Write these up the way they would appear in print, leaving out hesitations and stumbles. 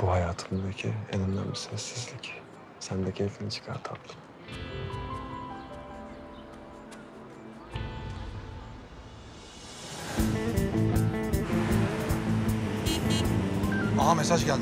Bu hayatımdaki en önemli sessizlik. Sen de keyfini çıkar tatlım. Aha mesaj geldi.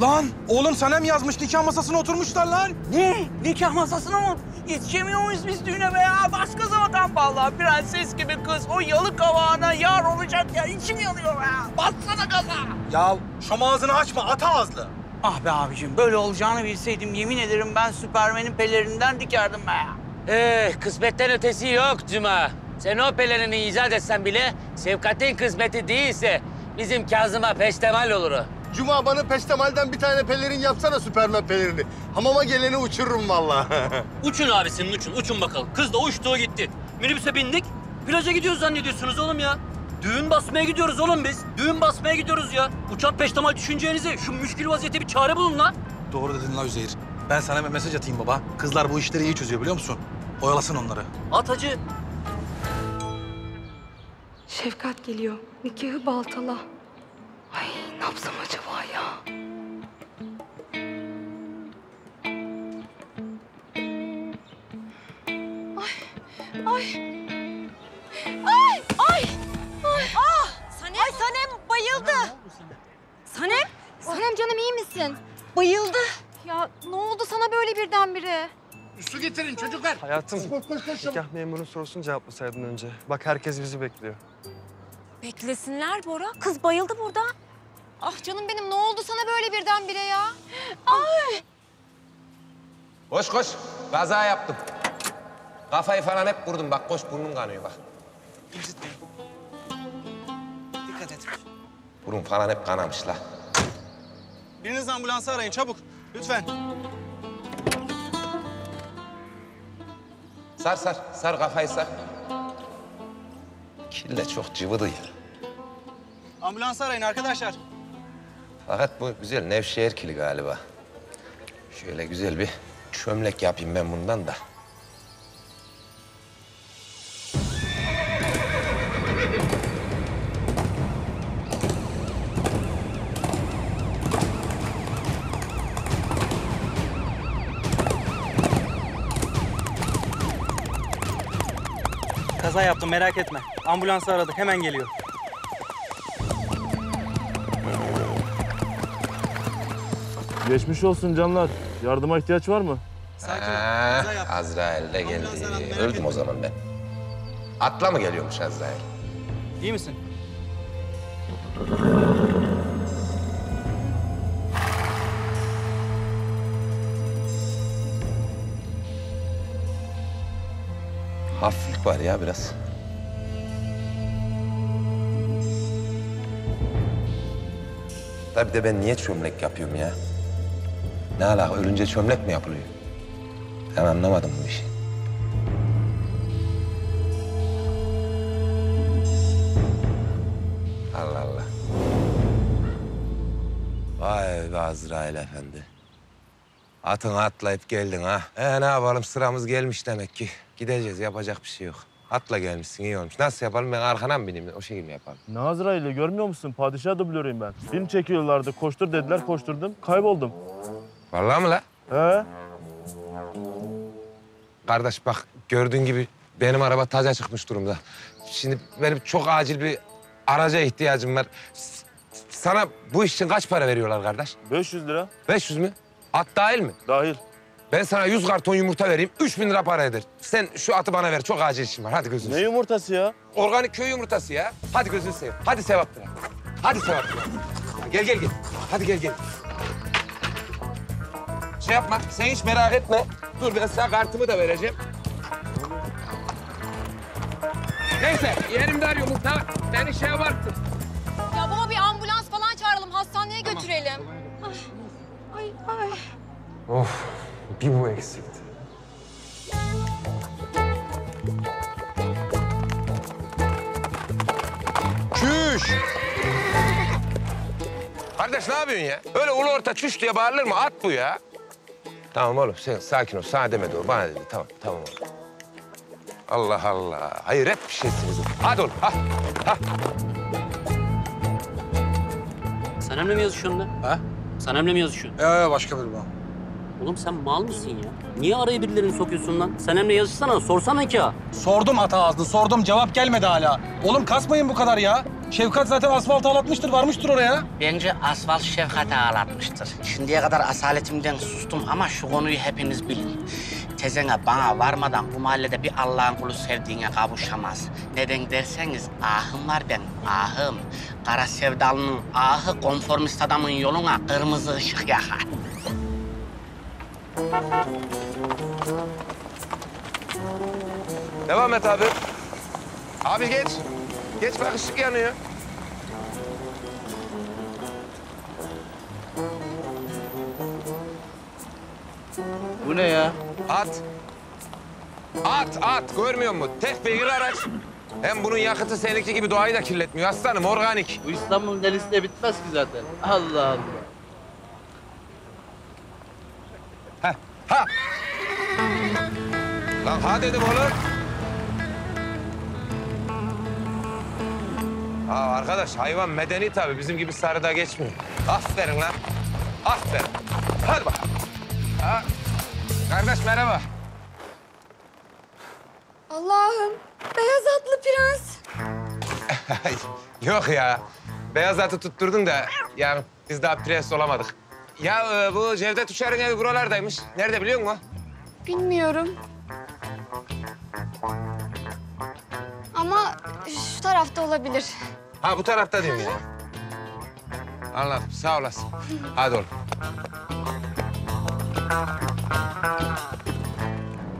Lan oğlum Sanem yazmış, nikah masasına oturmuşlar lan. Ne? Nikah masasına mı? Yetişemiyor muyuz biz düğüne be ya? Bas kız oradan vallahi. Prenses gibi kız. O yalık havağına yar olacak ya. İçim yanıyor be ya. Bassana gaza. Ya şam ağzını açma, ata ağızlı. Ah be abiciğim, böyle olacağını bilseydim yemin ederim ben Süpermen'in pelerinden dikerdim be ya. Kısmetten ötesi yok Cuma. Sen o pelerini icat etsen bile Şevkat'in kısmeti değilse bizim Kazım'a peştemal olur o. Cuma bana peştemalden bir tane pelerin yapsana, Süpermen pelerini. Hamama geleni uçururum vallahi. Uçun abisinin, uçun. Uçun bakalım. Kız da uçtu gitti. Minibüse bindik. Plaja gidiyoruz zannediyorsunuz oğlum ya. Düğün basmaya gidiyoruz oğlum biz. Düğün basmaya gidiyoruz ya. Uçan peştemal düşüneceğinize şu müşkül vaziyete bir çare bulun lan. Doğru dedin la Üzeyir. Ben sana bir mesaj atayım baba. Kızlar bu işleri iyi çözüyor biliyor musun? Oyalasın onları. At hacı. Şevkat geliyor. Nikahı baltala. Ay ne yapsam acaba ya? Ay! Ay! Ay! Ay! Ah! Sanem! Ay Sanem bayıldı. Sanem? Sanem canım iyi misin? Bayıldı. Ya ne oldu sana böyle birdenbire? Su getirin çocuklar. Hayatım, nikah memurun sorusunu cevaplasaydın önce. Bak herkes bizi bekliyor. Beklesinler Bora. Kız bayıldı burada. Ah canım benim, ne oldu sana böyle birdenbire ya? Ay! Koş. Kaza yaptım. Kafayı falan hep vurdum. Bak koş, burnum kanıyor bak. Dikkat et. Burnum falan hep kanamış la. Biriniz ambulansı arayın çabuk. Lütfen. Sar kafayı sar. Kille çok cıvıdı ya. Ambulans arayın arkadaşlar. Fakat bu güzel Nevşehir kili galiba. Şöyle güzel bir çömlek yapayım ben bundan da. Kaza yaptım, merak etme. Ambulansı aradık, hemen geliyor. Geçmiş olsun canlar. Yardıma ihtiyaç var mı? Sakin ol. Azrail'de geldi. Öldüm o zaman ben. Atla mı geliyormuş Azrail? İyi misin? Hafiflik var ya biraz. Tabii de ben niye çömlek yapıyorum ya? Ne alaka, ölünce çömlek mi yapılıyor? Ben anlamadım bu işi. Allah Allah. Vay be Azrail Efendi. Atına atlayıp geldin ha. Ne yapalım, sıramız gelmiş demek ki. Gideceğiz, yapacak bir şey yok. Atla gelmişsin, iyi olmuş. Nasıl yapalım, ben arkana mı bineyim? O şekilde mi yapalım? Ne Azrail'i görmüyor musun? Padişah dublörüyüm ben. Film çekiyorlardı, koştur dediler, koşturdum, kayboldum. Vallahi mı la? He. Kardeş bak, gördüğün gibi benim araba taca çıkmış durumda. Şimdi benim çok acil bir araca ihtiyacım var. Sana bu iş için kaç para veriyorlar kardeş? 500 lira. 500 mü? At dahil mi? Dahil. Ben sana 100 karton yumurta vereyim, 3000 lira para eder. Sen şu atı bana ver, çok acil işim var. Hadi gözünü seveyim. Ne yumurtası ya? Organik köy yumurtası ya. Hadi gözünü seveyim. Hadi sevap bırak. Hadi sevap bırak. Gel. Hadi gel. Şey yapma, sen hiç merak etme. Dur, ben sana kartımı da vereceğim. Neyse, yerimde arıyor muhtar. Beni şey abarttın. Ya baba bir ambulans falan çağıralım, hastaneye götürelim. Tamam. Ay. Of, bir bu eksikti. Çüş! Kardeş ne yapıyorsun ya? Öyle ulu orta çüş diye bağırılır mı? At bu ya. Tamam oğlum, sen sakin ol. Sana demedi o, bana dedi. Tamam oğlum. Allah Allah. Hayret bir şeysiniz. Hadi oğlum, ha. Sanem'le mi yazışıyorsun lan? He? Sanem'le mi yazışıyorsun? Başka biri var. Oğlum sen mal mısın ya? Niye araya birilerini sokuyorsun lan? Sanem'le yazışsana, sorsana ki ha. Sordum hata ağzını, sordum. Cevap gelmedi hala. Oğlum kasmayın bu kadar ya. Şevkat zaten asfalt ağlatmıştır, varmıştır oraya. Bence asfalt Şevkat'ı ağlatmıştır. Şimdiye kadar asaletimden sustum ama şu konuyu hepiniz bilin. Tezene bana varmadan bu mahallede bir Allah'ın kulu sevdiğine kavuşamaz. Neden derseniz ahım var benim, ahım. Kara sevdalının ahı konformist adamın yoluna kırmızı ışık yakar. Devam et abi. Abi geç. Geç bak ışık yanıyor. Bu ne ya? At. At. Görmüyor musun? Tek beygir araç. Hem bunun yakıtı seninki gibi doğayı da kirletmiyor. Aslanım organik. Bu İstanbul'un delisinde bitmez ki zaten. Allah Allah. Ha! Lan ha dedim oğlum. Ha arkadaş hayvan medeni tabii. Bizim gibi sarıda geçmiyor. Aferin lan. Aferin. Hadi bak. Ha. Kardeş merhaba. Allah'ım. Beyaz atlı prens. Yok ya. Beyaz atı tutturdun da yani biz daha prens olamadık. Ya bu Cevdet Uçar'ın evi buralardaymış. Nerede biliyor musun? Bilmiyorum. Ama şu tarafta olabilir. Ha bu tarafta diyorum ya. Allah'ım sağ olasın. Hadi oğlum.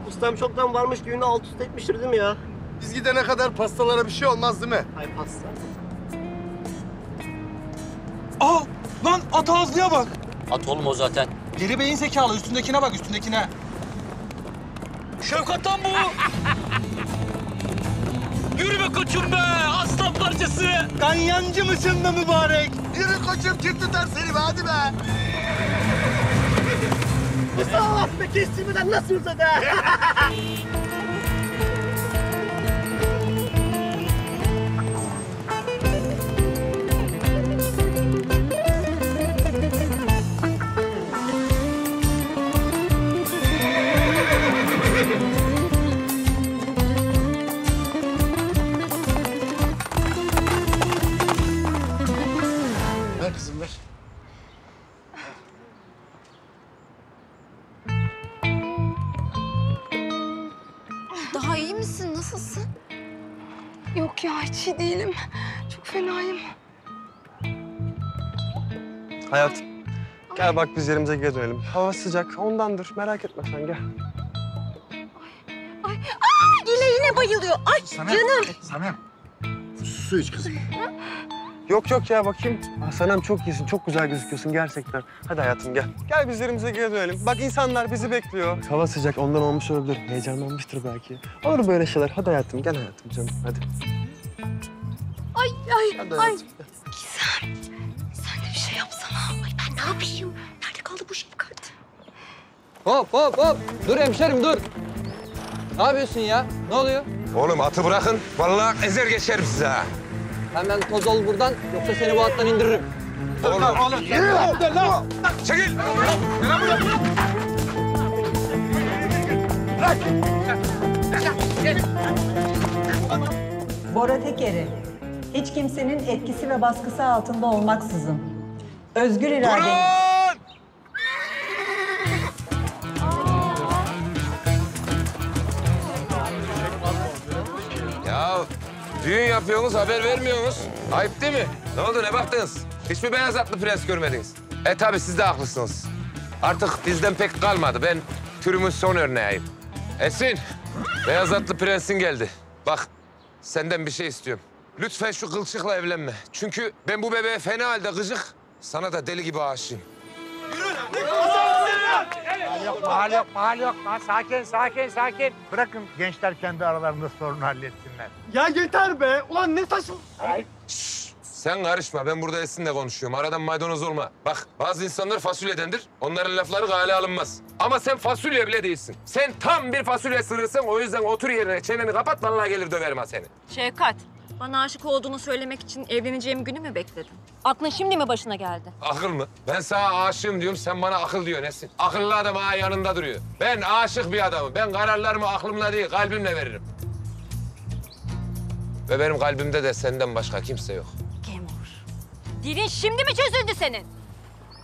Ustam çoktan varmış düğünü alt üst etmiştir değil mi ya? Biz gidene kadar pastalara bir şey olmaz değil mi? Ay pasta. Aa lan at ağızlıya bak. At oğlum o zaten. Deli beyin zekalı. Üstündekine bak, üstündekine. Şevkat'tan bu. Yürü be koçum be, aslan parçası. Ganyancı mısın da mübarek? Yürü koçum, kim tutar seni be, hadi be. Bu sağ asla kestirmeden nasıl uzadı? Kızım ver. Daha iyi misin? Nasılsın? Yok ya, hiç iyi değilim. Çok fenayım. Hayat, gel bak biz yerimize geri dönelim. Hava sıcak, ondandır. Merak etme sen, gel. Ay, yine bayılıyor. Ay, Sanem, canım. Sanem, su iç kızım. Hı? Yok yok ya bakayım. Ah, Sanem çok iyisin, çok güzel gözüküyorsun gerçekten. Hadi hayatım gel. Gel biz yerimize geri dönelim. Bak insanlar bizi bekliyor. Hava sıcak, ondan olmuş olabilir. Heyecanlanmıştır belki. Olur böyle şeyler. Hadi hayatım gel hayatım canım hadi. Ay. Gizem, sen de bir şey yapsana. Ay ben ne yapayım? Nerede kaldı bu şefkat? Hop. Dur hemşerim dur. Ne yapıyorsun ya? Ne oluyor? Oğlum atı bırakın. Vallahi ezer geçerim size ha. Hemen toz ol buradan, yoksa seni bu attan indiririm. Oğlum. Yürü lan! Çekil! Bırak! Bora Teker'i, hiç kimsenin etkisi ve baskısı altında olmaksızın. Özgür irade... Durun! Ya... Düğün yapıyorsunuz, haber vermiyorsunuz. Ayıp değil mi? Ne oldu, ne baktınız? Hiç mi beyaz atlı prens görmediniz? E tabii siz de haklısınız. Artık bizden pek kalmadı. Ben türümün son örneğiyim. Esin, beyaz atlı prensin geldi. Bak, senden bir şey istiyorum. Lütfen şu kılçıkla evlenme. Çünkü ben bu bebeğe fena halde gıcık, sana da deli gibi aşığım. Yürü lan! Hal yok. Sakin. Bırakın gençler kendi aralarında sorunu halletsinler. Ya yeter be! Ulan ne saçma... Şşş! Sen karışma. Ben burada Esin'le konuşuyorum. Aradan maydanoz olma. Bak bazı insanlar fasulyedendir. Onların lafları gale alınmaz. Ama sen fasulye bile değilsin. Sen tam bir fasulye sırrısın. O yüzden otur yerine, çeneni kapat. Vallahi gelir döverim ha seni. Şevkat, Bana aşık olduğunu söylemek için evleneceğim günü mü bekledin? Aklın şimdi mi başına geldi? Akıl mı? Ben sana aşığım diyorum, sen bana akıl diyorsun Esin. Akıllı adam ha yanında duruyor. Ben aşık bir adamım. Ben kararlarımı aklımla değil, kalbimle veririm. Ve benim kalbimde de senden başka kimse yok. Temur. Dilin şimdi mi çözüldü senin?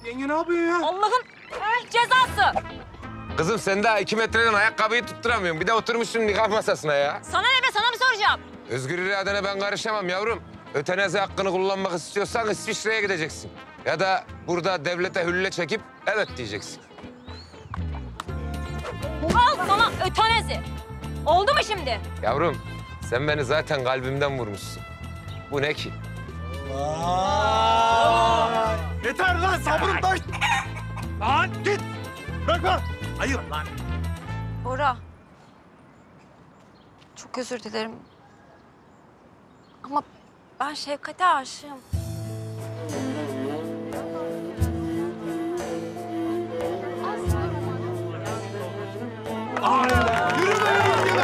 Yenge ne yapıyor ya? Allah'ın cezası. Kızım sen daha 2 metreden ayakkabıyı tutturamıyorsun. Bir de oturmuşsun nikah masasına ya. Sana ne be, sana mı soracağım? Özgür iradene ben karışamam yavrum. Ötenazi hakkını kullanmak istiyorsan İsviçre'ye gideceksin. Ya da burada devlete hülle çekip evet diyeceksin. Al sana ötenazi. Oldu mu şimdi? Yavrum sen beni zaten kalbimden vurmuşsun. Bu ne ki? Vay! Yeter lan sabrım taş. Lan git. Bırakma. Ayıp lan. Bora. Çok özür dilerim. Ama ben Şevkat'e aşığım. Aa, yürü be, yürü be.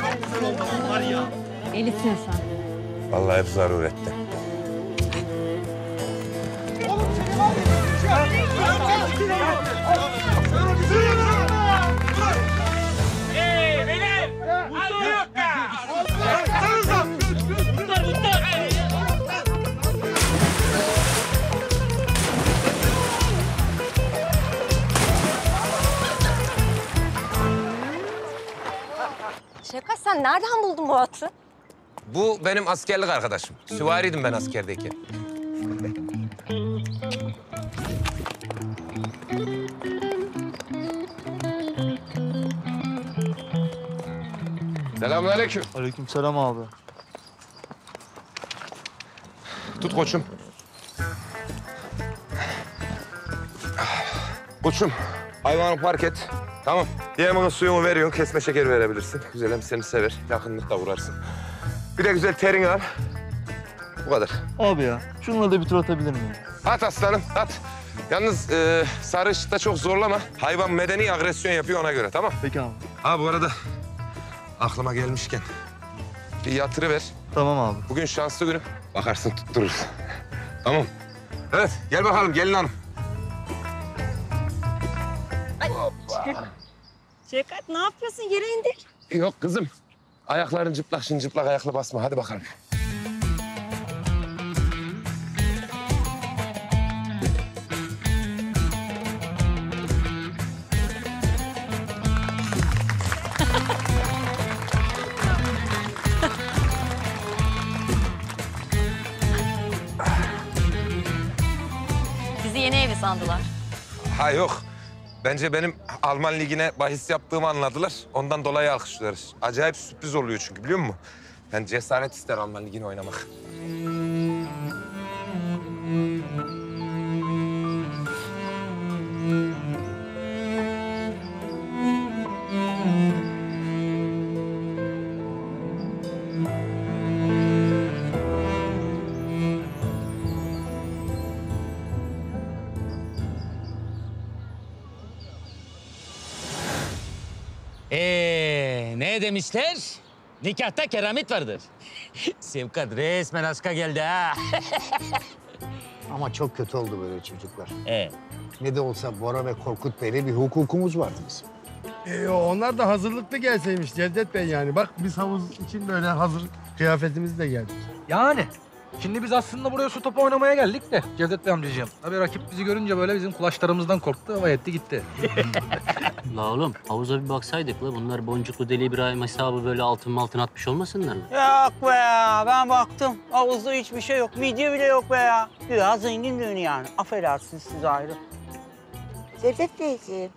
Çok güzel oldu onlar ya. Elitsin sen. Vallahi hep zarur etti. Oğlum seni var ya. Şevkat sen nereden buldun bu atı? Bu benim askerlik arkadaşım. Süvariydim ben askerdeyken. Selamünaleyküm. Aleykümselam abi. Tut koçum. Koçum, hayvanı park et. Tamam. Yemeğin suyunu veriyorsun, kesme şeker verebilirsin. Güzelim seni sever, yakınlıkla vurarsın. Bir de güzel terini al. Bu kadar. Abi ya, şununla da bir tur atabilir miyim? At aslanım, at. Yalnız sarı ışıkta çok zorlama. Hayvan medeni agresyon yapıyor ona göre, tamam? Peki abi. Ha bu arada aklıma gelmişken bir yatırıver. Tamam abi. Bugün şanslı günüm. Bakarsın tuttururuz. Tamam. Evet, gel bakalım gelin hanım. Şevkat ne yapıyorsun? Yere indir. Yok kızım. Ayakların cıplak, şimdi cıplak ayakla basma. Hadi bakalım. Bizi yeni evi sandılar. Ha yok. Bence benim Alman Ligi'ne bahis yaptığımı anladılar. Ondan dolayı alkışlıyorlar. Acayip sürpriz oluyor çünkü biliyor musun? Yani cesaret ister Alman Ligi'ni oynamak. Demişler, nikahta keramet vardır. Şevkat resmen aşka geldi ha. Ama çok kötü oldu böyle çocuklar. Ne de olsa Bora ve Korkut Bey'le bir hukukumuz vardı bizim. Onlar da hazırlıklı gelseymiş Cevdet Bey yani. Bak biz havuz için böyle hazır kıyafetimizle geldik. Yani şimdi biz aslında buraya su topu oynamaya geldik de Cevdet Bey amcacığım. Tabii rakip bizi görünce böyle bizim kulaçlarımızdan korktu ve etti gitti. La oğlum havuza bir baksaydık la bunlar boncuklu Deli İbrahim hesabı böyle altın atmış olmasınlar mı? Yok be ya ben baktım havuzda hiçbir şey yok midye bile yok be ya. Biraz zengin düğünü yani affedersiniz siz ayrı. Cevdet Beyciğim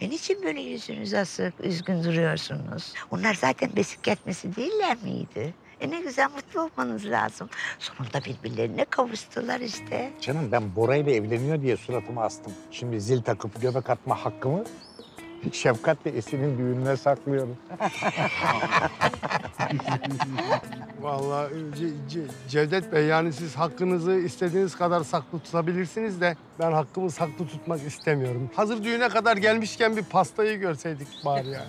niçin böyle yüzünüz asık üzgün duruyorsunuz? Onlar zaten besik kertmesi değiller miydi? Ne güzel mutlu olmanız lazım. Sonunda birbirlerine kavuştular işte. Canım ben Bora'yla evleniyor diye suratımı astım. Şimdi zil takıp göbek atma hakkımı Şefkat ve Esin'in düğününe saklıyorum. Vallahi Cevdet Bey yani siz hakkınızı istediğiniz kadar saklı tutabilirsiniz de ben hakkımı saklı tutmak istemiyorum. Hazır düğüne kadar gelmişken bir pastayı görseydik bari yani.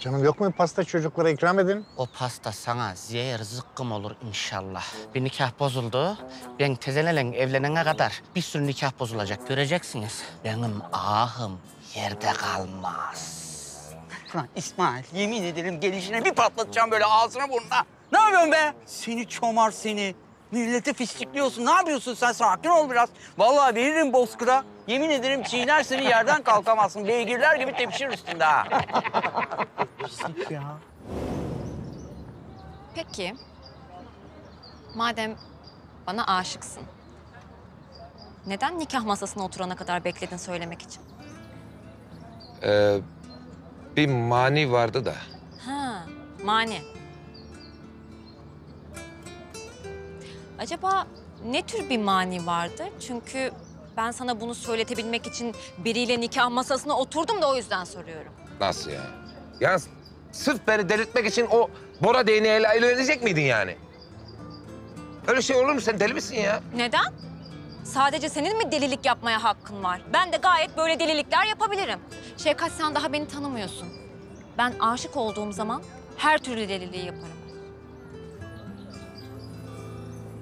Canım yok mu pasta, çocuklara ikram edin? O pasta sana zehir zıkkım olur inşallah. Bir nikah bozuldu. Ben tezelenle evlenene kadar bir sürü nikah bozulacak. Göreceksiniz. Benim ahım yerde kalmaz. Lan İsmail, yemin ederim gelişine bir patlatacağım böyle ağzına burnuna. Ne yapıyorsun be? Seni çomar seni. Millete fiştikliyorsun. Ne yapıyorsun sen? Sakin ol biraz. Vallahi veririm Bozkır'a. Yemin ederim çiğner seni, yerden kalkamazsın. Beygirler gibi tepişir üstünde ha. Pislik ya. Peki, madem bana aşıksın, neden nikah masasına oturana kadar bekledin söylemek için? Bir mani vardı da. Ha, mani. Acaba ne tür bir mani vardı? Çünkü ben sana bunu söyletebilmek için biriyle nikah masasına oturdum da o yüzden soruyorum. Nasıl ya? Ya sırf beni delirtmek için o Bora DNA'yla evlenecek miydin yani? Öyle şey olur mu? Sen deli misin ya? Neden? Sadece senin mi delilik yapmaya hakkın var? Ben de gayet böyle delilikler yapabilirim. Şevkat, sen daha beni tanımıyorsun. Ben aşık olduğum zaman her türlü deliliği yaparım.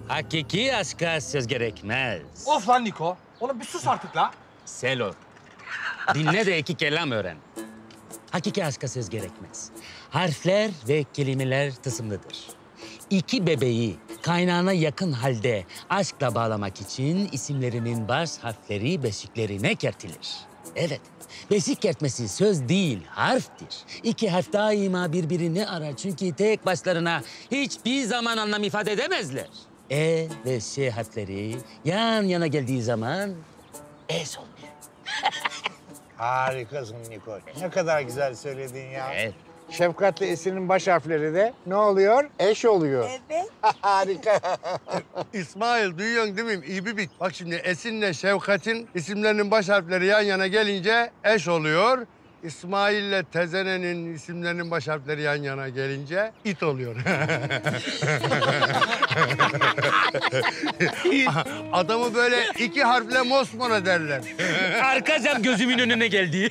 Hakiki aşka söz gerekmez. Of lan Niko. Oğlum bir sus artık la. Selo. Dinle de iki kelam öğren. Hakiki aşka söz gerekmez. Harfler ve kelimeler tısımlıdır. İki bebeği kaynağına yakın halde aşkla bağlamak için isimlerinin baş harfleri beşiklerine kertilir. Evet, beşik kertmesi söz değil, harftir. İki harf daima birbirini arar çünkü tek başlarına hiçbir zaman anlam ifade edemezler. E ve Ş harfleri yan yana geldiği zaman es oluyor. Harikasın Niko. Ne kadar güzel söyledin ya. Evet. Şefkat'le Esin'in baş harfleri de ne oluyor? Eş oluyor. Evet. Harika. İsmail, duyuyorsun değil mi? İyi bir bit. Bak şimdi Esin'le Şefkat'in isimlerinin baş harfleri yan yana gelince eş oluyor. İsmail'le Tezene'nin isimlerinin baş harfleri yan yana gelince it oluyor. Adamı böyle iki harfle mosmora derler. Arkadaşım gözümün önüne geldi.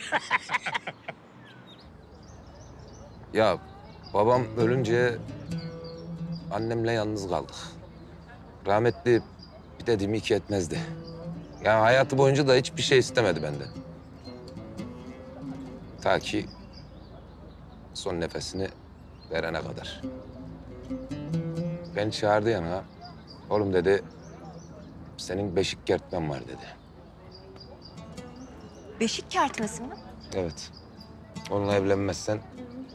Ya babam ölünce annemle yalnız kaldık. Rahmetli bir dediğimi iki etmezdi. Yani hayatı boyunca da hiçbir şey istemedi benden. Ta ki son nefesini verene kadar. Beni çağırdı yanına. Oğlum dedi, senin beşik kertmen var dedi. Beşik kertmesi mi? Evet. Onunla evlenmezsen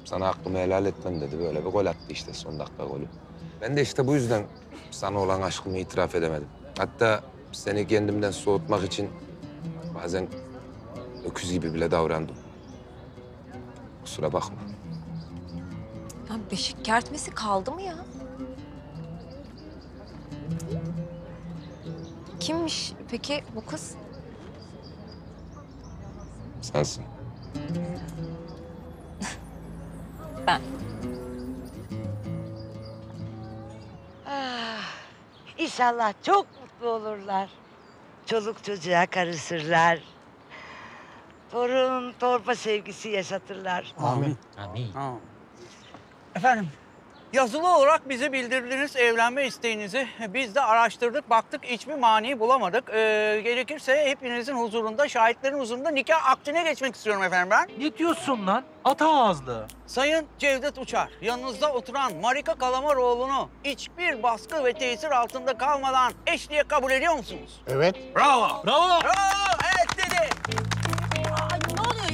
sana hakkımı helal etmem dedi. Böyle bir gol attı işte, son dakika golü. Ben de işte bu yüzden sana olan aşkımı itiraf edemedim. Hatta seni kendimden soğutmak için bazen öküz gibi bile davrandım. Kusura bakma. Ya beşik kertmesi kaldı mı ya? Kimmiş peki bu kız? Sensin. Ben. Ah, inşallah çok mutlu olurlar. Çoluk çocuğa karışırlar. Torun torba sevgisi yaşatırlar. Amin. Amin. Amin. Efendim, yazılı olarak bize bildirdiğiniz evlenme isteğinizi biz de araştırdık, baktık, hiçbir mani bulamadık. Gerekirse hepinizin huzurunda, şahitlerin huzurunda nikah akdine geçmek istiyorum efendim ben. Ne diyorsun lan? Ata ağızlı. Sayın Cevdet Uçar, yanınızda oturan Marika Kalamaroğlu'nu hiçbir baskı ve tesir altında kalmadan eşliğe kabul ediyor musunuz? Evet. Bravo. Bravo. Bravo. Evet dedi.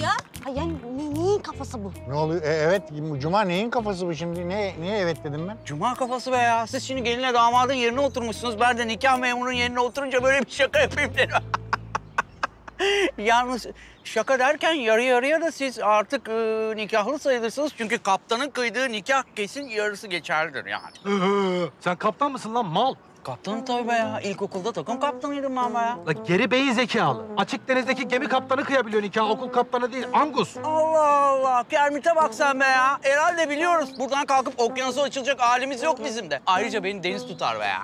Ya? Yani neyin kafası bu? Ne oluyor? Evet, Cuma neyin kafası bu şimdi? Niye evet dedim ben? Cuma kafası be ya. Siz şimdi gelinle damadın yerine oturmuşsunuz. Ben de nikah memurunun yerine oturunca böyle bir şaka yapayım dedim. Yalnız şaka derken yarı yarıya da siz artık nikahlı sayılırsınız. Çünkü kaptanın kıydığı nikah kesin yarısı geçerlidir yani. Sen kaptan mısın lan mal? Kaptanım tabii be ya. İlkokulda takım kaptanıydım ben be ya. La geri beyi zekalı. Açık denizdeki gemi kaptanı kıyabiliyor nikah. Okul kaptanı değil, Angus. Allah Allah. Kermit'e bak sen be ya. Herhalde biliyoruz. Buradan kalkıp okyanusa açılacak halimiz yok bizim de. Ayrıca beni deniz tutar be ya.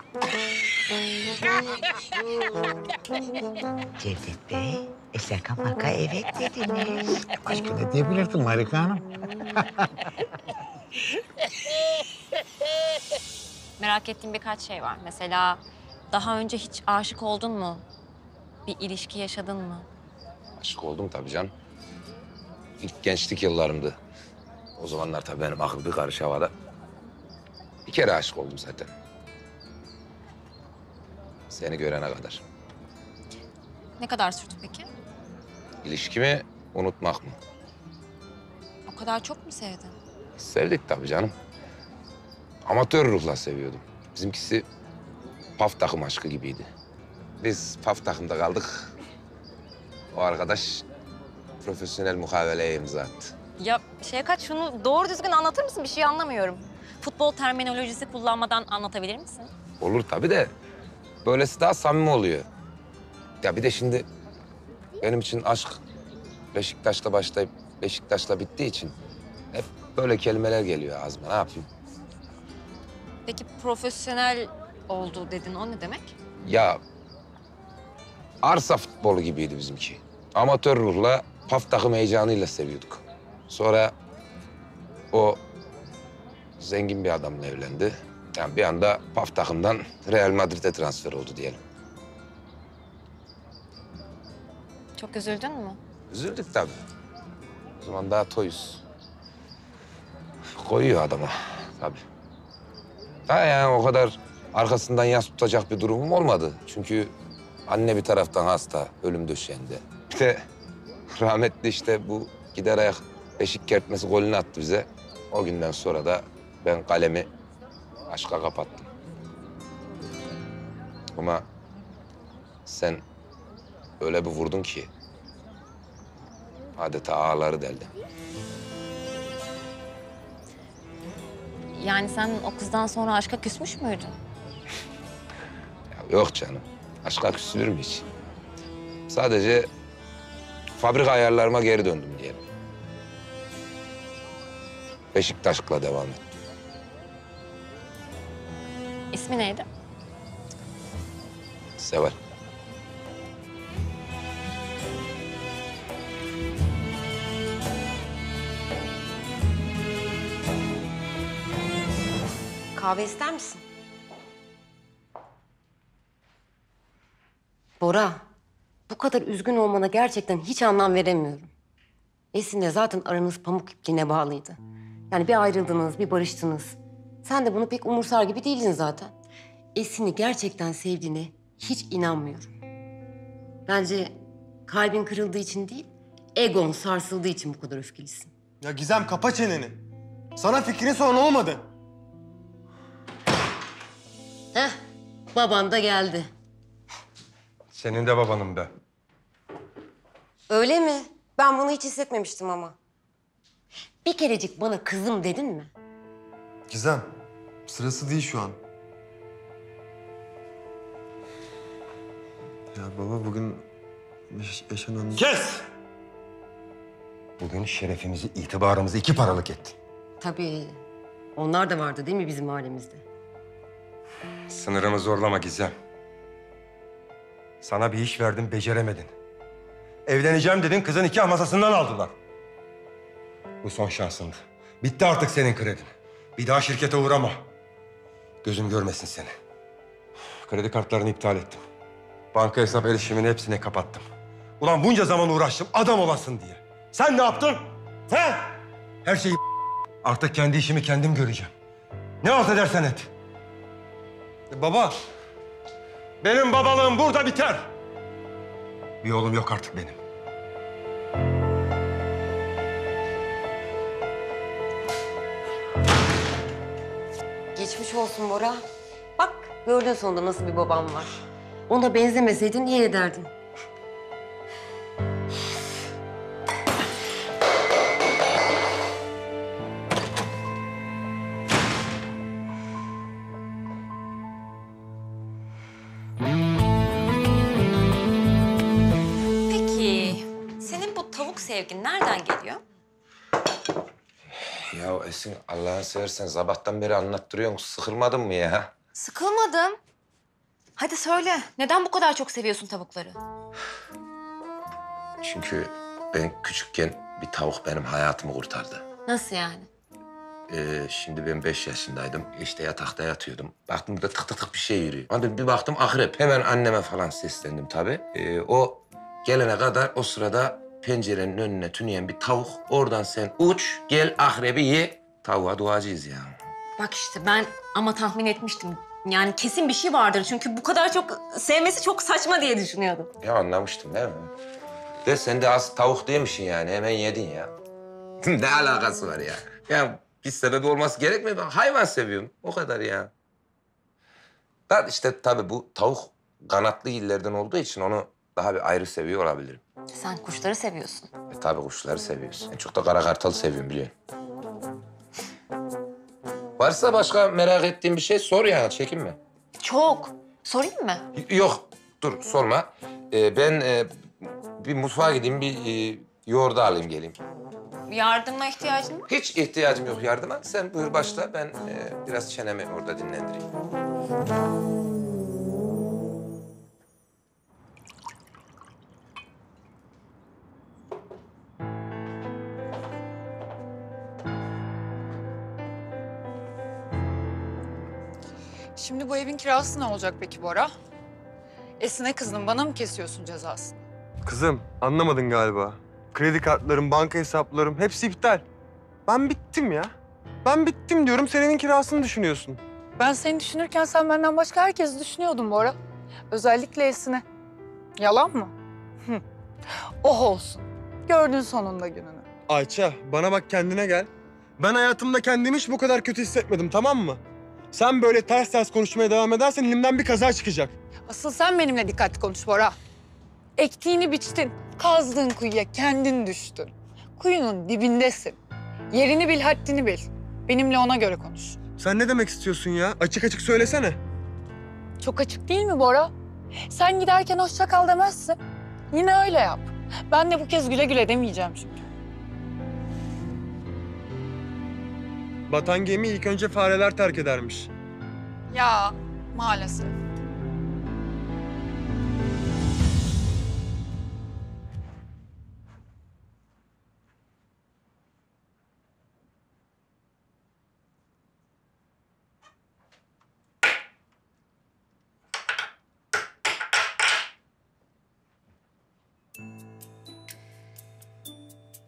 Cevdet Bey. Şaka maka evet dediniz. Başka ne diyebilirdim Marika Hanım? Merak ettiğim birkaç şey var. Mesela daha önce hiç aşık oldun mu? Bir ilişki yaşadın mı? Aşık oldum tabii canım. İlk gençlik yıllarımdı. O zamanlar tabii benim akıl bir karış havada. Bir kere aşık oldum zaten. Seni görene kadar. Ne kadar sürdü peki? İlişkimi unutmak mı? O kadar çok mu sevdin? Sevdik tabii canım. Amatör ruhla seviyordum. Bizimkisi paf takım aşkı gibiydi. Biz paf takımda kaldık. O arkadaş profesyonel mukaveleye imza attı. Ya Şevkat, şunu doğru düzgün anlatır mısın? Bir şey anlamıyorum. Futbol terminolojisi kullanmadan anlatabilir misin? Olur tabii de böylesi daha samimi oluyor. Ya bir de şimdi benim için aşk Beşiktaş'la başlayıp Beşiktaş'la bittiği için hep böyle kelimeler geliyor ağzıma. Ne yapayım? Peki profesyonel oldu dedin. O ne demek? Ya arsa futbolu gibiydi bizimki. Amatör ruhla, paf takım heyecanıyla seviyorduk. Sonra o zengin bir adamla evlendi. Yani bir anda paf takımdan Real Madrid'e transfer oldu diyelim. Çok üzüldün mü? Üzüldük tabii. O zaman daha toyuz. Koyuyor adama tabii. Daha yani o kadar arkasından yas tutacak bir durumum olmadı. Çünkü anne bir taraftan hasta, ölüm döşeğinde. Bir de rahmetli işte bu gider ayak beşik kertmesi golünü attı bize. O günden sonra da ben kalemi aşka kapattım. Ama sen öyle bir vurdun ki adeta ağları deldi. Yani sen o kızdan sonra aşka küsmüş müydün? Yok canım. Aşka küsülür mü hiç? Sadece fabrika ayarlarıma geri döndüm diyelim. Beşiktaş'la devam ettim. İsmi neydi? Seval. Kahve ister misin? Bora, bu kadar üzgün olmana gerçekten hiç anlam veremiyorum. Esin'le zaten aranız pamuk ipliğine bağlıydı. Yani bir ayrıldınız, bir barıştınız. Sen de bunu pek umursar gibi değildin zaten. Esin'i gerçekten sevdiğine hiç inanmıyorum. Bence kalbin kırıldığı için değil, egon sarsıldığı için bu kadar öfkelisin. Ya Gizem, kapa çeneni. Sana fikrini soran olmadı. Heh, baban da geldi. Senin de babanım be. Öyle mi? Ben bunu hiç hissetmemiştim ama. Bir kerecik bana kızım dedin mi? Gizem, sırası değil şu an. Ya baba, bugün yaşanan... Kes! Bugün şerefimizi, itibarımızı 2 paralık ettin. Tabii. Onlar da vardı değil mi bizim ailemizde? Sınırımı zorlama Gizem. Sana bir iş verdim, beceremedin. Evleneceğim dedin, kızı nikah masasından aldılar. Bu son şansındı. Bitti artık senin kredin. Bir daha şirkete uğrama. Gözüm görmesin seni. Kredi kartlarını iptal ettim. Banka hesap erişimini hepsine kapattım. Ulan bunca zaman uğraştım adam olasın diye. Sen ne yaptın? He? Her şeyi artık kendi işimi kendim göreceğim. Ne halt edersen et. Baba, benim babalığım burada biter. Bir oğlum yok artık benim. Geçmiş olsun Bora. Bak, gördün sonunda nasıl bir babam var. Ona benzemeseydin iyi ederdin. Sevgin nereden geliyor? Ya Esin, Allah'ını seversen sabahtan beri anlattırıyorsun. Sıkılmadın mı ya? Sıkılmadım. Hadi söyle, neden bu kadar çok seviyorsun tavukları? Çünkü ben küçükken bir tavuk benim hayatımı kurtardı. Nasıl yani? Şimdi ben 5 yaşındaydım. İşte yatakta yatıyordum. Baktım burada tık tık tık bir şey yürüyor. Bir baktım akrep. Hemen anneme falan seslendim tabii. O gelene kadar o sırada pencerenin önüne tüneyen bir tavuk. Oradan sen uç, gel akrebi ye. Tavuğa duacıyız ya. Bak işte ben ama tahmin etmiştim. Yani kesin bir şey vardır. Çünkü bu kadar çok sevmesi çok saçma diye düşünüyordum. Ya anlamıştım değil mi? De sen de az tavuk değilmişsin yani. Hemen yedin ya. Ne alakası var ya? Ya bir sebep olması gerekmiyor. Ben hayvan seviyorum. O kadar ya. Ben işte tabii bu tavuk kanatlı illerden olduğu için onu daha bir ayrı seviyor olabilirim. Sen kuşları seviyorsun. Tabii kuşları seviyorsun. Çok da kara kartalı seviyorum biliyorum. Varsa başka merak ettiğin bir şey sor ya, çekinme. Çok. Sorayım mı? Yok, dur sorma. Ben bir mutfağa gideyim, bir yoğurdu alayım geleyim. Yardıma ihtiyacın var? Hiç ihtiyacım yok yardıma. Sen buyur başla, ben biraz çenemi orada dinlendireyim. Şimdi bu evin kirası ne olacak peki Bora? Esin'e kızdın, bana mı kesiyorsun cezasını? Kızım, anlamadın galiba. Kredi kartlarım, banka hesaplarım hepsi iptal. Ben bittim ya. Ben bittim diyorum, sen evin kirasını düşünüyorsun. Ben seni düşünürken sen benden başka herkesi düşünüyordun Bora. Özellikle Esin'e. Yalan mı? Oh olsun. Gördün sonunda gününü. Ayça, bana bak kendine gel. Ben hayatımda kendimi hiç bu kadar kötü hissetmedim, tamam mı? Sen böyle ters ters konuşmaya devam edersen elimden bir kaza çıkacak. Asıl sen benimle dikkatli konuş Bora. Ektiğini biçtin, kazdığın kuyuya kendin düştün. Kuyunun dibindesin. Yerini bil, haddini bil. Benimle ona göre konuş. Sen ne demek istiyorsun ya? Açık açık söylesene. Çok açık değil mi Bora? Sen giderken hoşça kal demezsin. Yine öyle yap. Ben de bu kez güle güle demeyeceğim çünkü. Batan gemi ilk önce fareler terk edermiş. Ya maalesef.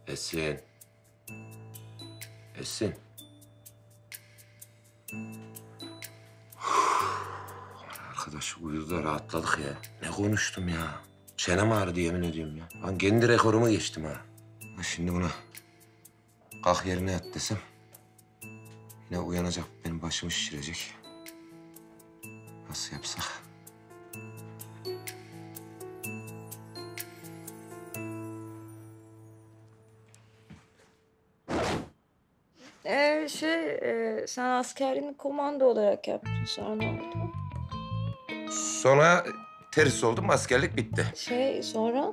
Esin. Esin. Arkadaş uyudu da rahatladık ya. Ne konuştum ya. Çenem ağrıdı yemin ediyorum ya. Ben kendi rekorumu geçtim ha. Şimdi buna kalk yerine yat desem yine uyanacak, benim başımı şişirecek. Nasıl yapsak? Sen askerliğini komando olarak yaptın, sonra ne oldu? Sonra terhis oldum, askerlik bitti. Sonra?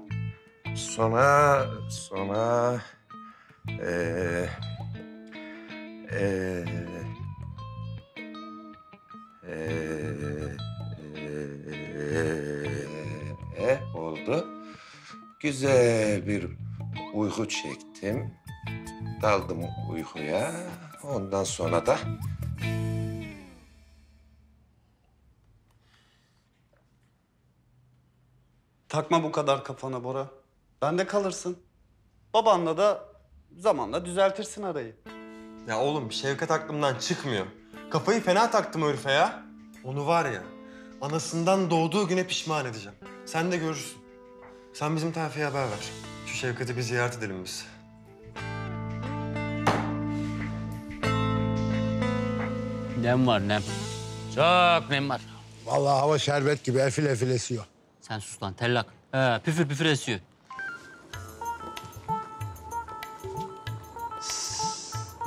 Sonra... oldu. Güzel bir uyku çektim. Daldım uykuya. Ondan sonra da... Takma bu kadar kafana Bora. Bende kalırsın. Babanla da zamanla düzeltirsin arayı. Ya oğlum Şevkat aklımdan çıkmıyor. Kafayı fena taktım herife ya. Onu var ya, anasından doğduğu güne pişman edeceğim. Sen de görürsün. Sen bizim Tayfa'ya haber ver. Şu Şevkat'i bir ziyaret edelim biz. Nem var nem. Çok nem var. Vallahi hava şerbet gibi efil efil esiyor. Sen sus lan tellak. Püfür püfür esiyor.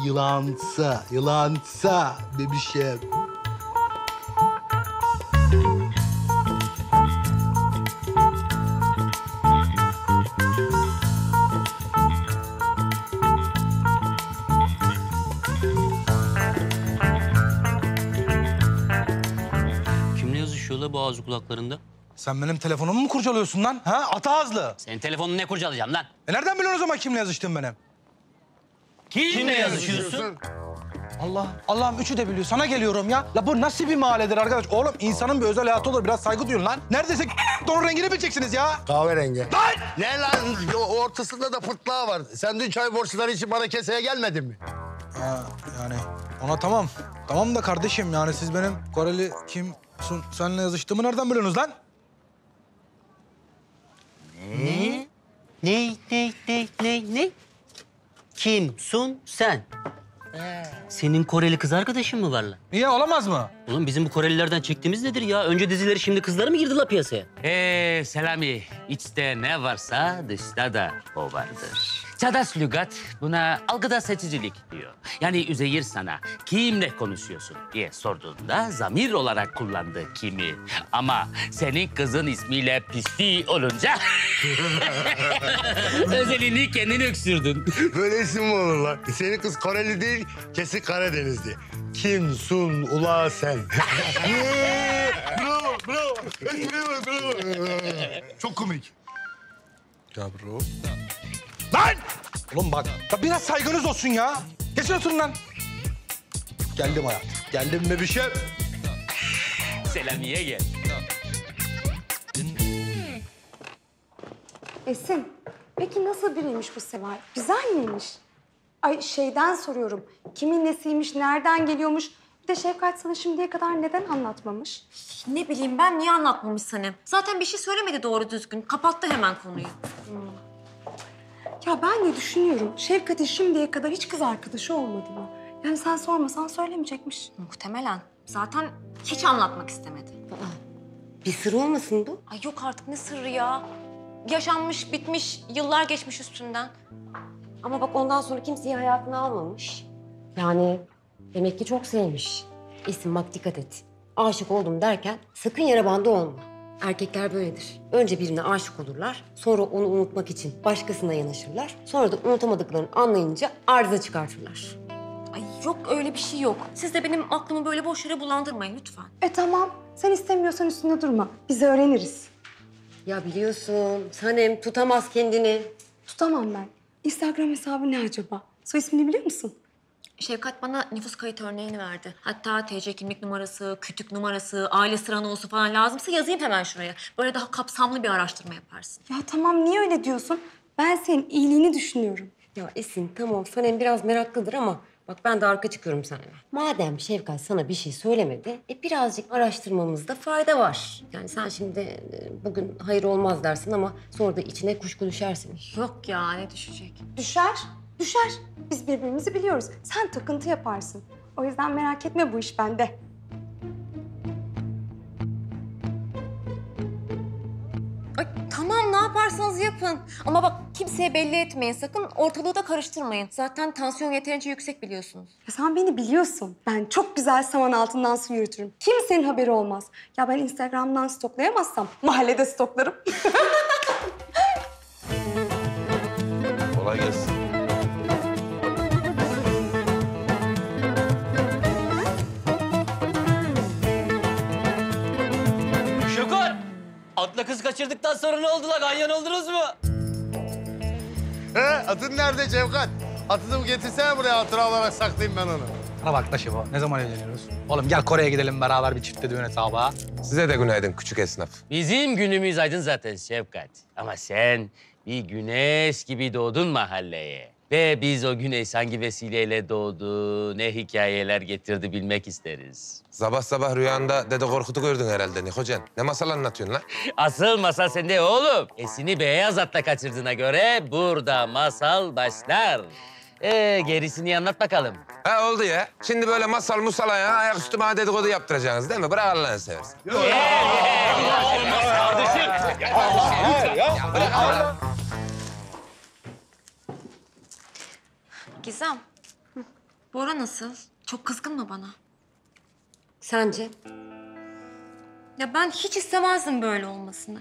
Yılansa, yılansa bebişim. Boğaz kulaklarında. Sen benim telefonumu mu kurcalıyorsun lan? Ha? Ata hazlı. Senin telefonunu ne kurcalayacağım lan? E nereden biliyorsun o zaman kimle yazıştın benim? Kimle yazışıyorsun? Allah'ım üçü de biliyor. Sana geliyorum ya. La bu nasıl bir mahalledir arkadaş? Oğlum insanın bir özel hayatı olur. Biraz saygı duyun lan. Neredeyse onun rengini bileceksiniz ya. Kahverengi. Lan! Ne lan? Ortasında da pırtlağı var. Sen dün çay borçları için bana keseye gelmedin mi? Ha, yani ona tamam. Tamam da kardeşim yani siz benim Koreli kimsin senle yazıştığımı nereden biliyorsunuz lan? Ne? Ne? Kimsun sen? Senin Koreli kız arkadaşın mı var lan? Niye olamaz mı? Oğlum bizim bu Korelilerden çektiğimiz nedir ya? Önce dizileri şimdi kızları mı girdi la piyasaya? Selami, içte ne varsa dışta da o vardır. Çadas lügat buna algıda seçicilik diyor. Yani Üzeyir sana kimle konuşuyorsun diye sorduğunda zamir olarak kullandı kimi. Ama senin kızın ismiyle pisliği olunca özelini kendini öksürdün. Böyle isim mi olur lan? Senin kız Koreli değil, kesin Karadenizli. Kimsun ula sen? Bravo. Çok komik. Ya bro. Lan! Oğlum bak, biraz saygınız olsun ya. Geçin oturun lan. Geldim hayat. Geldim mi bir şey? Selamiye gel. Esin, peki nasıl biriymiş bu Seval? Güzel miymiş? Ay şeyden soruyorum, kimin nesiymiş, nereden geliyormuş? Bir de Şevkat sana şimdiye kadar neden anlatmamış? Ne bileyim ben, niye anlatmamış Sanem? Zaten bir şey söylemedi doğru düzgün, kapattı hemen konuyu. Ya ben de düşünüyorum, Şevkat'in şimdiye kadar hiç kız arkadaşı olmadı mı? Yani sen sormasan söylemeyecekmiş. Muhtemelen. Zaten hiç anlatmak istemedi. Aa, bir sır olmasın bu? Ay yok artık ne sırrı ya? Yaşanmış, bitmiş, yıllar geçmiş üstünden. Ama bak ondan sonra kimseyi hayatına almamış. Yani demek ki çok sevmiş. Esin bak dikkat et. Aşık oldum derken sakın yara bandı olma. Erkekler böyledir. Önce birine aşık olurlar, sonra onu unutmak için başkasına yanaşırlar. Sonra da unutamadıklarını anlayınca arıza çıkartırlar. Ay yok öyle bir şey yok. Siz de benim aklımı böyle boş yere bulandırmayın lütfen. E tamam, sen istemiyorsan üstünde durma. Biz öğreniriz. Ya biliyorsun, Sanem tutamaz kendini. Tutamam ben. Instagram hesabı ne acaba? Soy ismini biliyor musun? Şevkat bana nüfus kayıt örneğini verdi. Hatta TC kimlik numarası, kütük numarası, aile sıra numarası falan lazımsa yazayım hemen şuraya. Böyle daha kapsamlı bir araştırma yaparsın. Ya tamam niye öyle diyorsun? Ben senin iyiliğini düşünüyorum. Ya Esin tamam Sanem biraz meraklıdır ama bak ben de arka çıkıyorum Sanem'e. Madem Şevkat sana bir şey söylemedi, birazcık araştırmamızda fayda var. Yani sen şimdi bugün hayır olmaz dersin ama sonra da içine kuşku düşersin. Yok ya ne düşecek? Düşer. Biz birbirimizi biliyoruz. Sen takıntı yaparsın. O yüzden merak etme bu iş bende. Ay, tamam ne yaparsanız yapın. Ama bak kimseye belli etmeyin sakın. Ortalığı da karıştırmayın. Zaten tansiyon yeterince yüksek biliyorsunuz. Ya sen beni biliyorsun. Ben çok güzel saman altından su yürütürüm. Kimsenin haberi olmaz. Ya ben Instagram'dan stoklayamazsam mahallede stoklarım. Kolay gelsin. Atla kız kaçırdıktan sonra ne oldu la? Ganyan oldunuz mu? He? Atın nerede Şevkat? Atını getirsene buraya, hatıra olarak saklayayım ben onu. Bana bak la Şebo, ne zaman evleniyoruz? Oğlum gel Kore'ye gidelim beraber bir çifte düğün hesabı ha. Size de günaydın küçük esnaf. Bizim günümüz aydın zaten Şevkat. Ama sen bir güneş gibi doğdun mahalleye. Ve biz o güneş hangi vesileyle doğdu, ne hikayeler getirdi bilmek isteriz. Sabah sabah rüyanda Dede Gorhut'u gördün herhalde Nikocan. Ne masal anlatıyorsun lan? Asıl masal sende oğlum. Esin'i beyaz atla kaçırdığına göre burada masal başlar. Gerisini anlat bakalım. Ha oldu ya. Şimdi böyle masal musala ya ayaküstü bana dedikodu yaptıracaksınız değil mi? Bırak Allah'ını seversin. Bırak. Gizem, Bora nasıl? Çok kızgın mı bana? Sence? Ya ben hiç istemezdim böyle olmasını.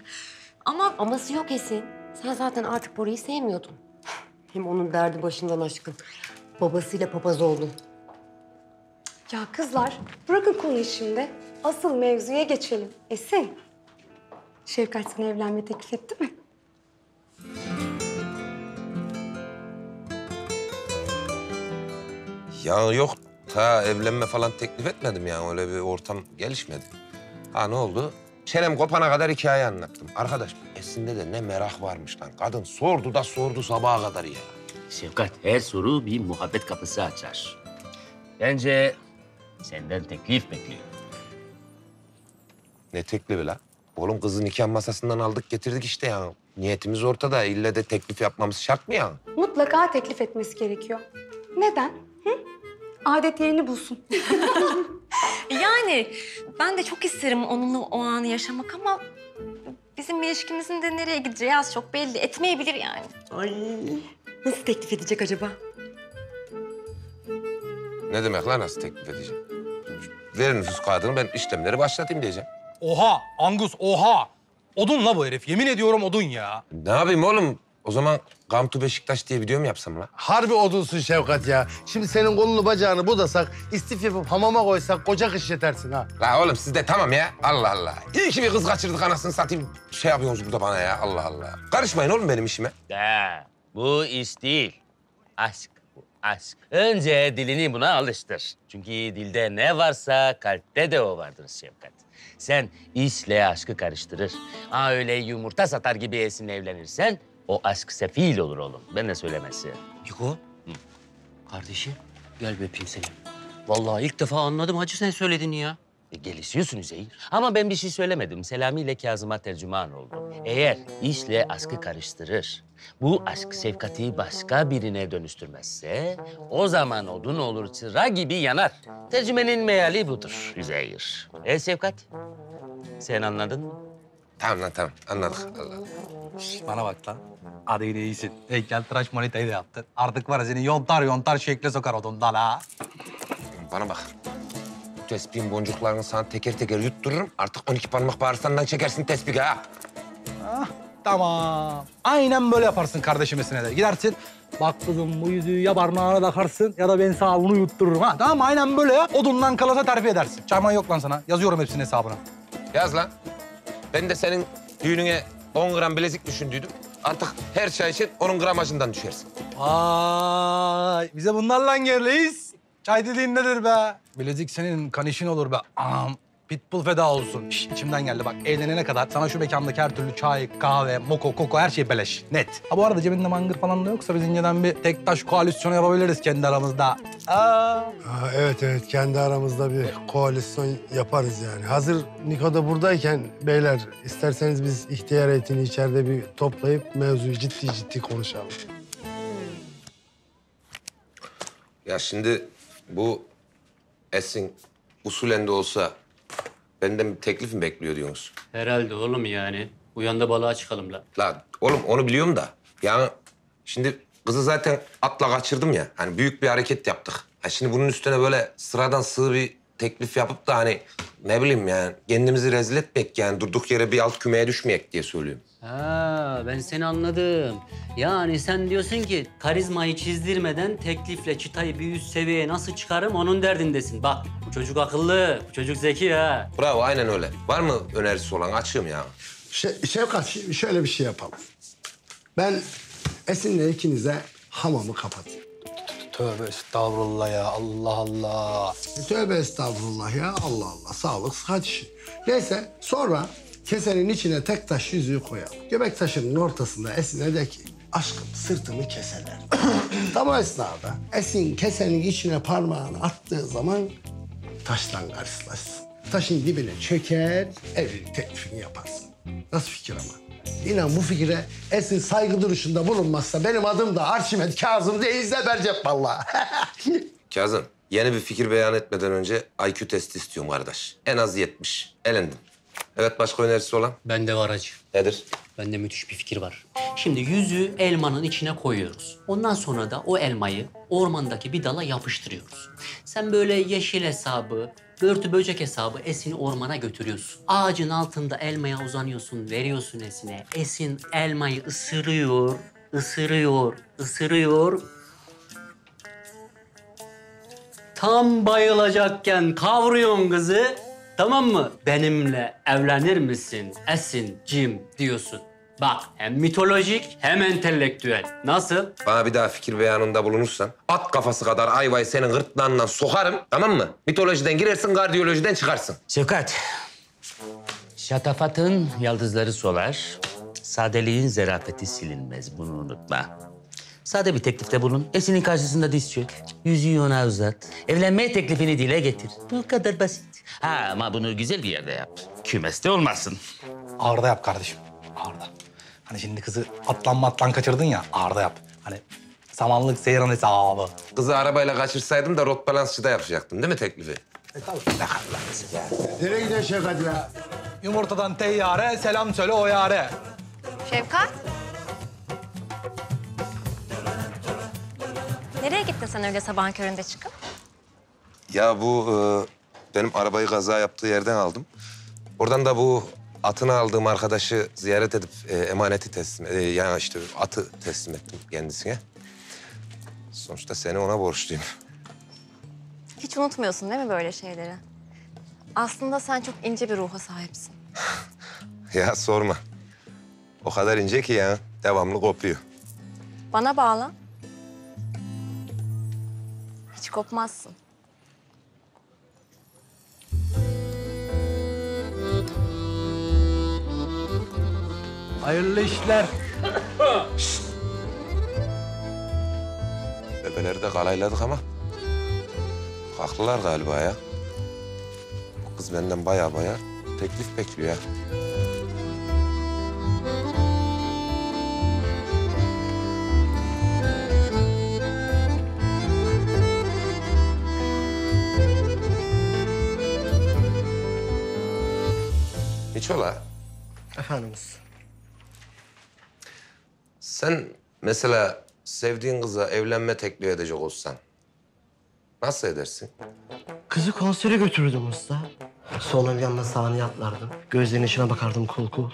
Ama... Aması yok Esin. Sen zaten artık Bora'yı sevmiyordun. Hem onun derdi başından aşkın. Babasıyla papaz oldu. Ya kızlar, bırakın konuyu şimdi. Asıl mevzuya geçelim. Esin, Şevkat sana evlenme teklif etti mi? Ya yok, ta evlenme falan teklif etmedim yani. Öyle bir ortam gelişmedi. Ha ne oldu? Çenem kopana kadar hikaye anlattım. Arkadaş, Esin'de de ne merak varmış lan. Kadın sordu da sordu sabaha kadar ya. Şevkat, her soru bir muhabbet kapısı açar. Bence senden teklif bekliyor. Ne teklifi la? Oğlum kızı nikah masasından aldık getirdik işte ya. Niyetimiz ortada. İlle de teklif yapmamız şart mı ya? Mutlaka teklif etmesi gerekiyor. Neden? Hı? Adet yerini bulsun. Yani ben de çok isterim onunla o anı yaşamak ama... bizim ilişkimizin de nereye gideceği az çok belli. Etmeyebilir yani. Ay, nasıl teklif edecek acaba? Ne demek lan nasıl teklif edeceğim? Verin nüfus kağıdını, ben işlemleri başlatayım diyeceğim. Oha! Angus, oha! Odun la bu herif. Yemin ediyorum odun ya. Ne yapayım oğlum? O zaman Come to Beşiktaş diye video mu yapsam la? Harbi odunsun Şevkat ya. Şimdi senin kolunu bacağını budasak, istif yapıp hamama koysak koca kış yetersin ha. La oğlum siz de tamam ya. Allah Allah. İyi ki bir kız kaçırdık anasını satayım. Şey yapıyorsunuz burada bana ya. Allah Allah. Karışmayın oğlum benim işime. De, bu iş değil. Aşk. Aşk. Önce dilini buna alıştır. Çünkü dilde ne varsa kalpte de o vardır Şevkat. Sen işle aşkı karıştırır. Aa öyle yumurta satar gibi Esin'le evlenirsen o aşk sefil olur oğlum. Ben de söylemesi. Niko, kardeşim gel bir öpeyim seni. Vallahi ilk defa anladım hacı sen söyledin ya. Gelişiyorsun Üzeyir. Ama ben bir şey söylemedim. Selami ile Kazım'a tercüman oldum. Eğer işle aşkı karıştırır, bu aşk Şefkat'i başka birine dönüştürmezse o zaman odun olur, çıra gibi yanar. Tercümenin meali budur Üzeyir. Şefkat, sen anladın mı? Tamam lan tamam, anladık. Allah. Bana bak lan, adayın iyisin. Heykeltıraş manitayı da yaptın. Artık var ya seni yontar yontar şekle sokar odundan ha. Bana bak. Tespihin boncuklarını sana teker teker yuttururum. Artık 12 parmak bağırsandan çekersin tespihi ha. Ah, tamam. Aynen böyle yaparsın kardeşimesine de. Gidersin, bak kızım bu yüzüğü ya barnağına takarsın ya da ben sana bunu yuttururum ha. Tamam aynen böyle ya. Odundan kalasa terfi edersin. Çayman yok lan sana. Yazıyorum hepsinin hesabına. Yaz lan. Ben de senin düğününe 10 gram bilezik düşündüydüm. Artık her çay için onun gramajından düşersin. Vay, bize bunlarla gerileyiz. Çay dediğin nedir be? Bilezik senin kanişin olur be. Anam, pitbull feda olsun. Şişt, içimden geldi bak. Evlenene kadar sana şu mekandaki her türlü çay, kahve, moko, koko her şey beleş. Net. Ha bu arada cebinde mangır falan da yoksa biz inceden bir tek taş koalisyonu yapabiliriz kendi aramızda. Aa. Ha, evet evet, kendi aramızda bir koalisyon yaparız yani. Hazır Niko da buradayken beyler isterseniz biz ihtiyar heyetini içeride bir toplayıp mevzuyu ciddi ciddi konuşalım. Ya şimdi... bu Esin usulen de olsa benden bir teklif mi bekliyor diyorsunuz? Herhalde oğlum yani. Uyan da balığa çıkalım la. La oğlum onu biliyorum da. Yani şimdi kızı zaten atla kaçırdım ya. Hani büyük bir hareket yaptık. Yani şimdi bunun üstüne böyle sıradan sığ bir teklif yapıp da hani ne bileyim yani kendimizi rezil etmek yani durduk yere bir alt kümeye düşmeyek diye söylüyorum. Ha, ben seni anladım. Yani sen diyorsun ki karizmayı çizdirmeden teklifle çıtayı bir üst seviyeye nasıl çıkarım onun derdindesin. Bak bu çocuk akıllı, bu çocuk zeki ha. Bravo, aynen öyle. Var mı önerisi olan? Açığım ya. Şevkat, şöyle bir şey yapalım. Ben Esin'le ikinize hamamı kapatayım. Tövbe estağfurullah ya, Allah Allah. Tövbe estağfurullah ya, Allah Allah. Sağlık, sıhhat işi. Neyse, sonra... kesenin içine tek taş yüzüğü koyalım. Göbek taşının ortasında Esin'e de ki... aşkım sırtımı keseler. Tam o esnada Esin kesenin içine parmağını attığı zaman... taştan karşılaşsın. Taşın dibine çöker, evlilik teklifini yaparsın. Nasıl fikir ama? İnan bu fikire Esin saygı duruşunda bulunmazsa... benim adım da Arşimet Kazım değil, zebercep vallahi. Kazım, yeni bir fikir beyan etmeden önce IQ testi istiyorum kardeş. En az 70. Elendim. Evet, başka önerisi olan? Bende var hacı. Nedir? Bende müthiş bir fikir var. Şimdi yüzüğü elmanın içine koyuyoruz. Ondan sonra da o elmayı ormandaki bir dala yapıştırıyoruz. Sen böyle yeşil hesabı, börtü böcek hesabı Esin'i ormana götürüyorsun. Ağacın altında elmaya uzanıyorsun, veriyorsun Esin'e. Esin elmayı ısırıyor, ısırıyor, ısırıyor. Tam bayılacakken kavruyorsun kızı. Tamam mı? Benimle evlenir misin Esin'cim diyorsun. Bak hem mitolojik hem entelektüel. Nasıl? Bana bir daha fikir beyanında bulunursan at kafası kadar ayvayı senin gırtlağından sokarım. Tamam mı? Mitolojiden girersin, kardiyolojiden çıkarsın. Şevkat, şatafatın yıldızları solar, sadeliğin zerafeti silinmez. Bunu unutma. Sade bir teklifte bulun. Esin'in karşısında diz çök. Yüzüğü ona uzat. Evlenmeye teklifini dile getir. Bu kadar basit. Ha ama bunu güzel bir yerde yap. Kümeste olmasın. Ağırda yap kardeşim. Ağırda. Hani şimdi kızı atlan kaçırdın ya. Ağırda yap. Hani samanlık seyran hesabı. Kızı arabayla kaçırsaydım da rot balansçıda yapacaktım değil mi teklifi? Tabii. Ne kadar basit ya. Nereye gidiyorsun Şevkat ya? Yumurtadan teyyare, selam söyle o yare. Şevkat? Nereye gittin sen öyle sabahın köründe çıkıp? Ya bu benim arabayı kaza yaptığı yerden aldım. Oradan da bu atını aldığım arkadaşı ziyaret edip emaneti teslim... yani işte atı teslim ettim kendisine. Sonuçta seni ona borçluyum. Hiç unutmuyorsun değil mi böyle şeyleri? Aslında sen çok ince bir ruha sahipsin. Ya sorma. O kadar ince ki ya devamlı kopuyor. Bana bağla. Hiç kopmazsın. Hayırlı işler. Bebeleri de kalayladık ama haklılar galiba ya. Bu kız benden baya teklif bekliyor ya. Çola. Efendimiz. Sen mesela sevdiğin kıza evlenme teklif edecek olsan nasıl edersin? Kızı konsere götürürdüm usta. Sonra yanına sahneye atlardım. Gözlerinin içine bakardım kul kul.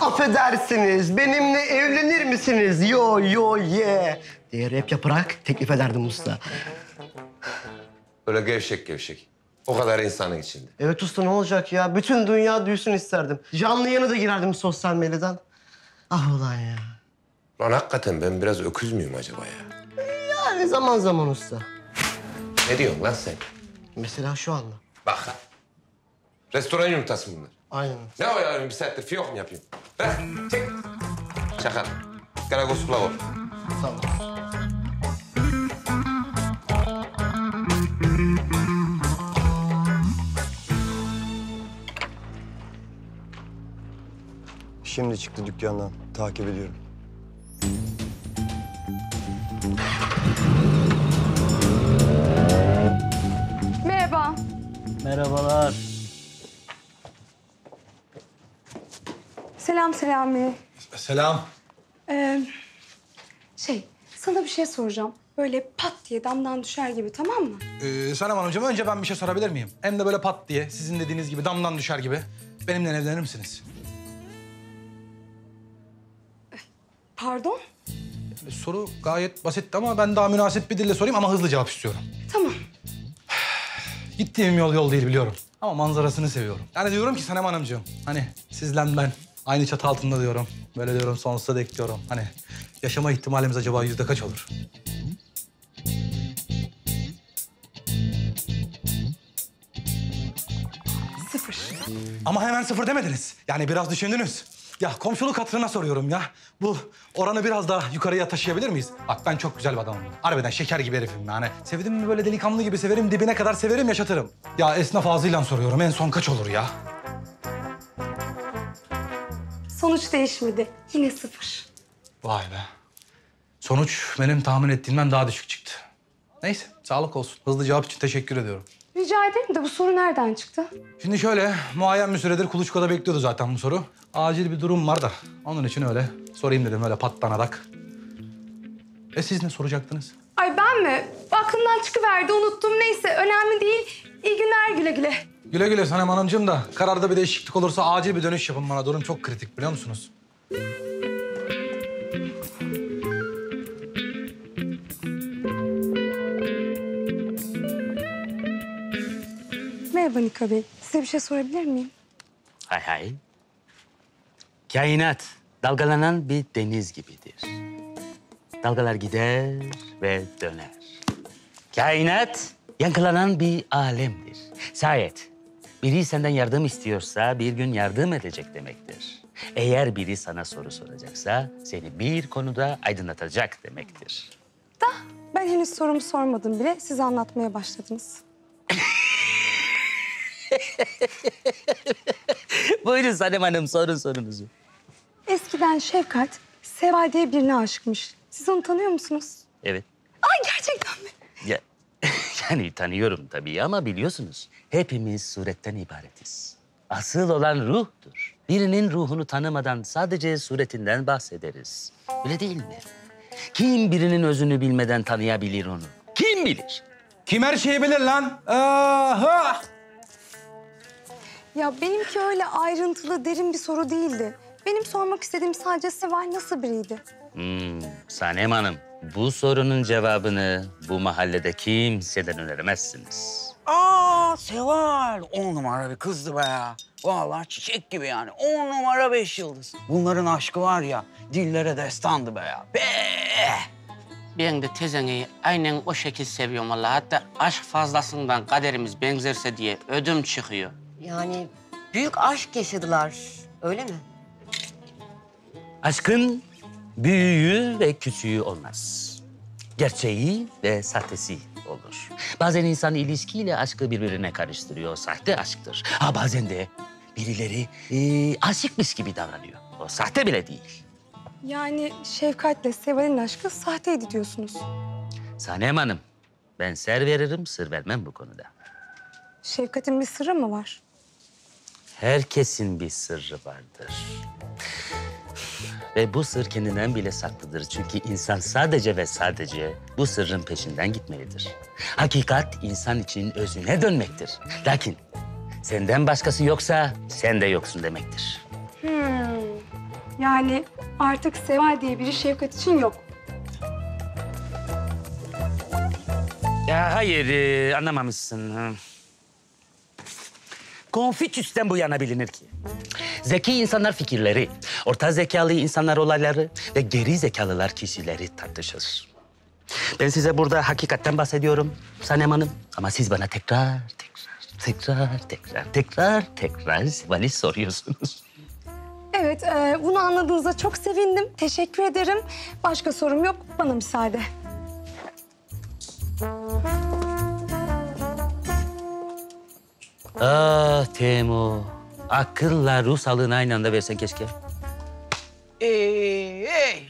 Affedersiniz, benimle evlenir misiniz? Yo yo ye. Yeah. Diye rap yaparak teklif ederdim usta. Öyle gevşek gevşek. O kadar insanın içinde. Evet usta ne olacak ya? Bütün dünya duysun isterdim. Canlı yanı da girerdim sosyal medyadan. Ah ulan ya. Lan hakikaten ben biraz öküz müyüm acaba ya? Yani zaman zaman usta. Ne diyorsun lan sen? Mesela şu anda. Bak. Restoran yumurtası bunlar. Aynen. Ne o ya? Bir saatte fiyok mu yapayım? Bırak. Çek. Şaka. Karagöz pilav ol. Tamam. Şimdi çıktı dükkandan. Takip ediyorum. Merhaba. Merhabalar. Selam Selami. Selam. Sana bir şey soracağım. Böyle pat diye damdan düşer gibi, tamam mı? Sanem Hanımcığım, önce ben bir şey sorabilir miyim? Hem de böyle pat diye, sizin dediğiniz gibi damdan düşer gibi. Benimle evlenir misiniz? Pardon? Soru gayet basitti ama ben daha münasip bir dille sorayım ama hızlı cevap istiyorum. Tamam. Gittiğim yol değil biliyorum ama manzarasını seviyorum. Yani diyorum ki Sanem Hanımcığım, hani sizle ben aynı çatı altında diyorum. Böyle diyorum sonsuza dek diyorum. Hani yaşama ihtimalimiz acaba %kaç olur? Sıfır. Ama hemen sıfır demediniz. Yani biraz düşündünüz. Ya komşuluk hatırına soruyorum ya. Bu oranı biraz daha yukarıya taşıyabilir miyiz? Bak ben çok güzel bir adamım. Harbiden şeker gibi herifim yani. Sevdim mi böyle delikanlı gibi severim, dibine kadar severim, yaşatırım. Ya esnaf ağzıyla soruyorum, en son kaç olur ya? Sonuç değişmedi. Yine sıfır. Vay be. Sonuç benim tahmin ettiğimden daha düşük çıktı. Neyse, sağlık olsun. Hızlı cevap için teşekkür ediyorum. Rica ederim de bu soru nereden çıktı? Şimdi şöyle, muayyen bir süredir kuluçkada bekliyordu zaten bu soru. Acil bir durum var da onun için öyle sorayım dedim, öyle patlanarak. Siz ne soracaktınız? Ay ben mi? Aklımdan çıkıverdi, unuttum. Neyse, önemli değil. İyi günler, güle güle. Güle güle Sanem Hanımcığım da kararda bir değişiklik olursa acil bir dönüş yapın bana. Durum çok kritik, biliyor musunuz? Merhaba Niko Bey. Size bir şey sorabilir miyim? Hay hay. Kainat dalgalanan bir deniz gibidir. Dalgalar gider ve döner. Kainat yankılanan bir alemdir. Şayet biri senden yardım istiyorsa bir gün yardım edecek demektir. Eğer biri sana soru soracaksa seni bir konuda aydınlatacak demektir. Da ben henüz sorumu sormadım bile, siz anlatmaya başladınız. Buyurun Sanem Hanım, sorun sorunuzu. Eskiden Şevkat, Seval diye birine aşıkmış. Siz onu tanıyor musunuz? Evet. Ay gerçekten mi? Ya, yani tanıyorum tabii ama biliyorsunuz hepimiz suretten ibaretiz. Asıl olan ruhtur. Birinin ruhunu tanımadan sadece suretinden bahsederiz. Öyle değil mi? Kim birinin özünü bilmeden tanıyabilir onu? Kim bilir? Kim her şeyi bilir lan? Aha! Ya benimki öyle ayrıntılı, derin bir soru değildi. Benim sormak istediğim sadece Seval nasıl biriydi? Sanem Hanım, bu sorunun cevabını bu mahallede kimseden öğrenemezsiniz. Aa, Seval 10 numara bir kızdı be. Vallahi çiçek gibi yani. 10 numara 5 yıldız. Bunların aşkı var ya, dillere destandı be ya. Be! Ben de tezeni aynen o şekil seviyorum vallahi. Hatta aşk fazlasından kaderimiz benzerse diye ödüm çıkıyor. Yani büyük aşk yaşadılar, öyle mi? Aşkın büyüğü ve küçüğü olmaz. Gerçeği ve sahtesi olur. Bazen insan ilişkiyle aşkı birbirine karıştırıyor. Sahte aşktır. Ha bazen de birileri aşıkmış gibi davranıyor. O sahte bile değil. Yani Şevkat'le Seval'in aşkı sahteydi diyorsunuz. Sanem Hanım, ben ser veririm, sır vermem bu konuda. Şevkat'in bir sırrı mı var? Herkesin bir sırrı vardır. Ve bu sır kendinden bile saklıdır. Çünkü insan sadece ve sadece bu sırrın peşinden gitmelidir. Hakikat insan için özüne dönmektir. Lakin senden başkası yoksa sen de yoksun demektir. Yani artık Seval diye biri Şevkat için yok. Ya hayır, anlamamışsın. Konfüçyüs'ten bu yana bilinir ki zeki insanlar fikirleri, orta zekalı insanlar olayları ve geri zekalılar kişileri tartışır. Ben size burada hakikatten bahsediyorum Sanem Hanım. Ama siz bana tekrar Seval'i soruyorsunuz. Evet, bunu anladığınıza çok sevindim. Teşekkür ederim. Başka sorum yok. Bana müsaade. Ah Temur, akılla ruh sağlığını aynı anda versen keşke.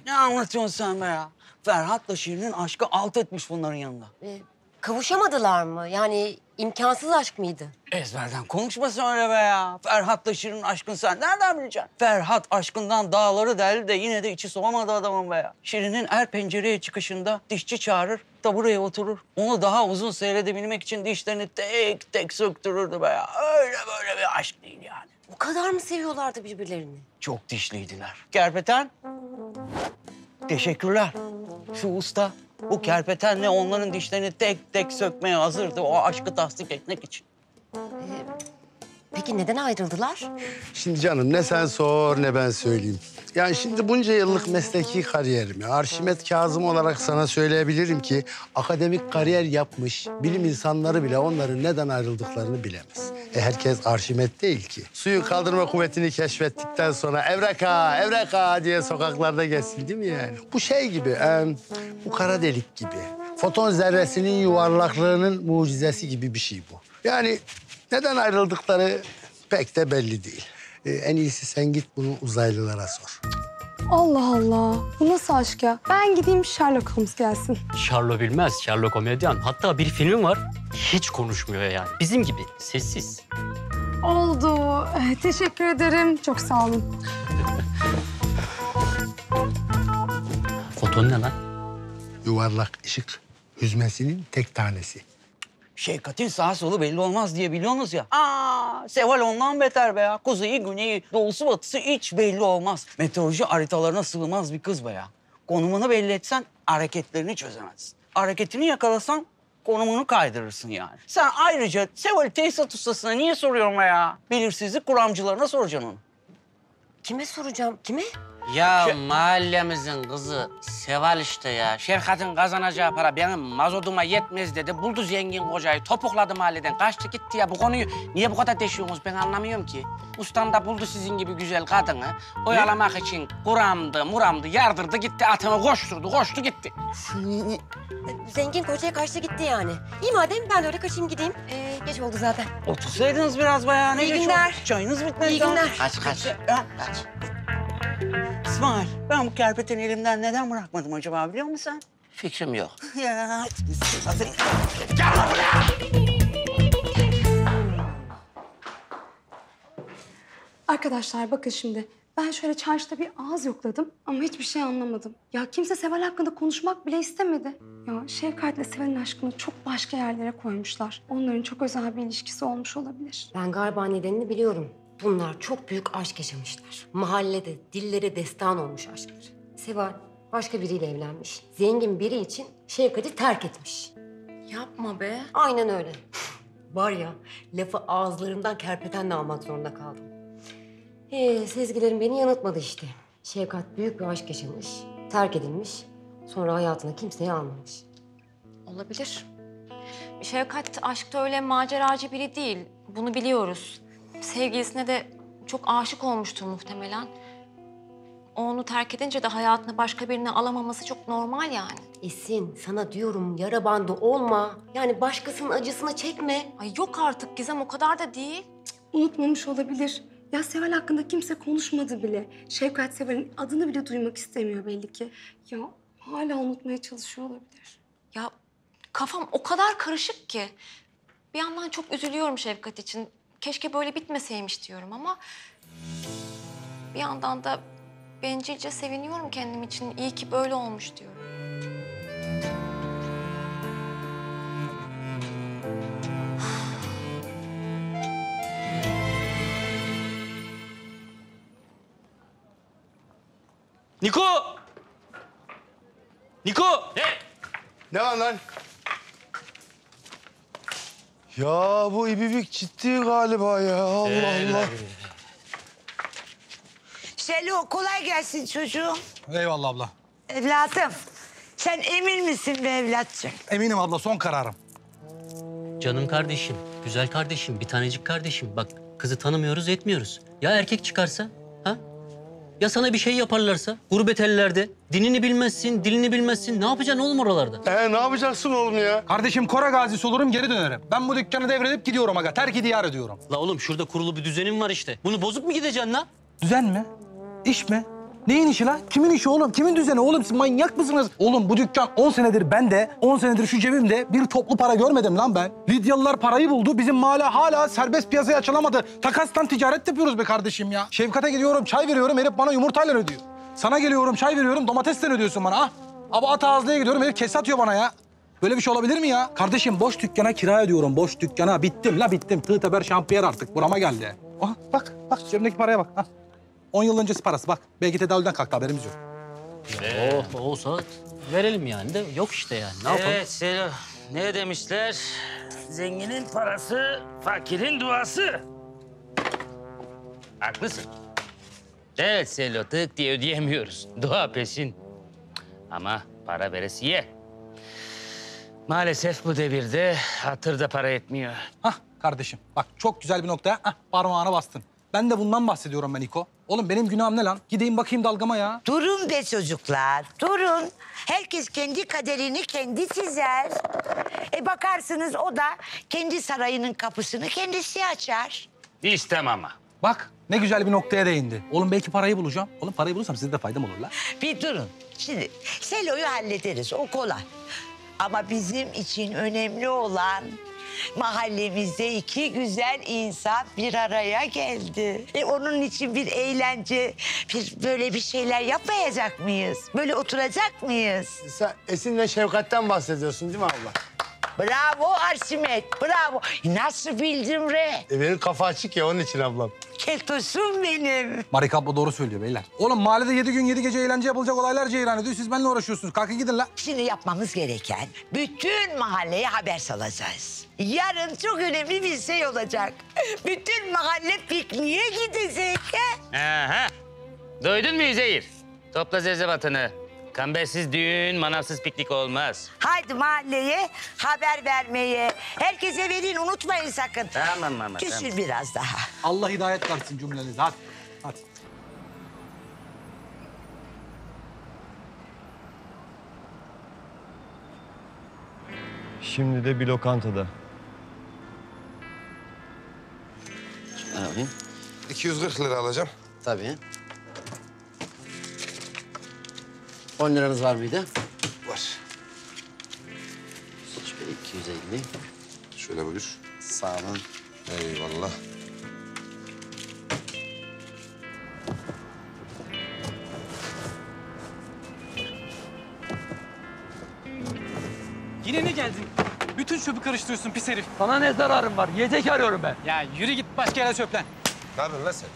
Ne anlatıyorsun sen be ya? Ferhat'la Şirin'in aşkı alt etmiş bunların yanında. Kavuşamadılar mı? Yani imkansız aşk mıydı? Ezberden konuşmasın öyle be ya. Ferhat'la Şirin aşkını sen nereden bileceksin? Ferhat aşkından dağları deldi de yine de içi soğumadı adamın be ya. Şirin'in her pencereye çıkışında dişçi çağırır, da buraya oturur. Onu daha uzun seyredebilmek için dişlerini tek tek söktürürdü be ya. Öyle böyle bir aşk değil yani. O kadar mı seviyorlardı birbirlerini? Çok dişliydiler. Kerpeten, teşekkürler. Şu usta, bu kerpetenle onların dişlerini tek tek sökmeye hazırdı o aşkı tasdik etmek için. Peki neden ayrıldılar? Şimdi canım ne sen sor ne ben söyleyeyim. Yani şimdi bunca yıllık mesleki kariyerimi Arşimet Kazım olarak sana söyleyebilirim ki akademik kariyer yapmış bilim insanları bile onların neden ayrıldıklarını bilemez. Herkes Arşimet değil ki. Suyu kaldırma kuvvetini keşfettikten sonra Evrika, Evrika diye sokaklarda gezsin değil mi yani? Bu şey gibi, bu kara delik gibi. Foton zerresinin yuvarlaklığının mucizesi gibi bir şey bu. Yani neden ayrıldıkları pek de belli değil. En iyisi sen git bunu uzaylılara sor. Allah Allah, bu nasıl aşk ya? Ben gideyim Sherlock Holmes gelsin. Sherlock bilmez, Sherlock komedyen. Hatta bir filmi var, hiç konuşmuyor yani. Bizim gibi, sessiz. Oldu, teşekkür ederim. Çok sağ olun. Foton ne lan? Yuvarlak ışık, hüzmesinin tek tanesi. Şevkat'in sağ solu belli olmaz diye biliyorsunuz ya. Aa, Seval ondan beter be ya. Kuzeyi, güneyi, doğusu, batısı hiç belli olmaz. Meteoroloji haritalarına sığmaz bir kız be ya. Konumunu belli etsen hareketlerini çözemezsin. Hareketini yakalasan konumunu kaydırırsın yani. Sen ayrıca Seval'i tesisat ustasına niye soruyorum ya? Belirsizlik kuramcılarına soracaksın onu. Kime soracağım? Kime? Ya mahallemizin kızı Seval işte ya. Şevkat'ın kazanacağı para benim mazotuma yetmez dedi. Buldu zengin kocayı, topukladı mahalleden. Kaçtı gitti ya. Bu konuyu niye bu kadar deşiyorsunuz ben anlamıyorum ki. Ustam da buldu sizin gibi güzel kadını. Oyalamak için kuramdı, muramdı, yardırdı gitti. Atımı koştu gitti. Zengin kocaya kaçtı gitti yani. İyi madem ben de öyle kaçayım gideyim. Geç oldu zaten. Otursaydınız biraz bayağı. Ne İyi günler. Çayınız bitmedi. İyi günler. Kaç. İsmail, ben bu kerpeteni elimden neden bırakmadım acaba biliyor musun sen? Fikrim yok. Ya, hadi. Gel lan buraya! Arkadaşlar bakın şimdi, ben şöyle çarşıda bir ağız yokladım ama hiçbir şey anlamadım. Ya kimse Seval hakkında konuşmak bile istemedi. Ya Şevkat'le Seval'in aşkını çok başka yerlere koymuşlar. Onların çok özel bir ilişkisi olmuş olabilir. Ben galiba nedenini biliyorum. Bunlar çok büyük aşk yaşamışlar. Mahallede, dillere destan olmuş aşklar. Seval başka biriyle evlenmiş. Zengin biri için Şevkat'i terk etmiş. Yapma be. Aynen öyle. Var ya, lafı ağızlarımdan kerpetenle almak zorunda kaldım. Sezgilerim beni yanıltmadı işte. Şevkat büyük bir aşk yaşamış, terk edilmiş. Sonra hayatına kimseyi almamış. Olabilir. Şevkat aşkta öyle maceracı biri değil. Bunu biliyoruz. Sevgilisine de çok aşık olmuştu muhtemelen. Onu terk edince de hayatına başka birini alamaması çok normal yani. Esin, sana diyorum yara bandı olma. Yani başkasının acısını çekme. Ay yok artık Gizem, o kadar da değil. Cık, unutmamış olabilir. Ya Seval hakkında kimse konuşmadı bile. Şevkat Seval'in adını bile duymak istemiyor belli ki. Ya hala unutmaya çalışıyor olabilir. Ya kafam o kadar karışık ki. Bir yandan çok üzülüyorum Şevkat için. Keşke böyle bitmeseymiş diyorum ama bir yandan da bencilce seviniyorum kendim için. İyi ki böyle olmuş diyorum. Niko! Niko! Ne? Ne var lan? Ya bu ibibik ciddi galiba ya. Allah Allah. Şelo, kolay gelsin çocuğum. Eyvallah abla. Evladım, sen emin misin be evlatçığım? Eminim abla, son kararım. Canım kardeşim, güzel kardeşim, bir tanecik kardeşim. Bak kızı tanımıyoruz, etmiyoruz. Ya erkek çıkarsa? Ha? Ya sana bir şey yaparlarsa? Gurbet ellerde. Dinini bilmezsin, dilini bilmezsin. Ne yapacaksın oğlum oralarda? Ne yapacaksın oğlum ya? Kardeşim Kore gazisi olurum, geri dönerim. Ben bu dükkanı devredip gidiyorum aga. Terk-i diyar ediyorum. La oğlum şurada kurulu bir düzenim var işte. Bunu bozup mu gideceksin la? Düzen mi? İş mi? Neyin işi la? Kimin işi oğlum? Kimin düzeni oğlum? Siz manyak mısınız? Oğlum bu dükkan 10 senedir bende, 10 senedir şu cebimde bir toplu para görmedim lan ben. Lidyalılar parayı buldu. Bizim mahalle hala serbest piyasaya açılamadı. Takastan ticaret yapıyoruz be kardeşim ya. Şevkat'a gidiyorum, çay veriyorum. Herif bana yumurtayla ödüyor. Sana geliyorum, çay veriyorum. Domatesle ödüyorsun bana. Ah. Abi at ağızlığa gidiyorum. Herif kese atıyor bana ya. Böyle bir şey olabilir mi ya? Kardeşim boş dükkana kira ediyorum. Boş dükkana. Bittim la bittim. Tığ teber şampiyer artık. Burama geldi. Ah bak cebimdeki paraya bak. Ah. 10 yıl öncesi parası bak. Belki tedavülden kalktı, haberimiz yok. Olsa verelim yani de yok işte yani. Ne yapalım? Evet Selam, ne demişler? Zenginin parası, fakirin duası. Haklısın. Evet Selam, tık diye ödeyemiyoruz. Dua peşin. Ama para veresiye. Maalesef bu devirde hatırda para etmiyor. Hah kardeşim bak çok güzel bir noktaya parmağına bastın. Ben de bundan bahsediyorum ben Niko. Oğlum benim günahım ne lan? Gideyim bakayım dalgama ya. Durun be çocuklar, durun. Herkes kendi kaderini kendi çizer. Bakarsınız o da kendi sarayının kapısını kendisi açar. İstemem ama. Bak ne güzel bir noktaya değindi. Oğlum belki parayı bulacağım. Oğlum parayı bulursam size de faydam olur lan. Bir durun. Şimdi Selo'yu hallederiz, o kolay. Ama bizim için önemli olan... Mahallemizde iki güzel insan bir araya geldi. Onun için bir eğlence, böyle bir şeyler yapmayacak mıyız? Böyle oturacak mıyız? Sen Esin'le Şevkat'ten bahsediyorsun değil mi abla? Bravo Arşimet, bravo. Nasıl bildim re? Benim kafa açık ya onun için ablam. Keltosun benim. Marika abla doğru söylüyor beyler. Oğlum mahallede 7 gün 7 gece eğlence yapılacak olaylar ceyran ediyor. Siz benimle uğraşıyorsunuz. Kalkın gidin la. Şimdi yapmamız gereken bütün mahalleye haber salacağız. Yarın çok önemli bir şey olacak. Bütün mahalle pikniğe gidecek. Aha. Duydun mu Üzeyir? Topla zerzevatını. Kambersiz düğün, manavsız piknik olmaz. Haydi mahalleye haber vermeye. Herkese verin, unutmayın sakın. Tamam ama. Küsür tamam. Biraz daha. Allah hidayet versin cümlenize. Hadi, hadi. Şimdi de bir lokantada. Ne yapayım? 240 lira alacağım. Tabii. 10 liranız var mıydı? Var. Şöyle 250. Şöyle buyur. Sağ olun. Eyvallah. Yine ne geldin? Bütün çöpü karıştırıyorsun pis herif. Sana ne zararım var? Yiyecek arıyorum ben. Ya yürü git başka yere çöplen. Ne yapıyorsun lan sen?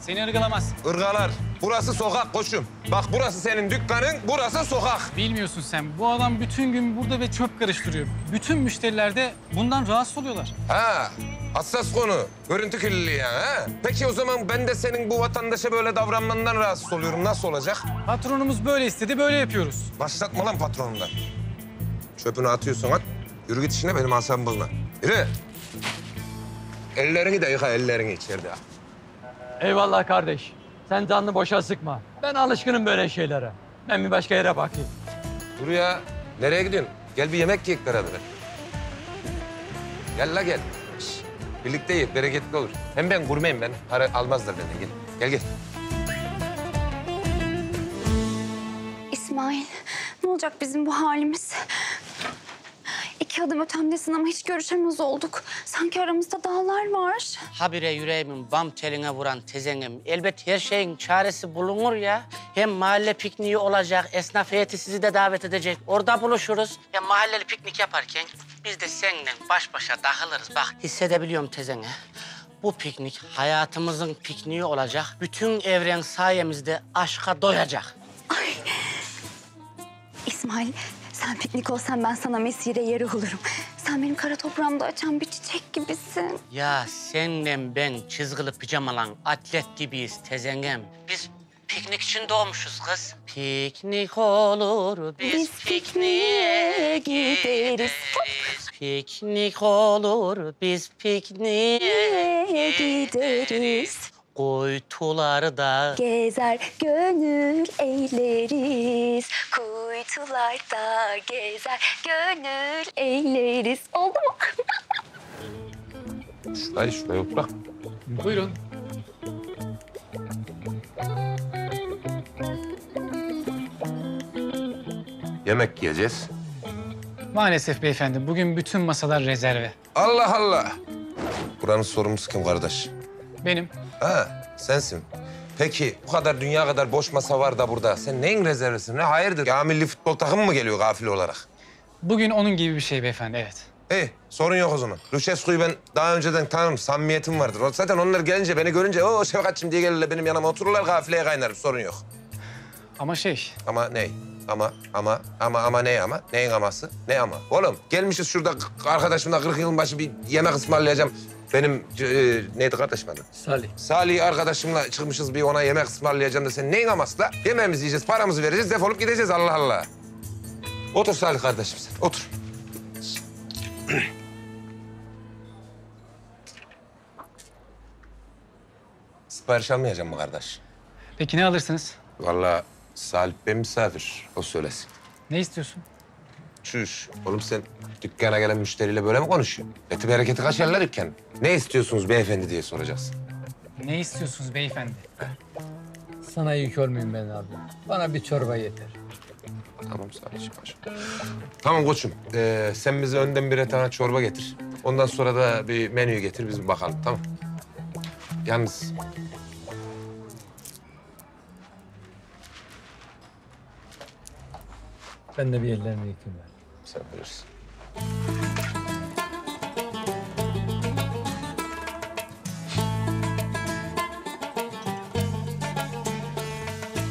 Seni ırgalamaz. Irgalar. Burası sokak koçum. Bak burası senin dükkanın, burası sokak. Bilmiyorsun sen. Bu adam bütün gün burada ve çöp karıştırıyor. Bütün müşteriler de bundan rahatsız oluyorlar. Ha, hassas konu. Görüntü kirliliği yani ha. Peki o zaman ben de senin bu vatandaşa böyle davranmandan rahatsız oluyorum. Nasıl olacak? Patronumuz böyle istedi, böyle yapıyoruz. Başlatma lan patronundan. Çöpünü atıyorsun at. Yürü git işine benim asabımı bozma. Yürü. Ellerini de yıka, ellerini içeride. Eyvallah kardeş. Sen canını boşa sıkma. Ben alışkınım böyle şeylere. Ben bir başka yere bakayım. Dur ya. Nereye gidiyorsun? Gel bir yemek yiyek beraber. Gel la gel. Şişt. Birlikte yiyip bereketli olur. Hem ben gurmeyim ben. Para almazlar benden. Gel. Gel gel. İsmail, ne olacak bizim bu halimiz? 2 adım ötemdesin ama hiç görüşemez olduk. Sanki aramızda dağlar var. Habire yüreğimin bam teline vuran tezenim. Elbet her şeyin çaresi bulunur ya. Hem mahalle pikniği olacak, esnaf heyeti sizi de davet edecek. Orada buluşuruz. Ya mahalleli piknik yaparken biz de seninle baş başa dağılırız. Bak hissedebiliyorum tezeni. Bu piknik hayatımızın pikniği olacak. Bütün evren sayemizde aşka doyacak. Ay. İsmail... Sen piknik olsan ben sana mesire yeri olurum. Sen benim kara toprağımda açan bir çiçek gibisin. Ya senle ben çizgili pijamalan atlet gibiyiz tezengem. Biz piknik için doğmuşuz kız. Piknik olur biz pikniğe gideriz. Piknik olur biz pikniğe gideriz. Kuytularda gezer gönül eğleriz. Kuytularda gezer gönül eğleriz. Oldu mu? Şurayı şuraya otur. Buyurun. Yemek yiyeceğiz. Maalesef beyefendi bugün bütün masalar rezerve. Allah Allah. Buranın sorumlusu kim kardeş? Benim. Ha, sensin. Peki bu kadar dünya kadar boş masa var da burada. Sen neyin rezervisin? Ne hayırdır? Ya milli futbol takımı mı geliyor gafili olarak? Bugün onun gibi bir şey beyefendi, evet. İyi, sorun yok o zaman. Lüşesku'yu ben daha önceden tanırım, samimiyetim vardır. Zaten onlar gelince, beni görünce o Şevkat'cığım diye gelirler benim yanıma otururlar, gafileye kaynarım. Sorun yok. Ama şey... Ama ney? Ama ne ama? Neyin aması? Ne ama? Oğlum gelmişiz şurada arkadaşımla 40 yılın başı bir yemek ısmarlayacağım. Benim neydi kardeşim adı? Salih. Salih arkadaşımla çıkmışız bir ona yemek ısmarlayacağım da sen neyin aması la? Yemeğimizi yiyeceğiz, paramızı vereceğiz, defolup gideceğiz Allah Allah. Otur Salih kardeşim sen, otur. Sipariş almayacağım mı kardeş? Peki ne alırsınız? Vallahi Salih Bey misafir, o söylesin. Ne istiyorsun? Çüş. Oğlum sen dükkana gelen müşteriyle böyle mi konuşuyorsun? Eti bereketi kaçarlar dükkanı. Ne istiyorsunuz beyefendi diye soracağız. Ne istiyorsunuz beyefendi? Sana yük olmayayım ben abi. Bana bir çorba yeter. Tamam sadece başım. Tamam koçum. Sen bize önden bir tane çorba getir. Ondan sonra da bir menüyü getir biz bakalım tamam. Yalnız... Ben de bir ellerimi yıkayayım ben. Sen bilirsin.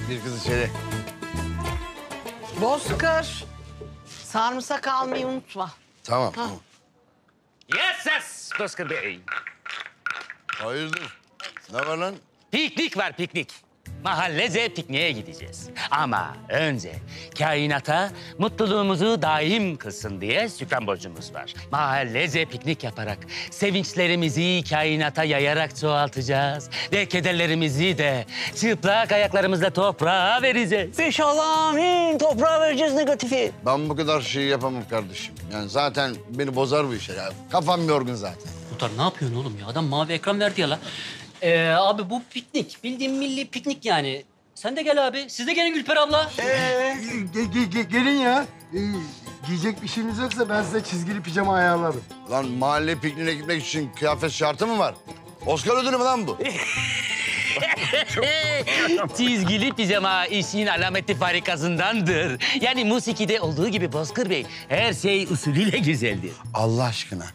Gir kız içeri. Bozkır. Sarımsak almayı unutma. Tamam. Ha. Yes, yes Bozkır Bey. Hayırdır? Ne var lan? Piknik var, piknik. Mahallece pikniğe gideceğiz. Ama önce kainata mutluluğumuzu daim kılsın diye şükran borcumuz var. Mahallece piknik yaparak sevinçlerimizi kainata yayarak çoğaltacağız. Ve kederlerimizi de çıplak ayaklarımızla toprağa vereceğiz. İnşallah amin. Toprağa vereceğiz negatifi. Ben bu kadar şey yapamam kardeşim. Yani zaten beni bozar bu işe ya. Kafam yorgun zaten. Muhtar ne yapıyorsun oğlum ya? Adam mavi ekran verdi ya la. Abi bu piknik. Bildiğin milli piknik yani. Sen de gel abi. Siz de gelin Gülperi abla. Gelin ya. Giyecek bir şeyiniz yoksa ben size çizgili pijama ayarlarım. Lan mahalle pikniğine gitmek için kıyafet şartı mı var? Oscar ödülü mü lan bu? Çizgili pijama işin alameti farikasındandır. Yani musikide olduğu gibi Bozkır Bey, her şey usulüyle güzeldir. Allah aşkına.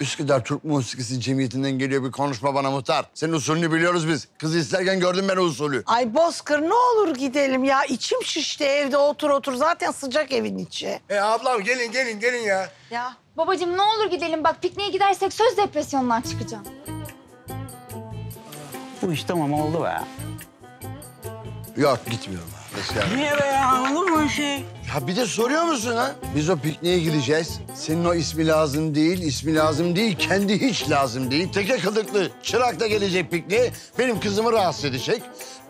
Üsküdar Türk Musikisi Cemiyeti'nden geliyor bir konuşma bana muhtar. Senin usulünü biliyoruz biz. Kızı isterken gördüm ben usulü. Ay Bozkır ne olur gidelim ya. İçim şişti evde otur. Zaten sıcak evin içi. Ablam gelin ya. Ya babacığım ne olur gidelim. Bak pikniğe gidersek söz depresyondan çıkacağım. Bu iş tamam oldu be. Yok gitmiyorum abi. Niye be ya? Olur mu o şey? Ya bir de soruyor musun ha? Biz o pikniğe gideceğiz. Senin o ismi lazım değil. Kendi hiç lazım değil. Teke kılıklı çırak da gelecek pikniğe. Benim kızımı rahatsız edecek.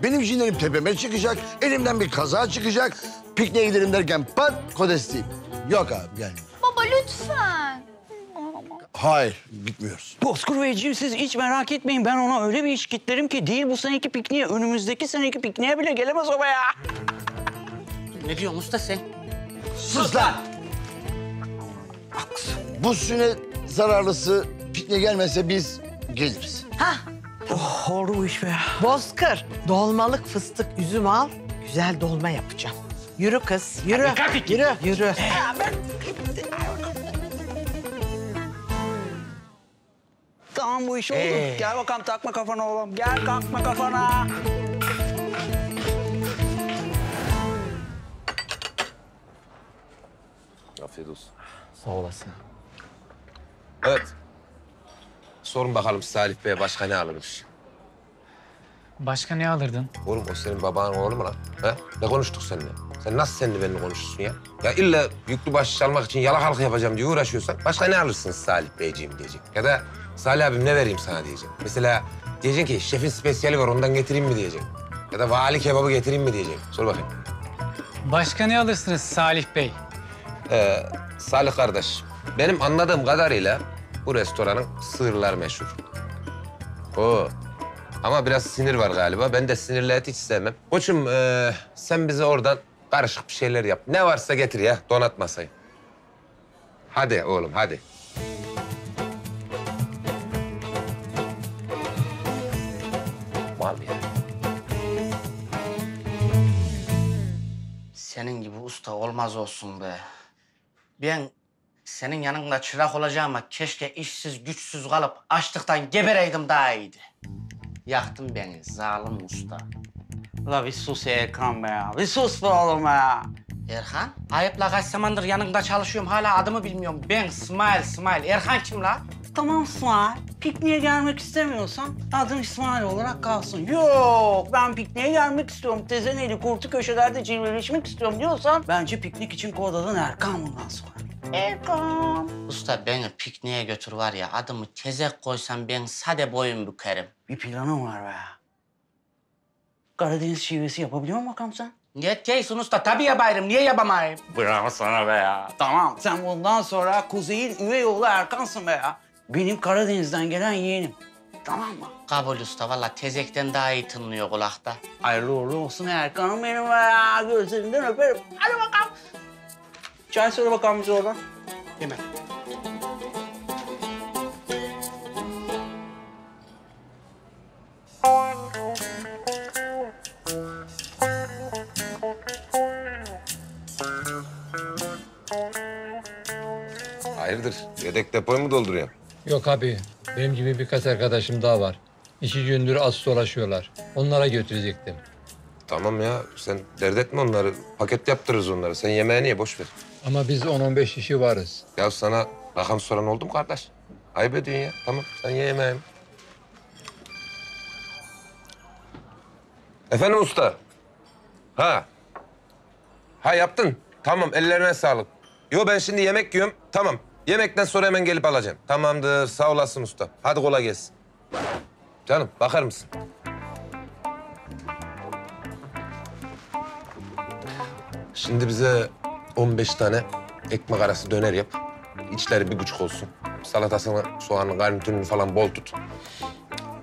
Benim cinlerim tepeme çıkacak. Elimden bir kaza çıkacak. Pikniğe gidelim derken pat kodesteyim. Yok abi gelmiyorum. Baba lütfen. Hayır, gitmiyoruz. Bozkır Beyciğim siz hiç merak etmeyin. Ben ona öyle bir iş kitlerim ki değil bu seneki pikniğe, önümüzdeki seneki pikniğe bile gelemez o be ya. Ne diyorsun usta sen? Sus lan! Haklısın. Bu süne zararlısı pikniğe gelmezse biz geliriz. Hah! Oh, oldu bu iş be ya. Bozkır, dolmalık fıstık üzüm al, güzel dolma yapacağım. Yürü kız, yürü. Yürü. Ya ben... Tamam bu iş oldu. Gel bakalım takma kafana oğlum. Gel kalkma kafana. Afiyet olsun. Sağ olasın. Evet. Sorun bakalım Salih Bey'e başka ne alırmış? Başka ne alırdın? Oğlum o senin babanın oğlu mu lan? Ha? Ne konuştuk seninle? Sen nasıl seninle benimle konuşursun ya? Ya illa yüklü başlık almak için yalak halka yapacağım diye uğraşıyorsan başka ne alırsın Salih Beyciğim diyecek. Ya da Salih abim ne vereyim sana diyecek. Mesela diyeceksin ki şefin spesiyali var ondan getireyim mi diyecek. Ya da vali kebabı getireyim mi diyecek. Sor bakayım. Başka ne alırsınız Salih Bey? Salih kardeş, benim anladığım kadarıyla bu restoranın sığırlar meşhur. Oo. Ama biraz sinir var galiba. Ben de sinirli et hiç sevmem. Koçum sen bize oradan karışık bir şeyler yap. Ne varsa getir ya. Donat masayı. Hadi oğlum hadi. Vallahi. Senin gibi usta olmaz olsun be. Ben senin yanında çırak olacağıma keşke işsiz güçsüz kalıp açlıktan gebereydim daha iyiydi. Yaktın beni zalim usta. La bir sus Erkan be ya. Bir sus be oğlum ya. Erkan? Ayıpla kaç zamandır yanında çalışıyorum. Hala adımı bilmiyorum. Ben İsmail. Erkan kim la? Tamam İsmail. Pikniğe gelmek istemiyorsan adın İsmail olarak kalsın. Yok ben pikniğe gelmek istiyorum. Tezeneyle kurtu köşelerde cilveleşmek istiyorum diyorsan bence piknik için kodadan Erkan bundan sonra. Erkan. Usta beni pikniğe götür var ya adımı tezek koysam ben sade boyun bükerim. Bir planım var be. Karadeniz şivesi yapabiliyor musun bakalım sen? Yeteceksin usta tabii yaparım niye yapamayayım? Bravo sana be ya. Tamam sen bundan sonra Kuzey'in üvey oğlu Erkan'sın be ya. Benim Karadeniz'den gelen yeğenim. Tamam mı? Kabul usta valla tezekten daha iyi tınlıyor kulakta. Hayırlı uğurlu olsun Erkan'ım benim be ya. Gözlerinden öperim. Hadi bakalım. Çay söyle bakalım bize oradan. Hemen. Hayırdır? Yedek depoyu mu dolduruyor? Yok abi. Benim gibi birkaç arkadaşım daha var. İki gündür az dolaşıyorlar. Onlara götürecektim. Tamam ya, sen dert etme onları. Paket yaptırırız onları. Sen yemeğini ye, boş ver. Ama biz 10-15 kişi varız. Ya sana rakam soran oldu mu kardeş? Ayıp ediyorsun ya. Tamam, sen ye yemeğini. Efendim usta? Ha. Ha, yaptın. Tamam, ellerine sağlık. Yo, ben şimdi yemek yiyorum. Tamam, yemekten sonra hemen gelip alacağım. Tamamdır, sağ olasın usta. Hadi kolay gelsin. Canım, bakar mısın? Şimdi bize 15 tane ekmek arası döner yap. İçleri bir buçuk olsun. Salatasını, soğanını, garnitürünü falan bol tut.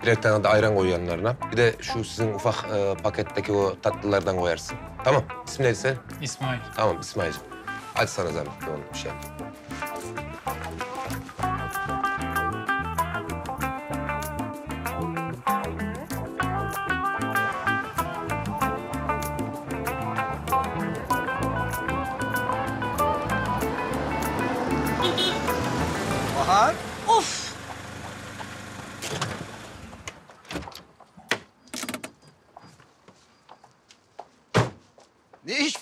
Birer tane de ayran koy yanlarına. Bir de şu sizin ufak paketteki o tatlılardan koyarsın. Tamam. İsmin neydi sen? İsmail. Tamam İsmail'cim. Hadi sana zahmet. Bir şey yap.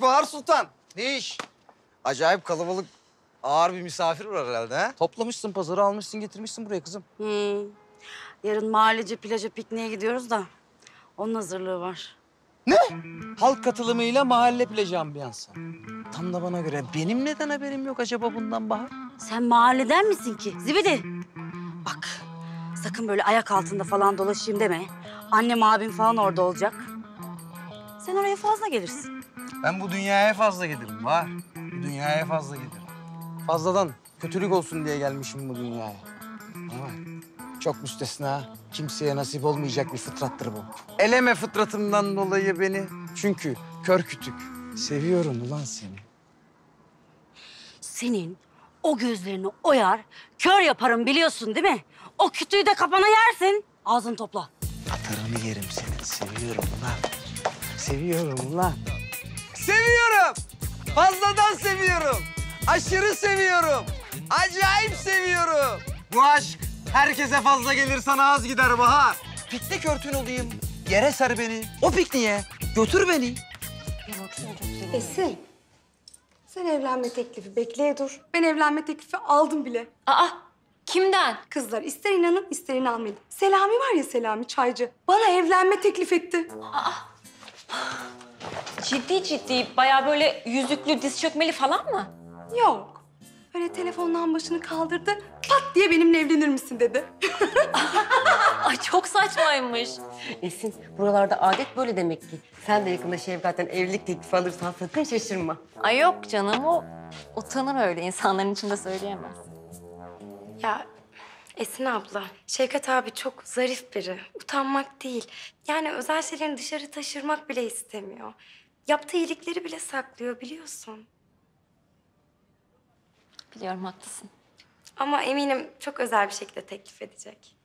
Bahar Sultan, ne iş? Acayip kalabalık, ağır bir misafir var herhalde ha? Toplamışsın pazarı, almışsın, getirmişsin buraya kızım. Yarın mahallece plaja pikniğe gidiyoruz da onun hazırlığı var. Ne? Halk katılımıyla mahalle plajı ambiyansı. Tam da bana göre. Benim neden haberim yok acaba bundan Bahar? Sen mahalleden misin ki? Zibidi. Bak, sakın böyle ayak altında falan dolaşayım deme. Annem, abim falan orada olacak. Sen oraya fazla gelirsin. Ben bu dünyaya fazla gelirim var. Bu dünyaya fazla gelirim. Fazladan kötülük olsun diye gelmişim bu dünyaya. Ama çok müstesna, kimseye nasip olmayacak bir fıtrattır bu. Eleme fıtratımdan dolayı beni. Çünkü kör kütük. Seviyorum ulan seni. Senin o gözlerini oyar, kör yaparım biliyorsun değil mi? O kütüğü de kafana yersin. Ağzını topla. Atarını yerim seni. Seviyorum lan. Seviyorum lan. Seviyorum. Fazladan seviyorum. Aşırı seviyorum. Acayip seviyorum. Bu aşk herkese fazla gelir, sana az gider Bahar. Piknik örtün olayım. Yere ser beni. O pikniğe götür beni. Esin, sen evlenme teklifi bekleye dur. Ben evlenme teklifi aldım bile. Aa, kimden? Kızlar, ister inanın ister inanmayın. Selami var ya, Selami çaycı. Bana evlenme teklif etti. Aa. Ciddi ciddi, bayağı böyle yüzüklü, diz çökmeli falan mı? Yok. Öyle telefondan başını kaldırdı, pat diye benimle evlenir misin dedi. Ay çok saçmaymış. Esin, buralarda adet böyle demek ki. Sen de yakında Şevkat'ten evlilik teklifi alırsan sakın şaşırma. Ay yok canım, o utanır öyle. İnsanların içinde söyleyemez. Ya Esin abla, Şevkat abi çok zarif biri. Utanmak değil. Yani özel şeylerini dışarı taşırmak bile istemiyor. Yaptığı iyilikleri bile saklıyor, biliyorsun. Biliyorum, haklısın. Ama eminim çok özel bir şekilde teklif edecek.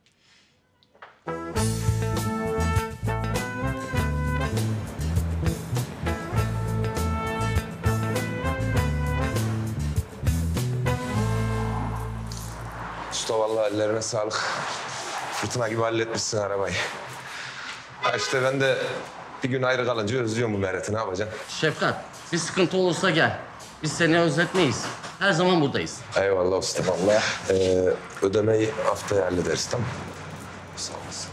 Usta vallahi ellerine sağlık. Fırtına gibi halletmişsin arabayı. Ha işte ben de... Bir gün ayrı kalınca özlüyorum bu mereti, ne yapacaksın? Şefkat, bir sıkıntı olursa gel. Biz seni özletmeyiz. Her zaman buradayız. Eyvallah usta, vallahi. Ödemeyi haftaya hallederiz, tamam mı? Sağ olasın.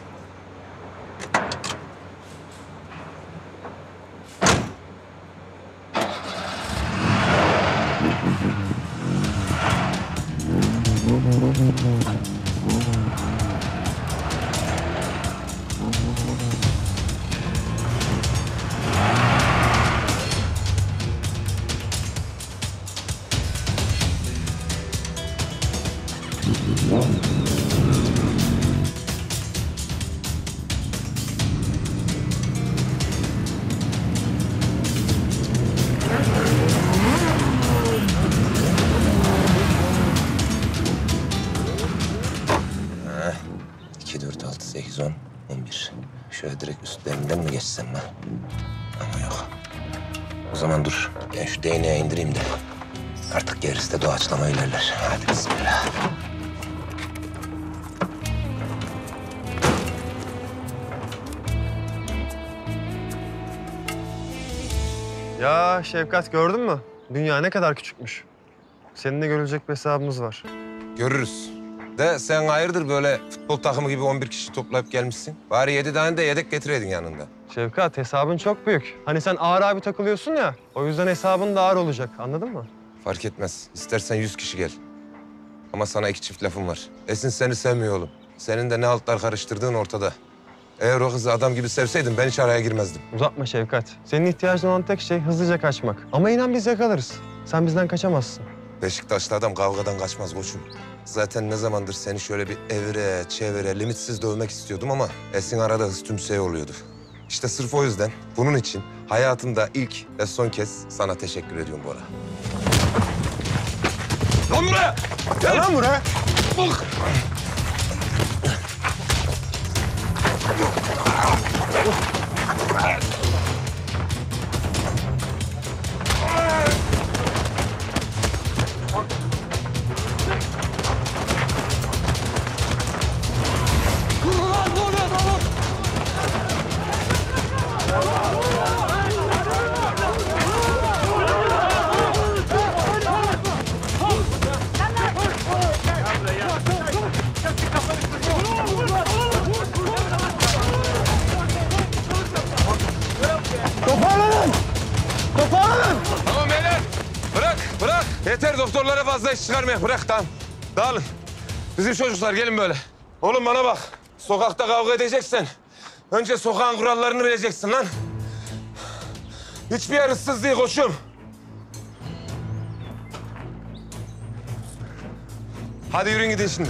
Doğaçlama ilerler. Hadi bismillah. Ya Şevkat, gördün mü? Dünya ne kadar küçükmüş. Seninle görülecek bir hesabımız var. Görürüz. De sen hayırdır böyle futbol takımı gibi 11 kişi toplayıp gelmişsin? Bari 7 tane de yedek getireydin yanında. Şevkat, hesabın çok büyük. Hani sen ağır abi takılıyorsun ya, o yüzden hesabın da ağır olacak. Anladın mı? Fark etmez. İstersen 100 kişi gel. Ama sana iki çift lafım var. Esin seni sevmiyor oğlum. Senin de ne altlar karıştırdığın ortada. Eğer o kızı adam gibi sevseydin ben hiç araya girmezdim. Uzatma Şevkat. Senin ihtiyacın olan tek şey hızlıca kaçmak. Ama inan biz yakalarız. Sen bizden kaçamazsın. Beşiktaşlı adam kavgadan kaçmaz koçum. Zaten ne zamandır seni şöyle bir evire, çevire, limitsiz dövmek istiyordum ama Esin arada hız tümseği oluyordu. İşte sırf o yüzden, bunun için hayatımda ilk ve son kez sana teşekkür ediyorum Bora. Lan buraya! Gel lan buraya! Bak! Doktorlara fazla iş çıkarmayın. Bırak tamam. Dağılın. Bizim çocuklar gelin böyle. Oğlum bana bak. Sokakta kavga edeceksen önce sokağın kurallarını bileceksin lan. Hiçbir yer ıssız değil koçum. Hadi yürüyün gidin şimdi.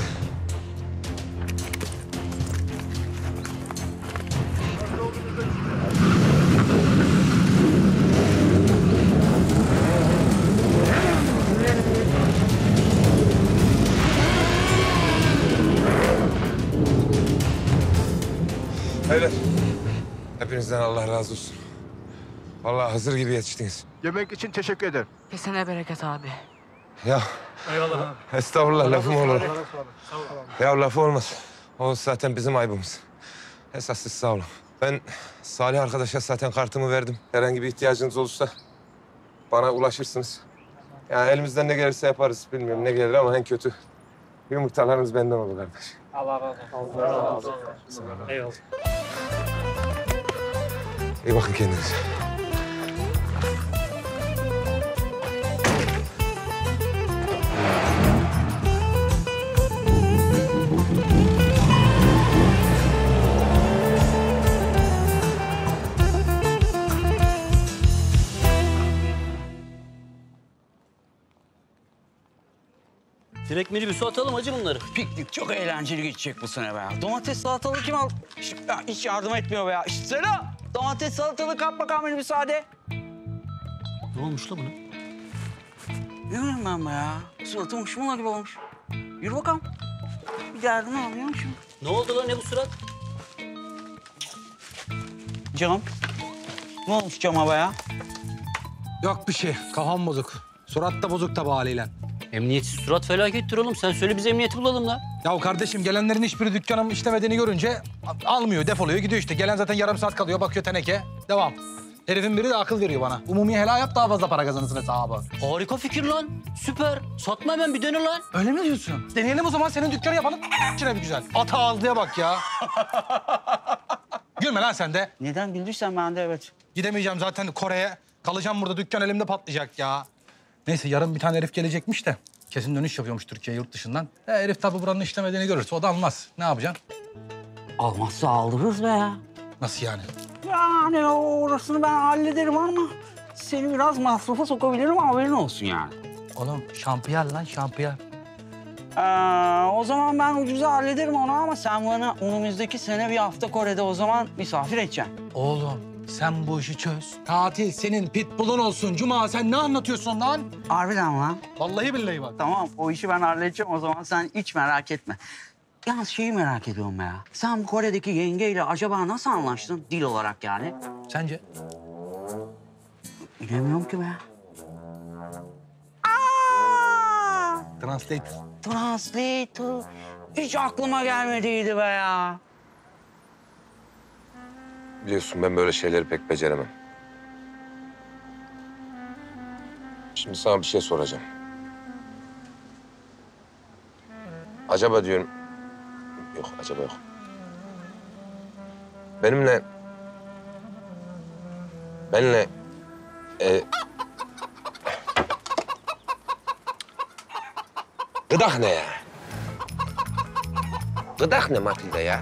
Hepinizden Allah razı olsun. Vallahi hazır gibi yetiştiniz. Yemek için teşekkür ederim. Kesene bereket abi. Ya. Eyvallah abi. Estağfurullah, lafım olur. Ya lafı olmaz. O zaten bizim aybımız. Esas siz sağ olun. Ben Salih arkadaşa zaten kartımı verdim. Herhangi bir ihtiyacınız olursa bana ulaşırsınız. Yani elimizden ne gelirse yaparız. Bilmiyorum ne gelir ama en kötü yumurtalarınız benden olur kardeş. Allah razı olsun. Allah razı olsun. Eyvallah. İyi bakın kendinize. Direkt minibüse atalım hacı bunları. Piknik çok eğlenceli geçecek bu sene be ya. Domates salatalığı kim al? Ya, hiç yardım etmiyor be ya. Selam. Domates salatalığı kap bakalım benim müsaade. Ne olmuş la buna? Bilmiyorum ben be ya. Suratım uçmula gibi olmuş. Yürü bakalım. Bir derdini alıyormuşum. Ne oldu lan ne bu surat? Cam. Ne olmuş cama be ya? Yok bir şey. Kafam bozuk. Surat da bozuk tabi haliyle. Emniyetsiz surat felakettir oğlum. Sen söyle bize emniyeti bulalım la. Ya kardeşim gelenlerin hiçbiri dükkanım işlemediğini görünce almıyor, defoluyor, gidiyor işte. Gelen zaten yarım saat kalıyor, bakıyor teneke. Devam. Herifin biri de akıl veriyor bana. Umumi helal yap daha fazla para kazanırsın hesabı. Harika fikir lan. Süper. Satma hemen bir dene lan. Öyle mi diyorsun? Deneyelim o zaman senin dükkanı yapalım. İçine bir güzel. Ata ağızlıya bak ya. Gülme lan sen de. Neden güldüysen ben de evet. Gidemeyeceğim zaten Kore'ye. Kalacağım burada, dükkan elimde patlayacak ya. Neyse yarın bir tane herif gelecekmiş de kesin dönüş yapıyormuş Türkiye'ye yurt dışından. Herif tabii buranın işlemediğini görürse o da almaz. Ne yapacaksın? Almazsa aldırırız be ya. Nasıl yani? Yani orasını ben hallederim ama seni biraz masrafa sokabilirim haberin olsun yani. Oğlum şampiyon lan şampiyon. O zaman ben ucuza hallederim onu ama sen bana önümüzdeki sene bir hafta Kore'de o zaman misafir edeceksin. Oğlum. Sen bu işi çöz. Tatil senin pitbullun olsun. Cuma sen ne anlatıyorsun lan? Harbiden lan. Vallahi billahi bak. Tamam o işi ben halledeceğim o zaman sen hiç merak etme. Yalnız şeyi merak ediyorum ya. Sen Kore'deki yengeyle acaba nasıl anlaştın dil olarak yani? Sence? Bilemiyorum ki be. Aa! Translator. Translator. Hiç aklıma gelmediydi be ya. Biliyorsun ben böyle şeyleri pek beceremem. Şimdi sana bir şey soracağım. Acaba diyorum... Yok, acaba yok. Benimle... Gıdak ne ya? Gıdak ne Matilda ya?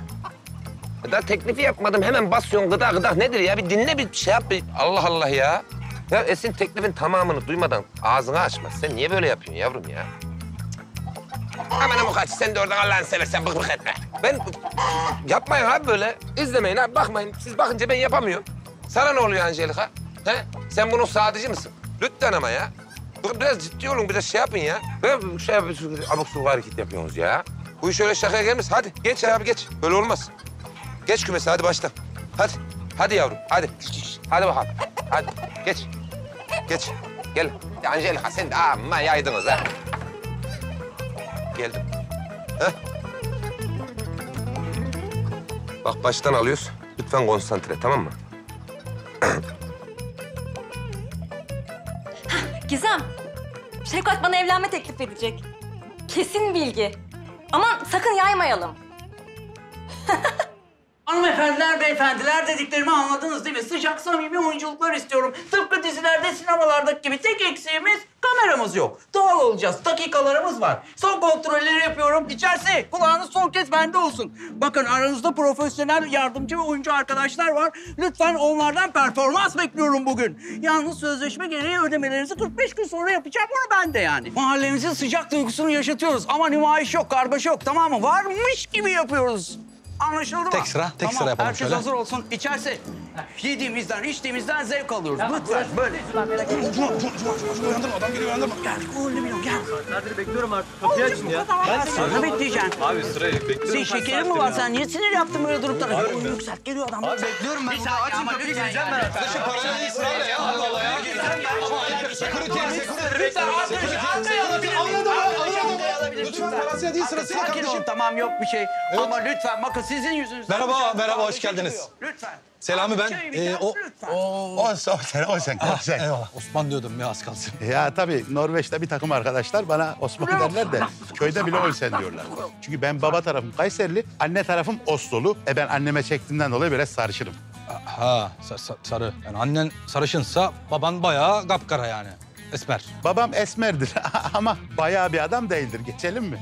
Daha teklifi yapmadım, hemen basıyorsun gıdak nedir ya? Bir dinle, bir şey yap, bir... Allah Allah ya. Ya Esin, teklifin tamamını duymadan ağzını açma. Sen niye böyle yapıyorsun yavrum ya? Hemen avukat, sen de oradan Allah'ını seversen bık bık etme. Ben... Yapmayın abi böyle. İzlemeyin abi, bakmayın. Siz bakınca ben yapamıyorum. Sana ne oluyor Angelika? He? Sen bunun sadıcı mısın? Lütfen ama ya. Biraz ciddi olun, biraz şey yapın ya. Böyle şey yapıyorsunuz, abuk subuk hareket yapıyorsunuz ya. Bu iş öyle şakaya gelmez. Hadi geç abi, geç. Böyle olmaz. Geç kümesi, hadi başla. Hadi. Hadi yavrum, hadi. Hadi bakalım. Hadi, geç. Geç. Gel. Angelika, sen de amma yaydınız ha. Geldim. Heh. Bak, baştan alıyoruz. Lütfen konsantre, tamam mı? Gizem, Şevkat bana evlenme teklif edecek. Kesin bilgi. Aman sakın yaymayalım. Hanımefendiler, beyefendiler, dediklerimi anladınız değil mi? Sıcak, samimi oyunculuklar istiyorum. Tıpkı dizilerde, sinemalardaki gibi. Tek eksiğimiz kameramız yok. Doğal olacağız, dakikalarımız var. Son kontrolleri yapıyorum. İçerisi, kulağınız son kez bende olsun. Bakın, aranızda profesyonel yardımcı ve oyuncu arkadaşlar var. Lütfen onlardan performans bekliyorum bugün. Yalnız sözleşme gereği ödemelerinizi 45 gün sonra yapacağım. Onu ben de yani. Mahallemizin sıcak duygusunu yaşatıyoruz. Ama nümayiş yok, kargaşa yok, tamam mı? Varmış gibi yapıyoruz. Anlaşıldı mı? Tek sıra yapalım. Herkes şöyle hazır olsun. İçerisi yediğimizden, içtiğimizden zevk alıyoruz. Lütfen böyle. Cuma. Uyandırma, adam geliyor, uyandırma. Gel, oğlum yok, gel. Saatlerdir bekliyorum artık. Kapıyı açın ya. Ben sırada bekleyeceğim. Abi sırayı bekliyorum. Senin şekerin mi var sen? Niye sinir yaptın böyle durup da? Oğlum yükselt, geliyor adam. Abi bekliyorum ben. Açın kapıyı, gireceğim ben. Arkadaşım parayla değil, sırayla ya. Allah Allah ya. Ama ayıp. Sekuriter. Lütfen atlayalım. Anladım. Lütfen parasıyla değil, sırasıyla kardeşim. Tamam, yok bir şey. Ama lütfen bakın sizin yüzünüzden... Merhaba, hoş geldiniz. Lütfen. Selami ben, Olsen. Eyvallah. Osman diyordum ya, az kalsın. Ya tabii, Norveç'te bir takım arkadaşlar bana Osman derler de... ...köyde bile Olsen diyorlar. Çünkü ben baba tarafım Kayserli, anne tarafım Ostolu. Ben anneme çektiğimden dolayı böyle sarışınım. Ha, sarı. Yani annen sarışınsa baban bayağı kapkara yani. Esmer. Babam esmerdir ama bayağı bir adam değildir. Geçelim mi?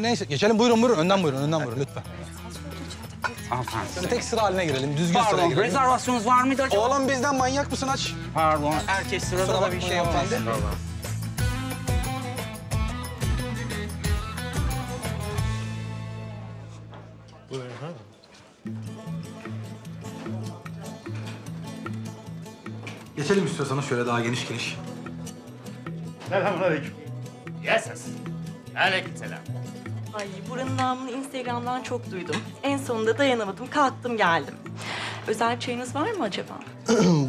Neyse, geçelim. Buyurun. Önden buyurun lütfen. Tek sıra haline girelim, düzgün sıraya girelim. Pardon, rezervasyonunuz var mıydı acaba? Oğlum bizden manyak mısın aç? Pardon. Herkes sırada da bir şey yapmadı. Buyurun. Geçelim istiyorsanız şöyle daha geniş. Selamünaleyküm. Yasas. Aleykümselam. Ay, buranın namını Instagram'dan çok duydum. En sonunda dayanamadım, kalktım geldim. Özel çayınız var mı acaba?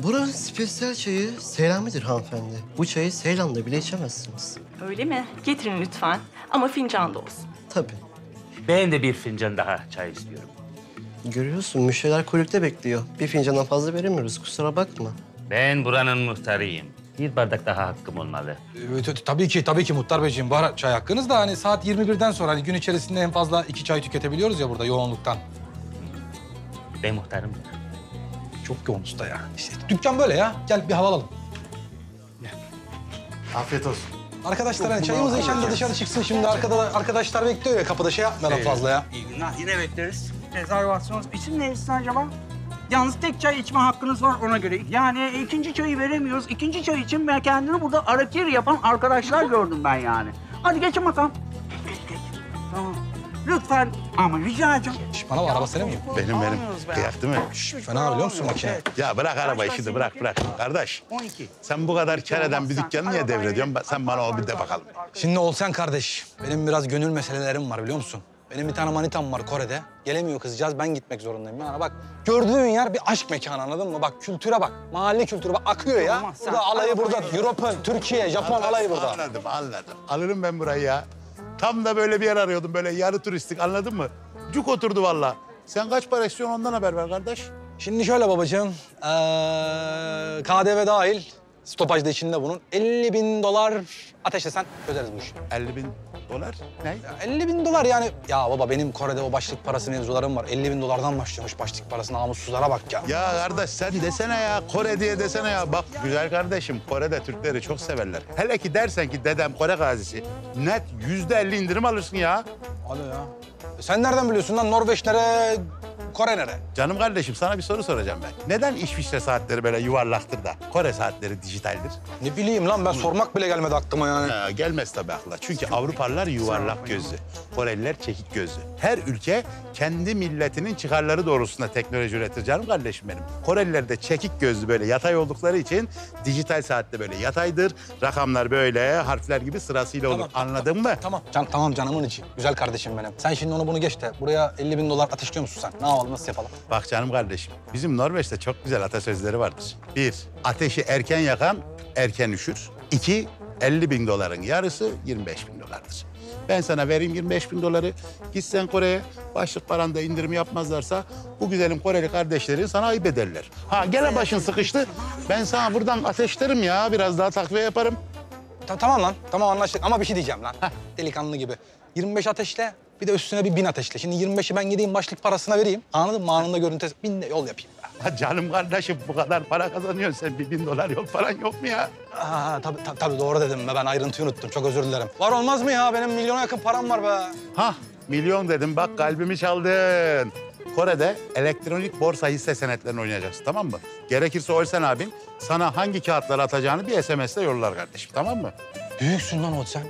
Buranın spesiyel çayı Selami'dir hanımefendi. Bu çayı Seylan'da bile içemezsiniz. Öyle mi? Getirin lütfen. Ama fincan da olsun. Tabii. Ben de bir fincan daha çay istiyorum. Görüyorsun, müşteriler kuyrukta bekliyor. Bir fincandan fazla veremiyoruz, kusura bakma. Ben buranın muhtarıyım. Bir bardak daha hakkım olmalı. Tabii ki Muhtar Beyciğim, var çay hakkınız da hani saat 21'den sonra hani gün içerisinde en fazla 2 çay tüketebiliyoruz ya burada yoğunluktan. Bey muhtarım. Çok yoğun usta ya. İşte dükkan böyle ya. Gel bir hava alalım. Gel. Afiyet olsun. Arkadaşlar hani çayımızı içen de dışarı çıksın şimdi. Arkada arkadaşlar bekliyor ya kapıda, şey yapmayalım fazla ya. İyi günler. Yine bekleriz. Rezervasyonunuz için neyse acaba? Yalnız tek çay içme hakkınız var ona göre. Yani ikinci çayı veremiyoruz. İkinci çay için ben kendini burada arakir yapan arkadaşlar gördüm ben yani. Hadi geçin bakalım. Geç. Tamam. Lütfen ama rica edeceğim. Bana var, araba senin mi? Benim. Kıyak değil mi? Fena biliyor musun makine? Ya bırak araba işi de bırak. Kardeş, 12. Sen bu kadar kar eden bir dükkanı niye devrediyorsun? Sen bana ol bir de bakalım. Şimdi Olsen kardeş, benim biraz gönül meselelerim var biliyor musun? Benim bir tane manitam var Kore'de. Gelemiyor kızcağız, ben gitmek zorundayım. Yani bak, gördüğün yer bir aşk mekanı, anladın mı? Bak, kültüre bak, mahalle kültürü bak, akıyor ya. Burada alayı burada, Avrupa, Türkiye, Japon alayı burada. Anladım. Alırım ben burayı ya. Tam da böyle bir yer arıyordum, böyle yarı turistik, anladın mı? Cuk oturdu vallahi. Sen kaç para istiyorsun, ondan haber ver kardeş. Şimdi şöyle babacığım, KDV dahil Stopaj da içinde bunun. 50.000 dolar ateşlesen çözeriz bu işi. 50.000 dolar? Ne? 50.000 dolar yani. Ya baba benim Kore'de o başlık parası mevzularım var. 50.000 dolardan başlıyormuş başlık parası. Namussuzlara bak ya. Ya kardeş sen desene ya. Kore diye desene ya. Bak güzel kardeşim Kore'de Türkleri çok severler. Hele ki dersen ki dedem Kore gazisi. Net %50 indirim alırsın ya. Hadi ya. Sen nereden biliyorsun lan? Norveç nere, Kore nere? Canım kardeşim sana bir soru soracağım ben. Neden İsviçre saatleri böyle yuvarlaktır da Kore saatleri dijitaldir? Ne bileyim lan ben sormak bile gelmedi aklıma yani. Ha, gelmez tabii akla. Çünkü Avrupalılar yuvarlak gözlü. Koreliler çekik gözlü. Her ülke kendi milletinin çıkarları doğrultusunda teknoloji üretir canım kardeşim benim. Koreliler de çekik gözlü böyle yatay oldukları için dijital saatte böyle yataydır. Rakamlar böyle harfler gibi sırasıyla olur. Tamam, anladın mı? Tamam. Tamam canımın içi. Güzel kardeşim benim. Sen şimdi onu bunu geç de buraya 50.000 dolar ateşliyor musun sen? Ne yapalım, nasıl yapalım? Bak canım kardeşim, bizim Norveç'te çok güzel atasözleri vardır. 1. Ateşi erken yakan erken üşür. 2. 50.000 doların yarısı 25.000 dolardır. Ben sana vereyim 25.000 doları, gitsen Kore'ye, başlık paranda indirim yapmazlarsa bu güzelim Koreli kardeşleri sana ayıp ederler. Ha gene başın sıkıştı, ben sana buradan ateşlerim ya, biraz daha takviye yaparım. Tamam lan, tamam anlaştık ama bir şey diyeceğim lan. Heh. Delikanlı gibi, 25 ateşle. Bir de üstüne bir 1000 ateşle. Şimdi 25'i ben gideyim başlık parasına vereyim. Anladın mı? Anında görüntü 1000 de yol yapayım. Ya canım kardeşim bu kadar para kazanıyorsun sen. Bir 1000 dolar yol paran yok mu ya? Aa, tabii doğru dedim be. Ben ayrıntıyı unuttum. Çok özür dilerim. Var olmaz mı ya? Benim milyona yakın param var be. Hah milyon dedim. Bak kalbimi çaldın. Kore'de elektronik borsa hisse senetlerini oynayacaksın tamam mı? Gerekirse Olsen abin sana hangi kağıtları atacağını bir SMS'le yollar kardeşim tamam mı? Büyüksün lan Olsen.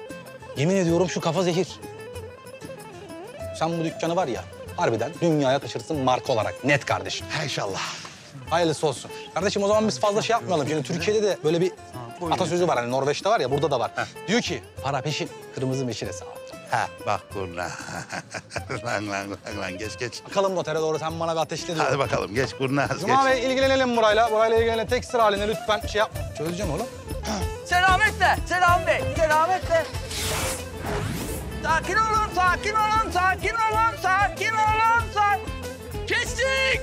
Yemin ediyorum şu kafa zehir. Sen bu dükkanı var ya, harbiden dünyaya taşırsın marka olarak. Net kardeşim. İnşallah. Hayırlısı olsun. Kardeşim o zaman biz fazla şey yapmayalım. Şimdi Türkiye'de de böyle bir atasözü var. Hani Norveç'te var ya, burada da var. Heh. Diyor ki, para peşin, kırmızı meşin hesabı. Ha bak kurna. lan geç. Bakalım notere doğru sen bana bir ateşle diyor. Hadi bakalım geç kurna. Cuma Bey ilgilenelim burayla. Burayla ilgilenelim. Tek sıra halinde lütfen şey yap. Çözeceğim oğlum. Selametle Selami Bey. Selametle. Sakin olun, sakin olun, sakin olun, sakin olun, sakin... Kestik!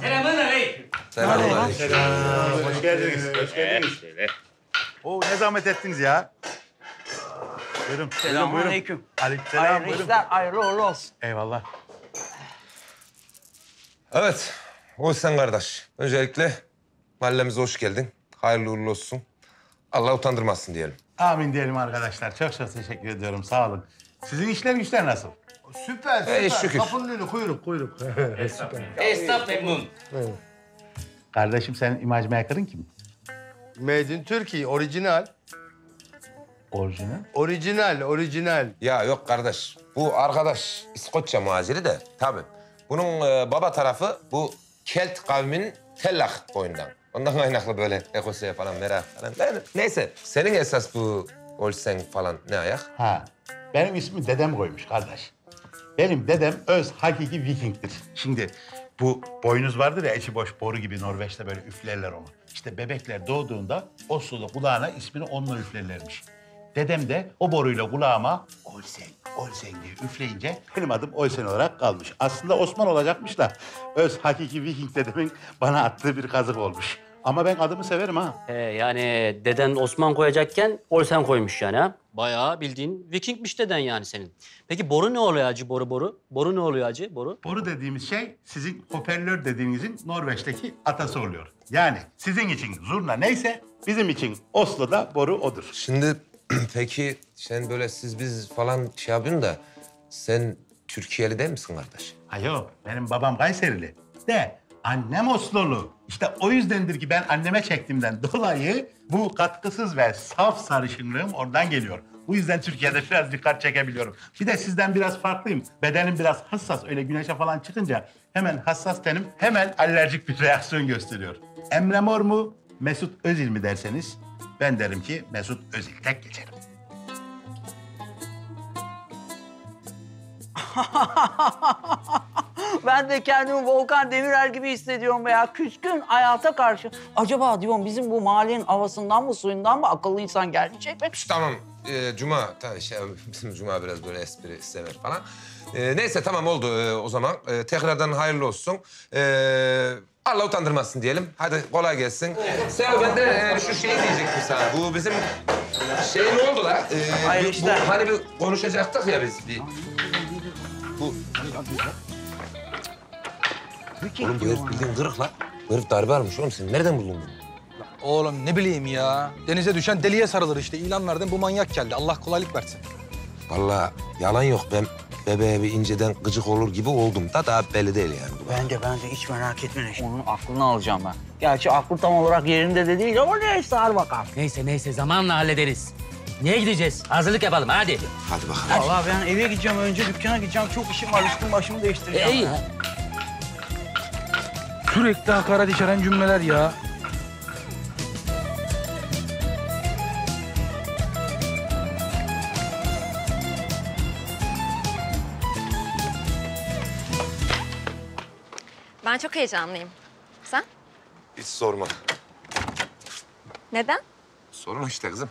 Selamünaleyküm. Selamünaleyküm. Selam. Hoş geldiniz, hoş geldiniz. Oo, ne zahmet ettiniz ya. Buyurun, selamünaleyküm. Aleykümselam, buyurun. Hayırlı işler, hayırlı olsun. Eyvallah. Evet, Olsen kardeş. Öncelikle mahallemize hoş geldin. Hayırlı uğurlu olsun. Allah utandırmasın diyelim. Amin diyelim arkadaşlar. Çok teşekkür ediyorum. Sağ olun. Sizin işler güçler nasıl? Süper. Şükür. Kapının önü kuyruk. Esnaf memnun. Kardeşim senin imaj maker'ın kim? Made in Turkey, orijinal. Orijinal? Orijinal. Ya yok kardeş. Bu arkadaş İskoçya muhaciri de tabii. Bunun baba tarafı bu Kelt kavminin Tellak boyundan. Ondan kaynaklı böyle Ekosya falan, merak falan. Neyse, senin esas bu Olsen falan ne ayak? Ha, benim ismi dedem koymuş kardeş. Benim dedem öz hakiki Viking'dir. Şimdi bu boynuz vardır ya, içi boş boru gibi Norveç'te böyle üflerler onu. İşte bebekler doğduğunda o sulu kulağına ismini onunla üflerlermiş. Dedem de o boruyla kulağıma Olsen diye üfleyince benim adım Olsen olarak kalmış. Aslında Osman olacakmış da öz hakiki Viking dedemin bana attığı bir kazık olmuş. Ama ben adımı severim ha. Yani deden Osman koyacakken Olsen koymuş yani ha. Bayağı bildiğin Vikingmiş deden yani senin. Peki boru ne oluyor acı boru? Boru ne oluyor acı boru? Boru dediğimiz şey sizin hoparlör dediğinizin Norveç'teki atası oluyor. Yani sizin için zurna neyse bizim için Oslo'da boru odur. Şimdi... Peki sen böyle siz biz falan şey yapıyorsun da sen Türkiye'li değil misin kardeş? Hayır, benim babam Kayserili de annem Oslolu. İşte o yüzdendir ki ben anneme çektiğimden dolayı bu katkısız ve saf sarışınlığım oradan geliyor. Bu yüzden Türkiye'de biraz dikkat çekebiliyorum. Bir de sizden biraz farklıyım. Bedenim biraz hassas, öyle güneşe falan çıkınca hemen hassas tenim hemen alerjik bir reaksiyon gösteriyor. Emre Mor mu, Mesut Özil mi derseniz? Ben derim ki Mesut Özil, tek geçerim. Ben de kendimi Volkan Demirel gibi hissediyorum veya küskün hayata karşı. Acaba diyorum bizim bu mahallenin havasından mı suyundan mı akıllı insan gelecek mi? Tamam. Cuma, bizim Cuma biraz böyle espri sever falan. Neyse tamam oldu o zaman. Tekrardan hayırlı olsun. Allah utandırmasın diyelim. Hadi kolay gelsin. Seval ben de şu şeyi diyecektim sana. Bu bizim şey ne oldu la? Hani bir konuşacaktık ya biz bir. Bu. Oğlum bu herif bildiğin kırık la. Bu herif darbe almış oğlum. Sen nereden buldun bunu? Oğlum ne bileyim ya. Denize düşen deliye sarılır işte. İlan verdim bu manyak geldi. Allah kolaylık versin. Vallahi yalan yok. Ben bebeğe bir inceden gıcık olur gibi oldum da daha belli değil yani. Ben de hiç merak etme Neşe. Onun aklını alacağım ben. Gerçi aklı tam olarak yerinde de değil ama neyse al bakalım. Neyse zamanla hallederiz. Niye gideceğiz? Hazırlık yapalım hadi. Hadi bakalım. Vallahi ben eve gideceğim önce dükkana gideceğim. Çok işim var üstüm başımı değiştireceğim. İyi. Sürekli hakaret içeren cümleler ya. Ben çok heyecanlıyım. Sen? Hiç sorma. Neden? Sorma işte kızım.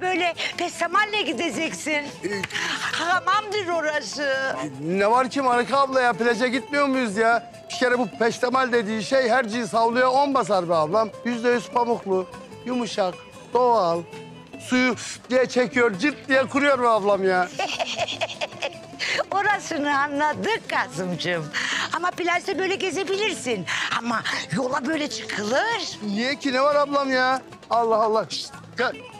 Böyle pesamalle gideceksin. Hamamdır orası. Ne var ki Marika abla ya? Plaja gitmiyor muyuz ya? Bir kere bu peştemal dediği şey her cins havluya 10 basar be ablam. %100 pamuklu, yumuşak, doğal. Suyu diye çekiyor, cilt diye kuruyor be ablam ya. Orasını anladık Kazımcığım. Ama plajda böyle gezebilirsin. Ama yola böyle çıkılır. Niye ki? Ne var ablam ya? Allah Allah. Şişt.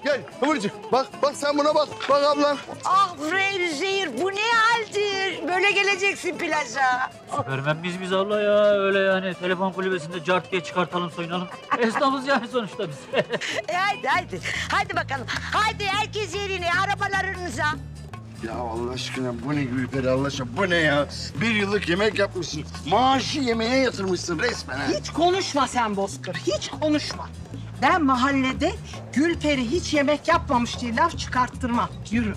Gel Temurcuğum bak sen buna bak ablam. Ah bre Üzeyir bu ne haldir? Böyle geleceksin plaja. Süpermen biz abla ya öyle yani telefon kulübesinde cart diye çıkartalım soyunalım. Esnafız yani sonuçta biz. Haydi bakalım. Haydi herkes yerine arabalarınıza. Ya Allah aşkına bu ne Gülperi Allah aşkına bu ne ya? Bir yıllık yemek yapmışsın. Maaşı yemeğe yatırmışsın resmen. He. Hiç konuşma sen Bozkır hiç konuşma. Ben mahallede Gülperi hiç yemek yapmamış diye laf çıkarttırma. Yürü.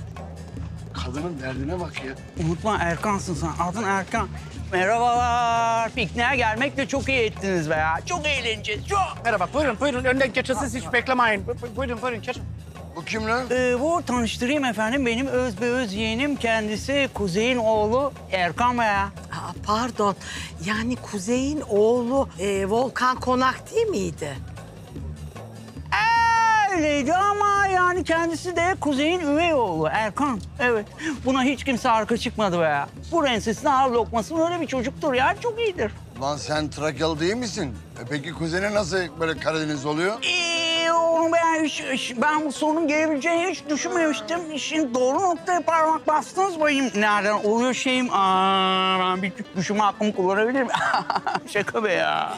Kadının derdine bak ya. Unutma Erkan'sın sen. Adın Erkan. Merhabalar. Pikniğe gelmek de çok iyi ettiniz be ya. Çok eğlenceli. Çok. Merhaba. Buyurun. Önden geçin siz hiç beklemeyin. Buyurun. Geçin. Bu kim lan? Bu tanıştırayım efendim. Benim özbeöz yeğenim kendisi Kuzey'in oğlu Erkan ya. Aa, pardon. Yani Kuzey'in oğlu Volkan Konak değil miydi? Öyleydi ama yani kendisi de Kuzey'in üvey oğlu Erkan. Evet. Buna hiç kimse arka çıkmadı be ya. Bu rensesine ağır lokmasını öyle bir çocuktur ya. Çok iyidir. Lan sen Trakyalı değil misin? Peki kuzeni nasıl böyle Karadeniz oluyor? Onu ben bu sorunun gelebileceğini hiç düşünmemiştim. Şimdi doğru noktaya parmak bastınız bayım. Nereden oluyor şeyim? Ben bir düşünme hakkımı kullanabilirim. Şaka be ya.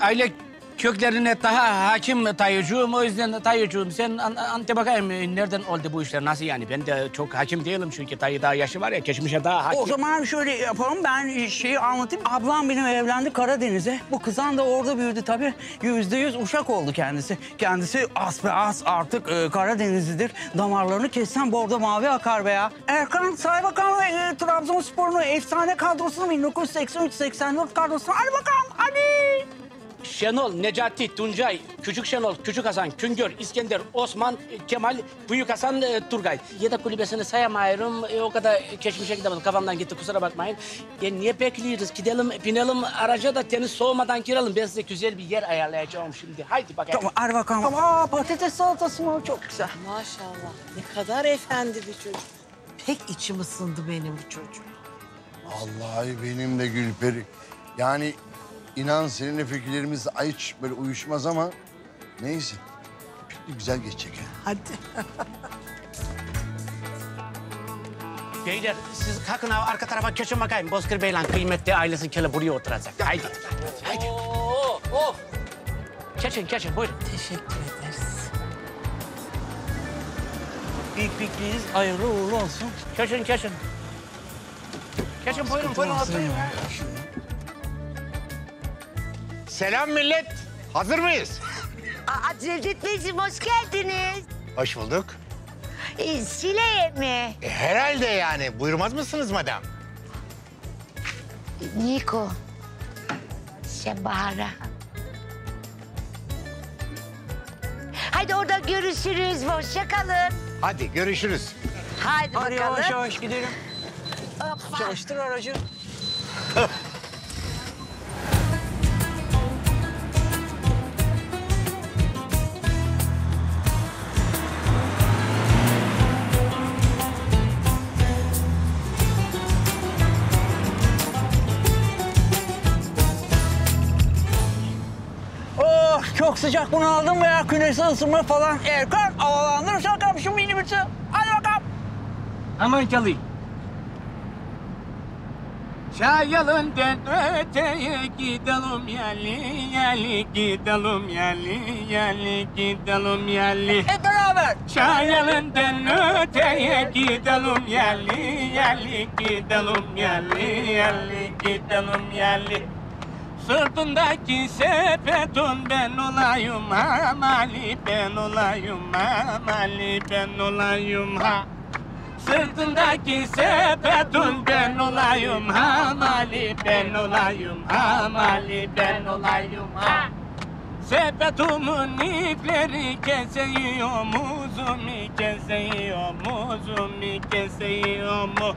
Aile... Köklerine daha hakim Tayyucuğum, o yüzden Tayyucuğum sen anlat bakayım nereden oldu bu işler, nasıl yani? Ben de çok hakim değilim çünkü Tayyı daha yaşı var ya, geçmişe daha hakim. O zaman şöyle yapalım, ben şeyi anlatayım. Ablam benim evlendi Karadeniz'e, bu kızan da orada büyüdü tabii. %100 Uşak oldu kendisi. Kendisi as be as artık Karadenizlidir. Damarlarını kessen bordo mavi akar be ya. Erkan Saybakan ve Trabzonspor'un efsane kadrosunu 1983-84 kadrosunu hadi bakalım, hadi! Şenol, Necati, Tuncay, Küçük Şenol, Küçük Hasan, Küngör, İskender, Osman, Kemal, Büyük Hasan, Turgay. Yedek kulübesini sayamayırım. O kadar geçmişe gidemedim. Kafamdan gitti kusura bakmayın. Niye bekliyoruz? Gidelim, binelim araca da tenis soğumadan girelim. Ben size güzel bir yer ayarlayacağım şimdi. Haydi bakalım. Tamam, hadi bakalım. Tamam, patates salatası mı? Çok güzel. Maşallah. Ne kadar efendi bir çocuk. Pek içim ısındı benim bu çocuk. Vallahi benim de Gülperi. Yani... İnan seninle fikirlerimiz hiç böyle uyuşmaz ama neyse. güzel geçecek. Hadi. Beyler siz kalkın abi, arka tarafa köşün bakayım. Bozkır Bey'le kıymetli ailesi kele buraya oturacak. Haydi. Haydi. Of. Geçin, geçin. Buyurun. Teşekkür ederiz. Büyük büyükliğiniz hayırlı uğurlu olsun. Geçin, geçin. Geçin, buyurun, buyurun. Oturun. Selam millet. Hazır mıyız? Aa, Cevdet Beyciğim hoş geldiniz. Hoş bulduk. Şile'ye mi? Herhalde yani. Buyurmaz mısınız madam? Niko. Sen Bahar'a. Hadi orada görüşürüz. Hoşça kalın. Hadi görüşürüz. Hadi bakalım. Yavaş yavaş gidelim. Hoppa. Çalıştır aracı. Çok sıcak, bunu aldım veya küresel ısınma falan. Erkan havalandırır şakam şu minibüsü. Hadi bakalım. Amerikalı. Şayalım den öteye gidelim yerli yerli gidelim yerli yerli gidelim yerli. Hep beraber. Şayalım den öteye gidelim yerli yerli gidelim yerli yerli gidelim yerli. Sırtındaki sepetun ben olayım ha, mali ben olayım ha, mali ben olayım ha. Sırtındaki sepetun ben olayım ha, mali ben olayım ha, mali ben olayım ha. Sepetumun ipleri keseyiyor mu, zomi keseyiyor mu, zomi keseyiyor mu?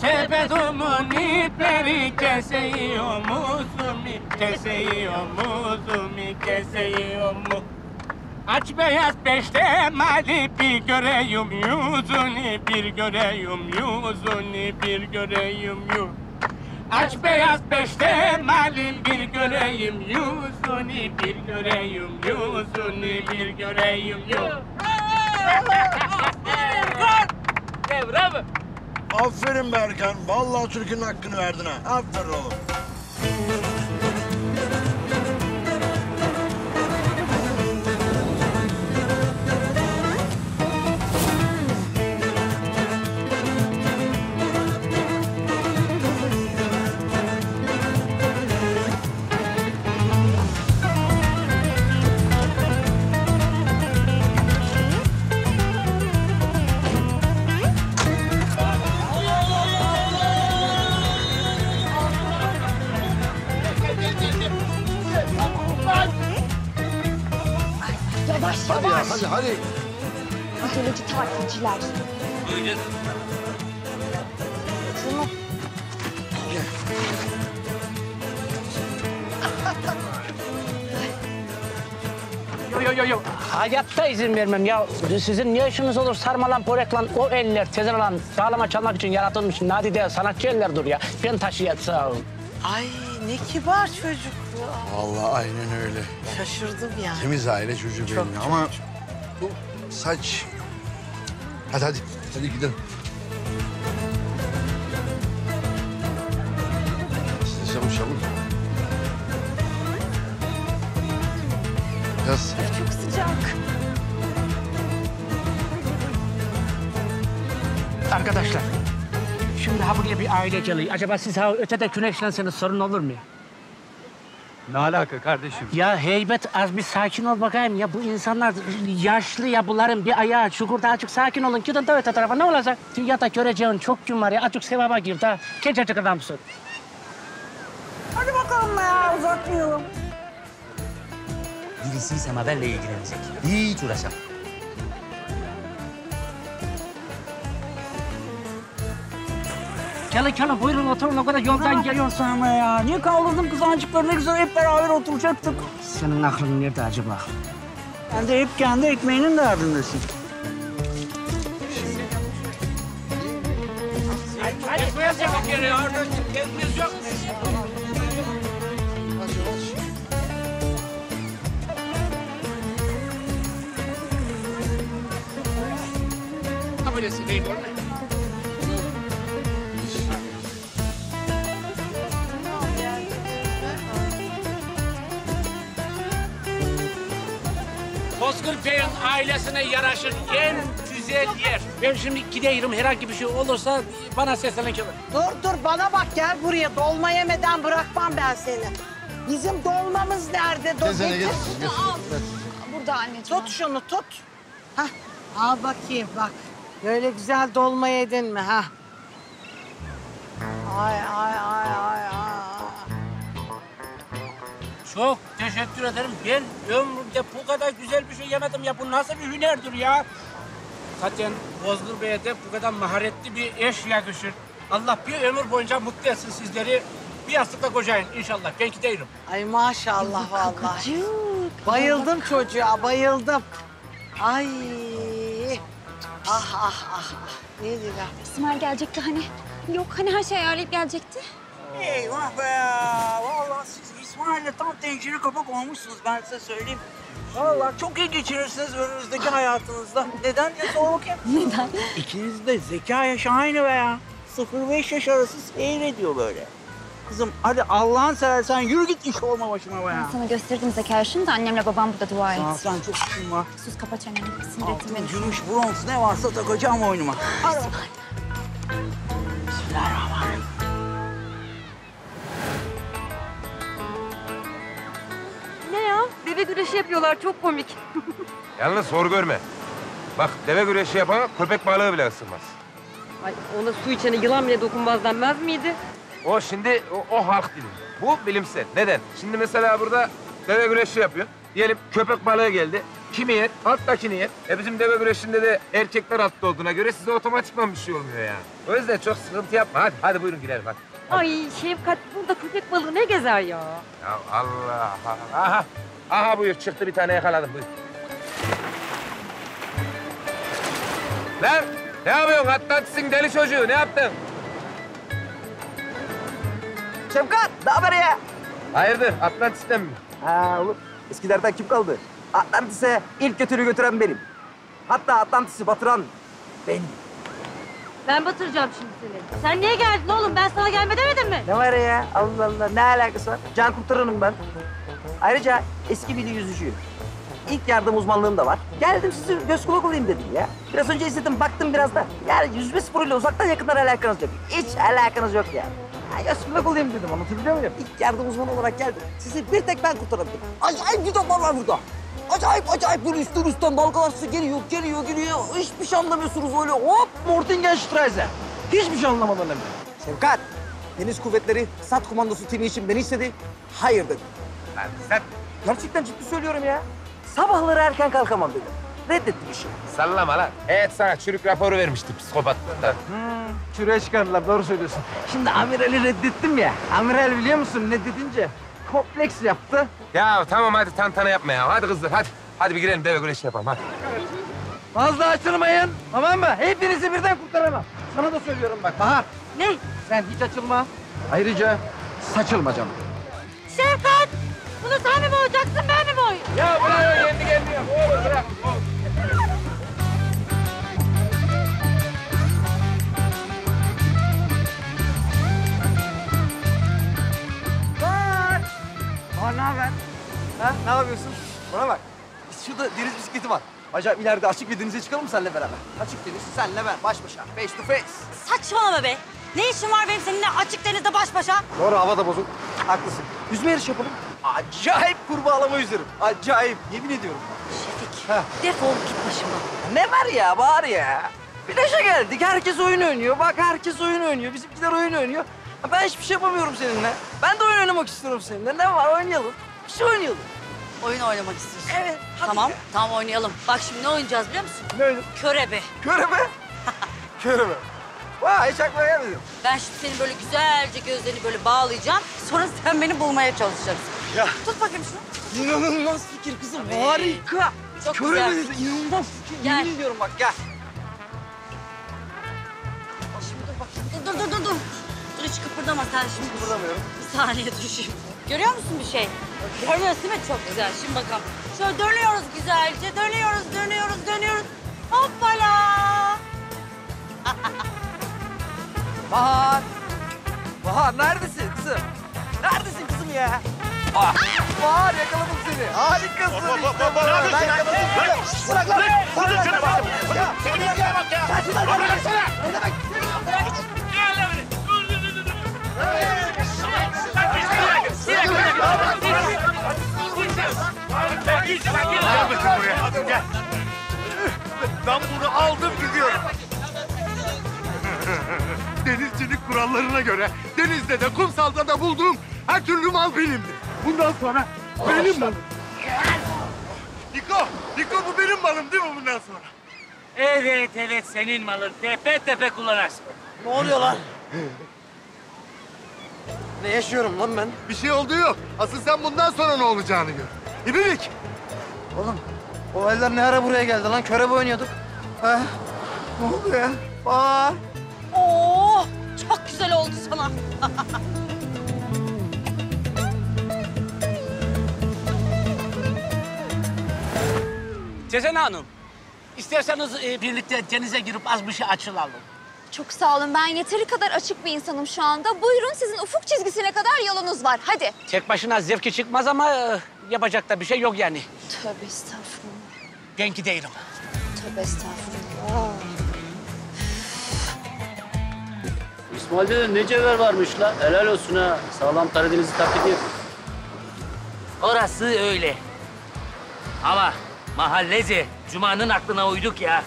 Sepetumun ipleri keseyiyor mu, zumi keseyiyor mu, zumi keseyiyor mu? Aç beyaz peşte mali bir göreyim yüzünü, bir göreyim yüzünü, bir göreyim yüzünü. Aç beyaz peşte mali bir göreyim yüzünü, bir göreyim yüzünü, bir göreyim yüzünü. Bravo! Aferin be Erkan. Vallahi Türk'ün hakkını verdin ha. Aferin oğlum. Hadi, hadi. Atölyeci tatilciler. Buyurun. Cuma. Yo. Hayatta izin vermem ya. Sizin ne işiniz olur sarmalan, böreklan, o eller, tezelan, sağlama çalmak için yaratılmış nadide sanatçı eller dur ya. Ben taşıyacağım. Ay ne kibar çocuk. Vallahi aynen öyle. Şaşırdım ya. Yani. Temiz aile çocuğu çok benim ama... Bu saç... Hadi gidelim. Siz çabuk. Yaz. Çok sıcak. Arkadaşlar, şimdi ha buraya bir aile geliyor. Acaba siz ha ötede güneşlenseniz sorun olur mu? Ne alaka kardeşim? Ya heybet az bir sakin ol bakayım ya. Bu insanlar yaşlı ya bunların bir ayağı çukurda. Azıcık sakin olun. Gidin de öte tarafa ne olacak? Dünyada göreceğin çok gün var ya. Azıcık sevaba gir da. Gencecik adamsın. Hadi bakalım ya uzatmayalım. Birisiysem haberle ilgilenecek. Hiç uğraşamam. Gelin buyurun oturun, o kadar yoldan geliyorsun ama ya. Niye kaldırdın kızancıkları, ne güzel hep beraber oturacaktık. Senin aklın nerede acaba? Sen de hep kendi ekmeğinin derdindesin. Ekmeğe çabuk geliyor, orada ekmeğiniz yok. Bozkır Bey'in ailesine yaraşır en güzel yer. Ben şimdi gideyim, herhangi bir şey olursa bana seslenin. Dur bana bak, gel buraya. Dolma yemeden bırakmam ben seni. Bizim dolmamız nerede? Sesine git. Burada anneciğim. Tut şunu, tut. Hah. Al bakayım bak. Böyle güzel dolma yedin mi? Ha? Ay. Çok teşekkür ederim. Ben ömrümde bu kadar güzel bir şey yemedim ya. Bu nasıl bir hünerdir ya? Zaten Bozkır Bey'e de bu kadar maharetli bir eş yakışır. Allah bir ömür boyunca mutlu etsin sizleri. Bir yastıkla kocayın inşallah. Ben giderim. Ay maşallah vallahi. Bayıldım çocuğa, bayıldım. Ay. Ah. Neydi lan? İsmail gelecekti hani. Yok hani her şey ayarlayıp gelecekti. Eyvah be! Vallahi siz İsmail'le tam tencere kapak olmuşsunuz, ben size söyleyeyim. Vallahi çok iyi geçirirsiniz önünüzdeki hayatınızda. Neden diye sor bakayım. Neden? İkiniz de zeka yaşı aynı be ya. 0-5 yaş arası seyrediyor böyle. Kızım hadi Allah'ın seversen yürü git, iş olma başıma be ya. Ben sana gösterdim zeka yaşını da annemle babam burada dua et. Sen çok işin var. Sus, kapa çeneni. Sinir ettin beni. Gümüş, bronz ne varsa takacağım oyunuma. Hadi. Bismillahirrahmanirrahim. Deve güreşi yapıyorlar, çok komik. Yalnız zor görme. Bak, deve güreşi yapana köpek balığı bile ısırmaz. Ay, ona su içene yılan bile dokunmaz denmez miydi? O şimdi, o halk dili. Bu bilimsel. Neden? Şimdi mesela burada deve güreşi yapıyor. Diyelim köpek balığı geldi. Kimi yer? Alttakini yer. Bizim deve güreşinde de erkekler altta olduğuna göre size otomatikman bir şey olmuyor yani. O yüzden çok sıkıntı yapma. Hadi buyurun girelim hadi. Ay Şevkat, burada köpek balığı ne gezer ya? Ya Allah Allah. Aha buyur, çıktı bir tane yakaladım, buyur. Lan ne yapıyorsun? Atlatsın deli çocuğu, ne yaptın? Şevkat, ne haber ya? Hayırdır, Atlantis'ten mi? Ha oğlum, eskilerden kim kaldı? Atlantis'e ilk götürü götüren benim. Hatta Atlantis'i batıran benim. Ben batıracağım şimdi seni. Sen niye geldin oğlum? Ben sana gelme demedim mi? Ne var ya? Allah Allah, ne alakası var? Can kurtaranım ben. Ayrıca eski bir yüzücüyüm. İlk yardım uzmanlığım da var. Geldim sizi göz kulak olayım dedim ya. Biraz önce izledim, baktım biraz da. Yani yüzme sporuyla uzaktan yakından alakanız yok. Hiç alakanız yok ya. Göz kulak olayım dedim, anlatabiliyor muyum? İlk yardım uzmanı olarak geldim. Sizi bir tek ben kurtarabildim. Acayip gidomlar var burada. Acayip böyle üstten dalgalar size geliyor. Hiçbir şey anlamıyorsunuz öyle. Hop Morgenstern'e. Hiçbir şey anlamadan hem de. Şevkat, Deniz Kuvvetleri SAT Komandosu timi için beni istedi. Hayır dedim. Ben sen... Gerçekten ciddi söylüyorum ya. Sabahları erken kalkamam dedim. Reddetti bir şey. Sallama lan. Evet, sana çürük raporu vermişti psikopatlıktan. Çürüğe çıkardılar, doğru söylüyorsun. Şimdi amirali reddettim ya. Amiral biliyor musun ne dedince? Kompleks yaptı. Ya tamam hadi tantana yapma ya. Hadi kızlar hadi. Hadi bir girelim deve güreşi yapalım hadi. Fazla açılmayın tamam mı? Hepinizi birden kurtaramam. Sana da söylüyorum bak Bahar. Ne? Sen hiç açılma. Ayrıca saçılma canım. Şevkat! Bunu sen mi boğacaksın ben mi boğayım? Ya bırak kendi gelmiyor. Oğlum bırak. Ne haber? Ha? Ne yapıyorsun? Bana bak. Şurada deniz bisikleti var. Acayip ileride açık bir denize çıkalım mı seninle beraber? Açık deniz senle ben baş başa. Face to face. Saçmalama be. Ne işin var benim seninle açık denizde baş başa? Doğru, hava da bozuk. Haklısın. Yüzme yarışı yapalım. Acayip kurbağalama yüzerim. Acayip. Yemin ediyorum. Şefik. Ha. Defol git başımdan. Ne var ya? Var ya. Plaja geldik. Herkes oyun oynuyor. Bak herkes oyun oynuyor. Bizimkiler oyun oynuyor. Ben hiçbir şey yapamıyorum seninle. Ben de oyun oynamak istiyorum seninle. Ne var? Oynayalım. Bir şey oynayalım. Oyun oynamak istiyorsun. Evet. Tamam. Tamam oynayalım. Bak şimdi ne oynayacağız biliyor musun? Ne oynayalım? Körebe. Körebe? Körebe. Vay hiç aklıma gelmedi. Ben şimdi senin böyle güzelce gözlerini böyle bağlayacağım. Sonra sen beni bulmaya çalışacaksın. Ya. Tut bakayım şunu. İnanılmaz fikir kızım. Harika. Çok güzel. Körebe dedi. İnanılmaz fikir. Gel. Yemin ediyorum bak gel. Şimdi dur bak. Dur. Hiç kıpırdama sen şimdi. Kıpırdamıyorum. Bir saniye düşeyim. Görüyor musun bir şey? Görmüyorsun değil mi? Çok güzel. Şimdi bakalım. Şöyle dönüyoruz güzelce. Dönüyoruz. Hoppala. Bahar! Bahar neredesin kızım? Neredesin kızım ya? Ah. Bahar yakaladım seni. Harikasın. Ben yakaladım seni. Bırak lan. Bırak seni bak. Seni yakalamak ya. Bırak seni. Ne demek? Bırak. Gel beni. Dur dur dur. Gel. Ben bunu aldım gidiyorum. Denizcilik kurallarına göre denizde de kumsalda da bulduğum her türlü mal benimdir. Bundan sonra benim malım. Niko bu benim malım değil mi bundan sonra? Evet senin malın. Tepe tepe kullanarsın. Ne oluyor lan? Ne yaşıyorum lan ben? Bir şey olduğu yok. Asıl sen bundan sonra ne olacağını gör. İbilik. Oğlum olaylar ne ara buraya geldi lan? Körebe oynuyorduk. Ha? Ne oldu ya? Aa. Oo, çok güzel oldu sana. Sezen Hanım, isterseniz birlikte denize girip az bir şey açılalım. Çok sağ olun. Ben yeteri kadar açık bir insanım şu anda. Buyurun sizin ufuk çizgisine kadar yolunuz var. Hadi. Tek başına zevki çıkmaz ama yapacak da bir şey yok yani. Tövbe estağfurullah. Ben gideyim. Tövbe estağfurullah. İsmail'de de ne cevher varmış la. Helal olsun ha. Sağlam Karadeniz'i taklit et. Orası öyle. Ama mahalleci Cuma'nın aklına uyduk ya.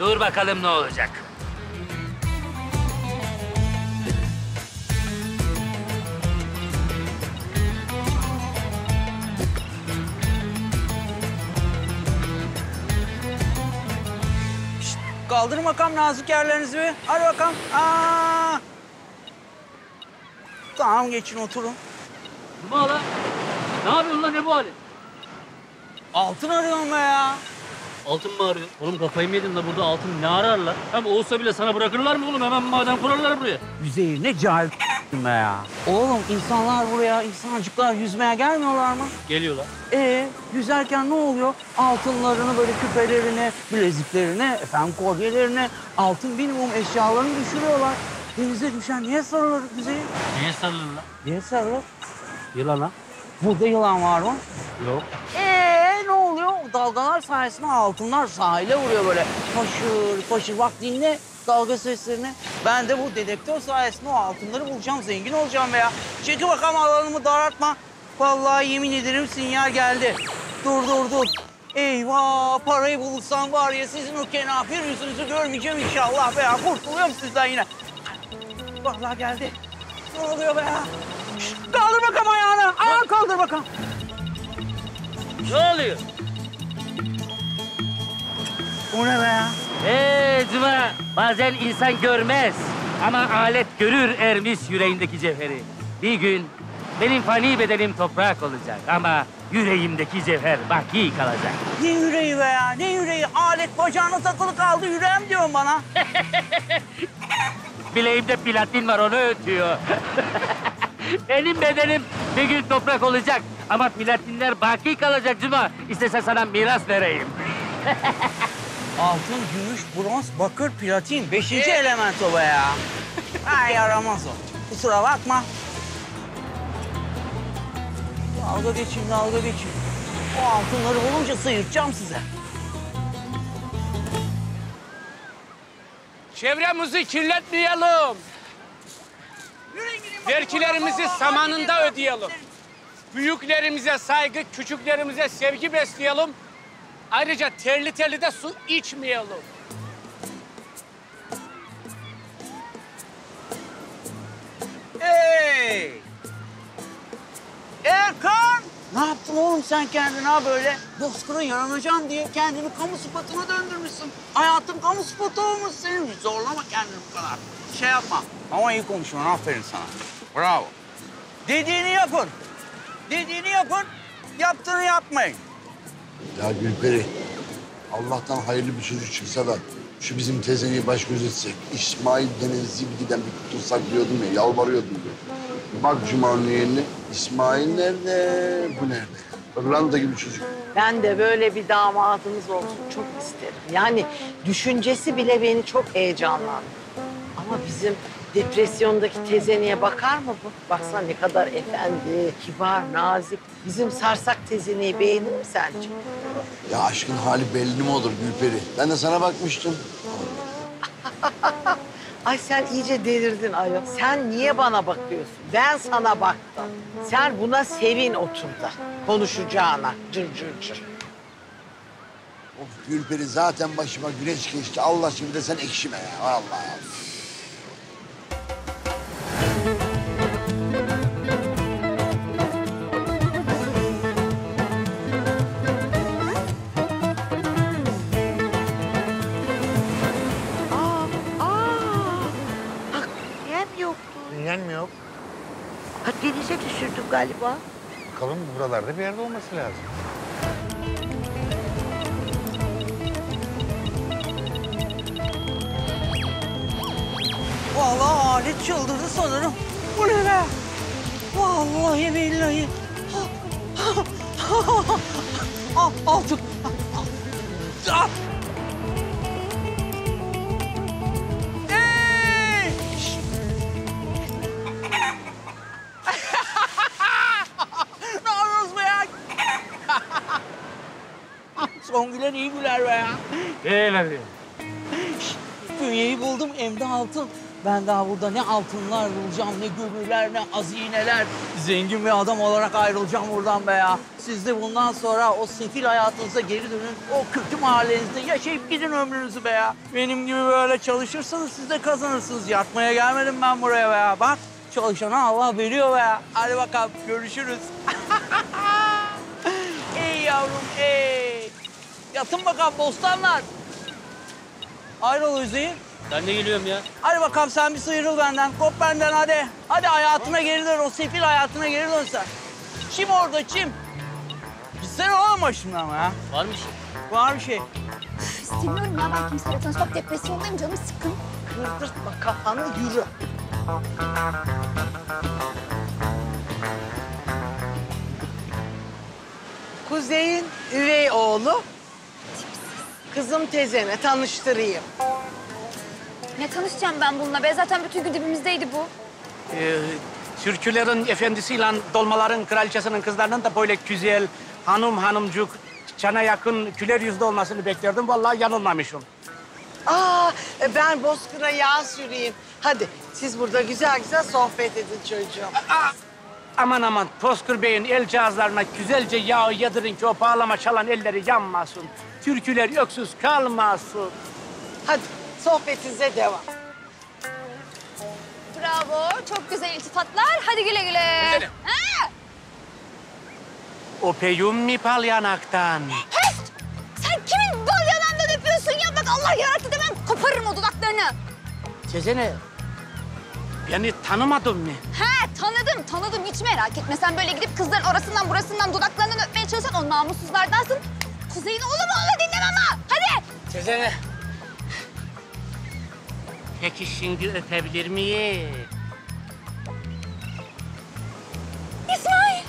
Dur bakalım ne olacak. Şişt, kaldırın bakalım nazik yerlerinizi. Hadi bakalım. Aa! Tamam geçin oturun. Cuma lan. Ne yapıyorsun lan ne bu hali? Altın arıyorum ben ya. Altın mı arıyor? Oğlum kafayı mı yedin de burada altın ne ararlar? Hem olsa bile sana bırakırlar mı oğlum? Hemen maden kurarlar buraya. Üzeyir ne cahil be ya. Oğlum insanlar buraya, insancıklar yüzmeye gelmiyorlar mı? Geliyorlar. Yüzerken ne oluyor? Altınlarını böyle küpelerine, bileziklerine, efendim kolyelerine, altın minimum eşyalarını düşürüyorlar. Denize düşen niye sarılır Üzeyir? Niye sarılır lan? Niye sarılır? Yılana. Burada yılan var mı? Yok. Ne oluyor? Dalgalar sayesinde altınlar sahile vuruyor böyle. Paşır paşır bak dinle dalga seslerini. Ben de bu dedektör sayesinde o altınları bulacağım, zengin olacağım veya. Çeki bakalım alanımı daraltma. Vallahi yemin ederim sinyal geldi. Dur. Eyvah parayı bulursam var ya sizin o kenafir yüzünüzü görmeyeceğim inşallah veya. Kurtuluyorum sizden yine. Vallahi geldi. Ne oluyor be ya? Kaldır bakalım ayağını. Ayağı kaldır bakalım. Ne oluyor? O ne be ya? Cuma, bazen insan görmez ama alet görür ermiş yüreğindeki cevheri. Bir gün benim fani bedenim toprak olacak ama yüreğimdeki cevher baki kalacak. Ne yüreği be ya? Ne yüreği? Alet bacağına takılı kaldı yüreğim diyorsun bana. Bileğimde platin var onu ötüyor. Benim bedenim bir gün toprak olacak. Ama platinler baki kalacak Cuma. İstersen sana miras vereyim. Altın, gümüş, bronz, bakır, platin. 5. element o be ya. Ay yaramaz o. Kusura bakma. Dalga geçin. O altınları bulunca sıyırtacağım size. Çevremizi kirletmeyelim. Vergilerimizi zamanında ödeyelim. Büyüklerimize saygı, küçüklerimize sevgi besleyelim. Ayrıca terli de su içmeyelim. Erkan! Ne yaptın oğlum sen kendine böyle? Bozkır'a yaranacağım diye kendini kamu spotuna döndürmüşsün. Hayatın kamu spotu olmuş senin. Zorlama kendini bu kadar. Şey yapma. Ama iyi konuşman, aferin sana. Bravo. Dediğini yapın, yaptığını yapmayın. Ya Gülperi, Allah'tan hayırlı bir sürü çıksa da şu bizim tezeyi baş göz etsek, İsmail Denizli giden bir kutu saklıyordum ya, yalvarıyordum diyor. Bak Cuma'nın yerine, İsmail nerede, bu nerede? Irlanda gibi çocuk. Ben de böyle bir damadınız olsun çok isterim. Yani düşüncesi bile beni çok heyecanlandı. Ama bizim depresyondaki tezeniğe bakar mı bu? Baksana ne kadar efendi, kibar, nazik. Bizim sarsak tezeniği beğenir mi sence? Ya aşkın hali belli mi olur Gülperi? Ben de sana bakmıştım. Ay sen iyice delirdin ayol. Sen niye bana bakıyorsun? Ben sana baktım. Sen buna sevin otur da. Konuşacağına cır cır cır. Of Gülperi zaten başıma güneş geçti. Allah şimdi de sen ekşime ya. Vallahi. Denize düşürdüm galiba. Bakalım buralarda bir yerde olması lazım. Vallahi alet çıldırdı sanırım. Bu ne be? Vallahi billahi. Al, al tut. Al. Son güler iyi güler be ya. Eğlenceli. Dünyeyi buldum, evde altın. Ben daha burada ne altınlar bulacağım, ne gümrüler, ne hazineler. Zengin bir adam olarak ayrılacağım buradan be ya. Siz de bundan sonra o sefil hayatınıza geri dönün. O kötü mahallenizde yaşayıp gidin ömrünüzü be ya. Benim gibi böyle çalışırsanız siz de kazanırsınız. Yatmaya gelmedim ben buraya be ya. Bak çalışana Allah veriyor be ya. Hadi bakalım görüşürüz. Ey yavrum ey. Yatın bakalım bostanlar. Ayrıl Üzeyir. Ben de geliyorum ya. Hadi bakalım sen bir sıyrıl benden. Kop benden hadi. Hadi hayatına geri dön. O sefil hayatına geri dön sen. Çim orada çim. Gitsene oğlum başımdan ama ya. Var mı şey? Var bir şey. İstemiyorum ya ben kimseyle tanışmak. Depresyondayım canım sıkkın. Kırdırtma kafanı yürü. Kuzey'in üvey oğlu. Kızım tezene tanıştırayım. Ne tanışacağım ben bununla be? Zaten bütün gün dibimizdeydi bu. Türkülerin efendisiyle dolmaların kraliçesinin kızlarının da böyle güzel hanım hanımcuk, cana yakın güler yüzlü olmasını bekliyordum. Vallahi yanılmamışım. Aa, ben Bozkır'a yağ süreyim. Hadi siz burada güzel güzel sohbet edin çocuğum. Aa. Aman aman, Bozkır Bey'in el cihazlarına güzelce yağı yedirin ki o bağlama çalan elleri yanmasın. Türküler yoksuz kalmasın. Hadi sohbetinize devam. Bravo, çok güzel iltifatlar. Hadi güle güle. Güzelim. Öpeyim mi bal yanaktan? Hest! Sen kimin bal yanağından öpüyorsun ya? Bak Allah yarattı demem, koparırım o dudaklarını. Sezene. Yani tanımadın mı? He tanıdım, tanıdım. Hiç merak etme. Sen böyle gidip kızların orasından burasından dudaklarından öpmeye çalışan o namussuzlardansın. Kuzey'in oğlu mu oğlu dinlemem ha! Hadi! Sezene. Peki şimdi öpebilir miyim? İsmail!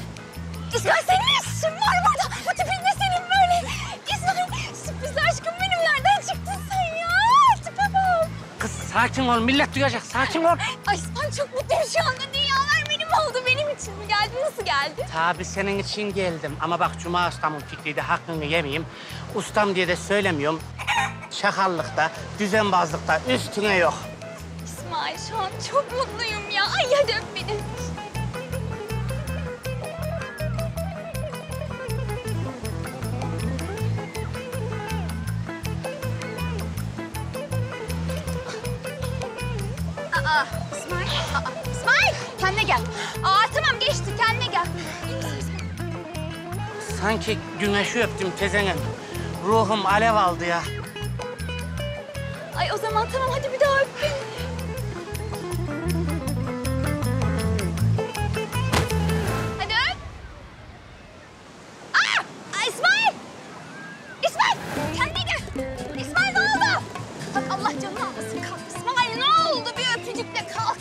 İsmail senin ne işin var burada? Bu tipin ne senin böyle? İsmail sürpriz aşkım benim. Nereden çıktın sen ya? Tipe bak. Kız sakin ol, millet duyacak. Sakin ol. Ay İsmail çok mutluyum şu anda. Dünyalar benim oldu. Benim için mi geldi? Nasıl geldi? Tabii senin için geldim. Ama bak Cuma ustamın fikriydi. Hakkını yemeyeyim. Ustam diye de söylemiyorum. Şakallıkta, düzenbazlıkta üstüne yok. İsmail şu an çok mutluyum ya. Ay hadi öp beni. İsmail, kendine gel. Aa tamam geçti, kendine gel. Sanki güneşi öptüm tezenim. Ruhum alev aldı ya. Ay o zaman tamam hadi bir daha öp beni. Hadi öp. Aa! İsmail! İsmail! Kendine gel. İsmail ne oldu? Bak Allah canını almasın kalk. İsmail ne oldu? Bir öpücükle kalk.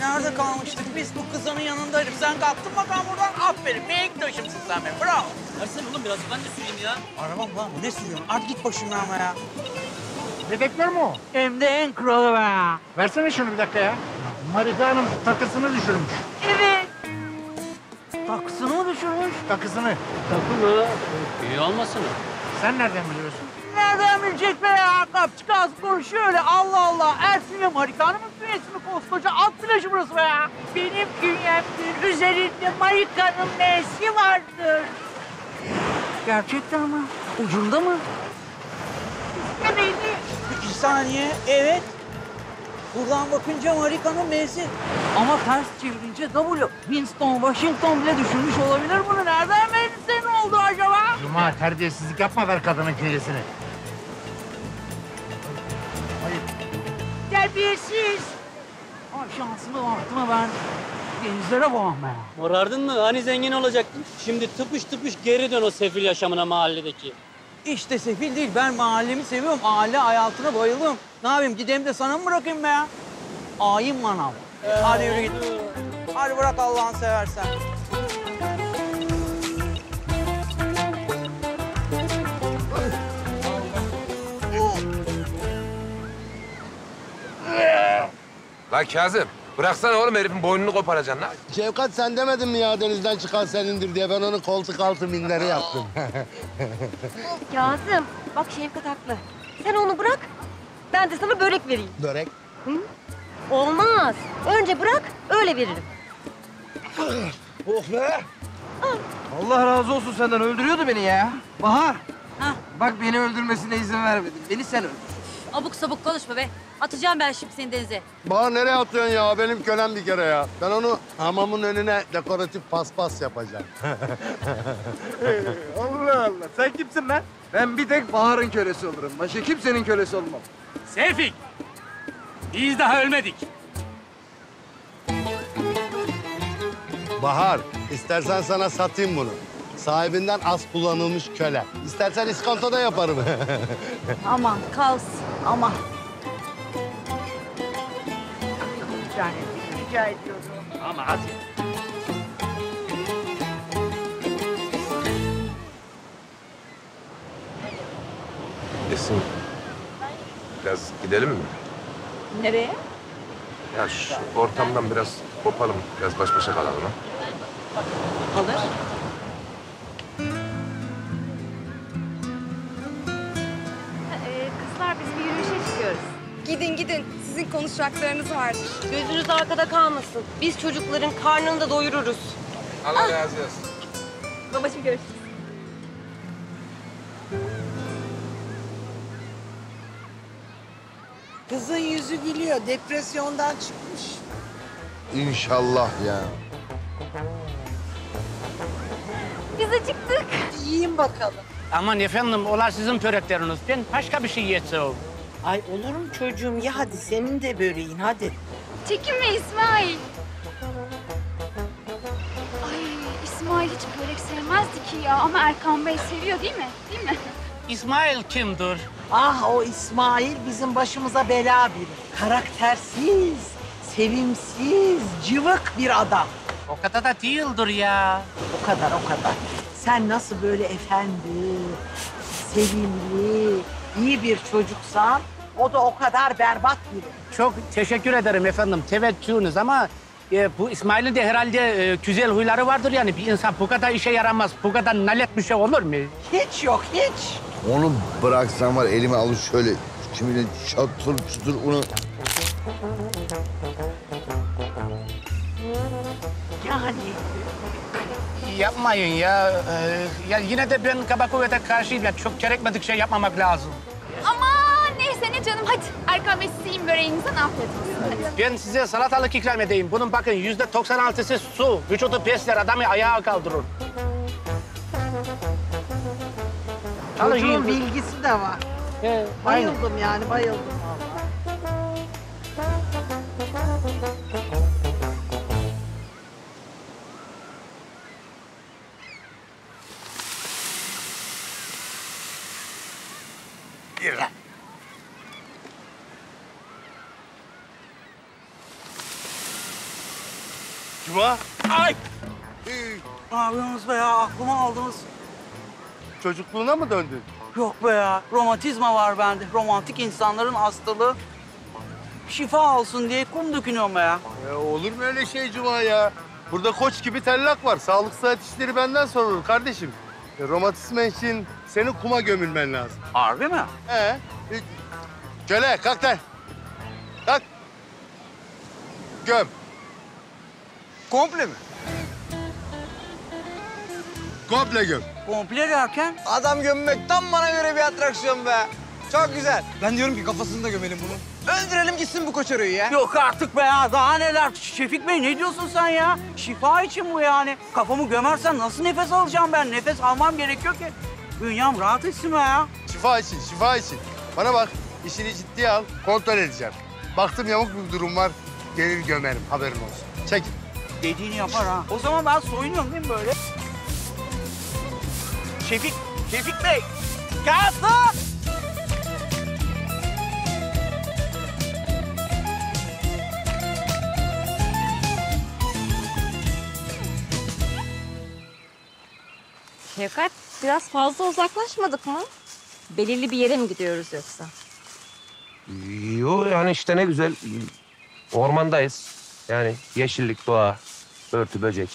Nerede kalmıştık biz? Bu kızının yanındaydım. Sen kalktın bakalım buradan. Aferin. Meyik taşımsın sen benim. Bravo. Versene oğlum biraz. Ben de süreyim ya. Arabam lan. Ne sürüyorsun? Artık git başımdan ama ya. Bebekler mi o? Hem de en kralı be. Versene şunu bir dakika ya. Marika Hanım takısını düşürmüş. Evet. Takısını mı düşürmüş? Takısını. Takı mı? İyi olmasın. Sen nereden biliyorsun? Nereden bilecek be ya? Kapçık ağzı konuşuyor öyle. Allah Allah. Ersin ve Marika Hanım'ın süresini koskoca alt plajı burası be ya. Benim künyemdir. Üzerinde Marika'nın nesi vardır. Gerçekten mi? Ucunda mı? Neydi? 2 saniye, evet. Buradan bakınca Marika'nın M'si. Ama ters çevirince W. Winston, Washington bile düşünmüş olabilir bunu. Nereden M'si ne oldu acaba? Cuma, terbiyesizlik yapma, ver kadının kilisini. Hayır. Terbiyesiz. Ay şansımı baktım ben. Denizlere boğam ben. Morardın mı? Hani zengin olacaktın? Şimdi tıpış tıpış geri dön o sefil yaşamına mahalledeki. İşte sefil değil. Ben mahallemi seviyorum. Mahalle hayatına bayılıyorum. Ne yapayım? Gideyim de sana mı bırakayım be ya? Ayin manav. Hadi yürü git. Hadi bırak Allah'ını seversen. Lan Kazım, bıraksana oğlum herifin boynunu koparacaksın lan. Şevkat sen demedin mi ya denizden çıkan senindir diye ben onu koltuk altı minderi yaptım. Kazım, bak Şevkat haklı. Sen onu bırak, ben de sana börek vereyim. Börek? Hı? Olmaz. Önce bırak, öyle veririm. Oh be! Ah. Allah razı olsun senden, öldürüyordu beni ya. Bahar, ha. Bak beni öldürmesine izin vermedin. Beni sen öldür. Abuk sabuk konuşma be. Atacağım ben şimdi seni denize. Bahar nereye atıyorsun ya? Benim kölem bir kere ya. Ben onu hamamın önüne dekoratif paspas yapacağım. Allah Allah. Sen kimsin lan? Ben bir tek Bahar'ın kölesi olurum. Başka kimsenin kölesi olmam. Sefik! Biz daha ölmedik. Bahar, istersen sana satayım bunu. Sahibinden az kullanılmış köle. İstersen iskonto da yaparım. Aman kalsın, aman. Yani rica ediyorum. Ama hadi. Esin, biraz gidelim mi? Nereye? Ya şu ortamdan biraz kopalım, biraz baş başa kalalım. Ha? Olur. Kızlar biz bir yürüyüşe çıkıyoruz. Gidin gidin. Sizin konuşacaklarınız vardır. Gözünüz arkada kalmasın. Biz çocukların karnını da doyururuz. Allah razı olsun. Babacığım görüşürüz. Kızın yüzü gülüyor. Depresyondan çıkmış. İnşallah ya. Biz acıktık. Yiyin bakalım. Aman efendim, onlar sizin börekleriniz. Ben başka bir şey yesem. Ay olur mu çocuğum? Ya hadi senin de böreğin, hadi. Çekinme İsmail. Ay İsmail hiç börek sevmezdi ki ya. Ama Erkan Bey seviyor değil mi? Değil mi? İsmail kimdir? Ah o İsmail bizim başımıza bela biri. Karaktersiz, sevimsiz, cıvık bir adam. O kadar da değildir ya. O kadar, o kadar. Sen nasıl böyle efendi, sevimli, iyi bir çocuksan, o da o kadar berbat biri. Çok teşekkür ederim efendim, teveccühünüz ama bu İsmail'in de herhalde güzel huyları vardır yani. Bir insan bu kadar işe yaramaz, bu kadar nalet bir şey olur mu? Hiç yok, hiç. Onu bıraksan var, elime alıp şöyle, şimdi çatır çutur onu... Yani... Yapmayın ya. Ya yine de ben kaba kuvvete karşıyım. Yani çok gerekmedik şey yapmamak lazım. Aman neyse ne canım. Hadi Erkan Bey size yiyin böreğinizden afiyet olsun. Ben size salatalık ikram edeyim. Bunun bakın %96'sı su. Vücudu besler, adamı ayağa kaldırır. Çocuğun bilgisi de var. He, bayıldım aynen. Yani bayıldım vallahi. Cuma! Ay! Ne yapıyorsunuz be ya? Aklıma aldınız. Çocukluğuna mı döndün? Yok be ya, romatizma var bende. Romantik insanların hastalığı. Şifa olsun diye kum dökünüyorum ya. Olur mu öyle şey Cuma ya? Burada koç gibi tellak var. Sağlık saat işleri benden sorulur kardeşim. Romatizma için senin kuma gömülmen lazım. Harbi mi? Köle kalk lan. Kalk. Göm. Komple mi? Komple göm. Komple derken? Adam gömmekten bana göre bir atraksiyon be. Çok güzel. Ben diyorum ki kafasını da gömelim bunu. Öldürelim gitsin bu koçarıyı ya. Yok artık be ya. Daha neler. Şefik Bey ne diyorsun sen ya? Şifa için bu yani. Kafamı gömersen nasıl nefes alacağım ben? Nefes almam gerekiyor ki. Dünyam rahat etsin be ya. Şifa için, şifa için. Bana bak, işini ciddiye al. Kontrol edeceğim. Baktım yamuk bir durum var. Gelir gömerim, haberin olsun. Çekil. Dediğini yapar ha. O zaman ben soyunuyorum değil mi böyle? Şefik Bey. Kazım! Şevkat, biraz fazla uzaklaşmadık mı? Belirli bir yere mi gidiyoruz yoksa? Yo, yani işte ne güzel. Ormandayız. Yani yeşillik, doğa, börtü, böcek.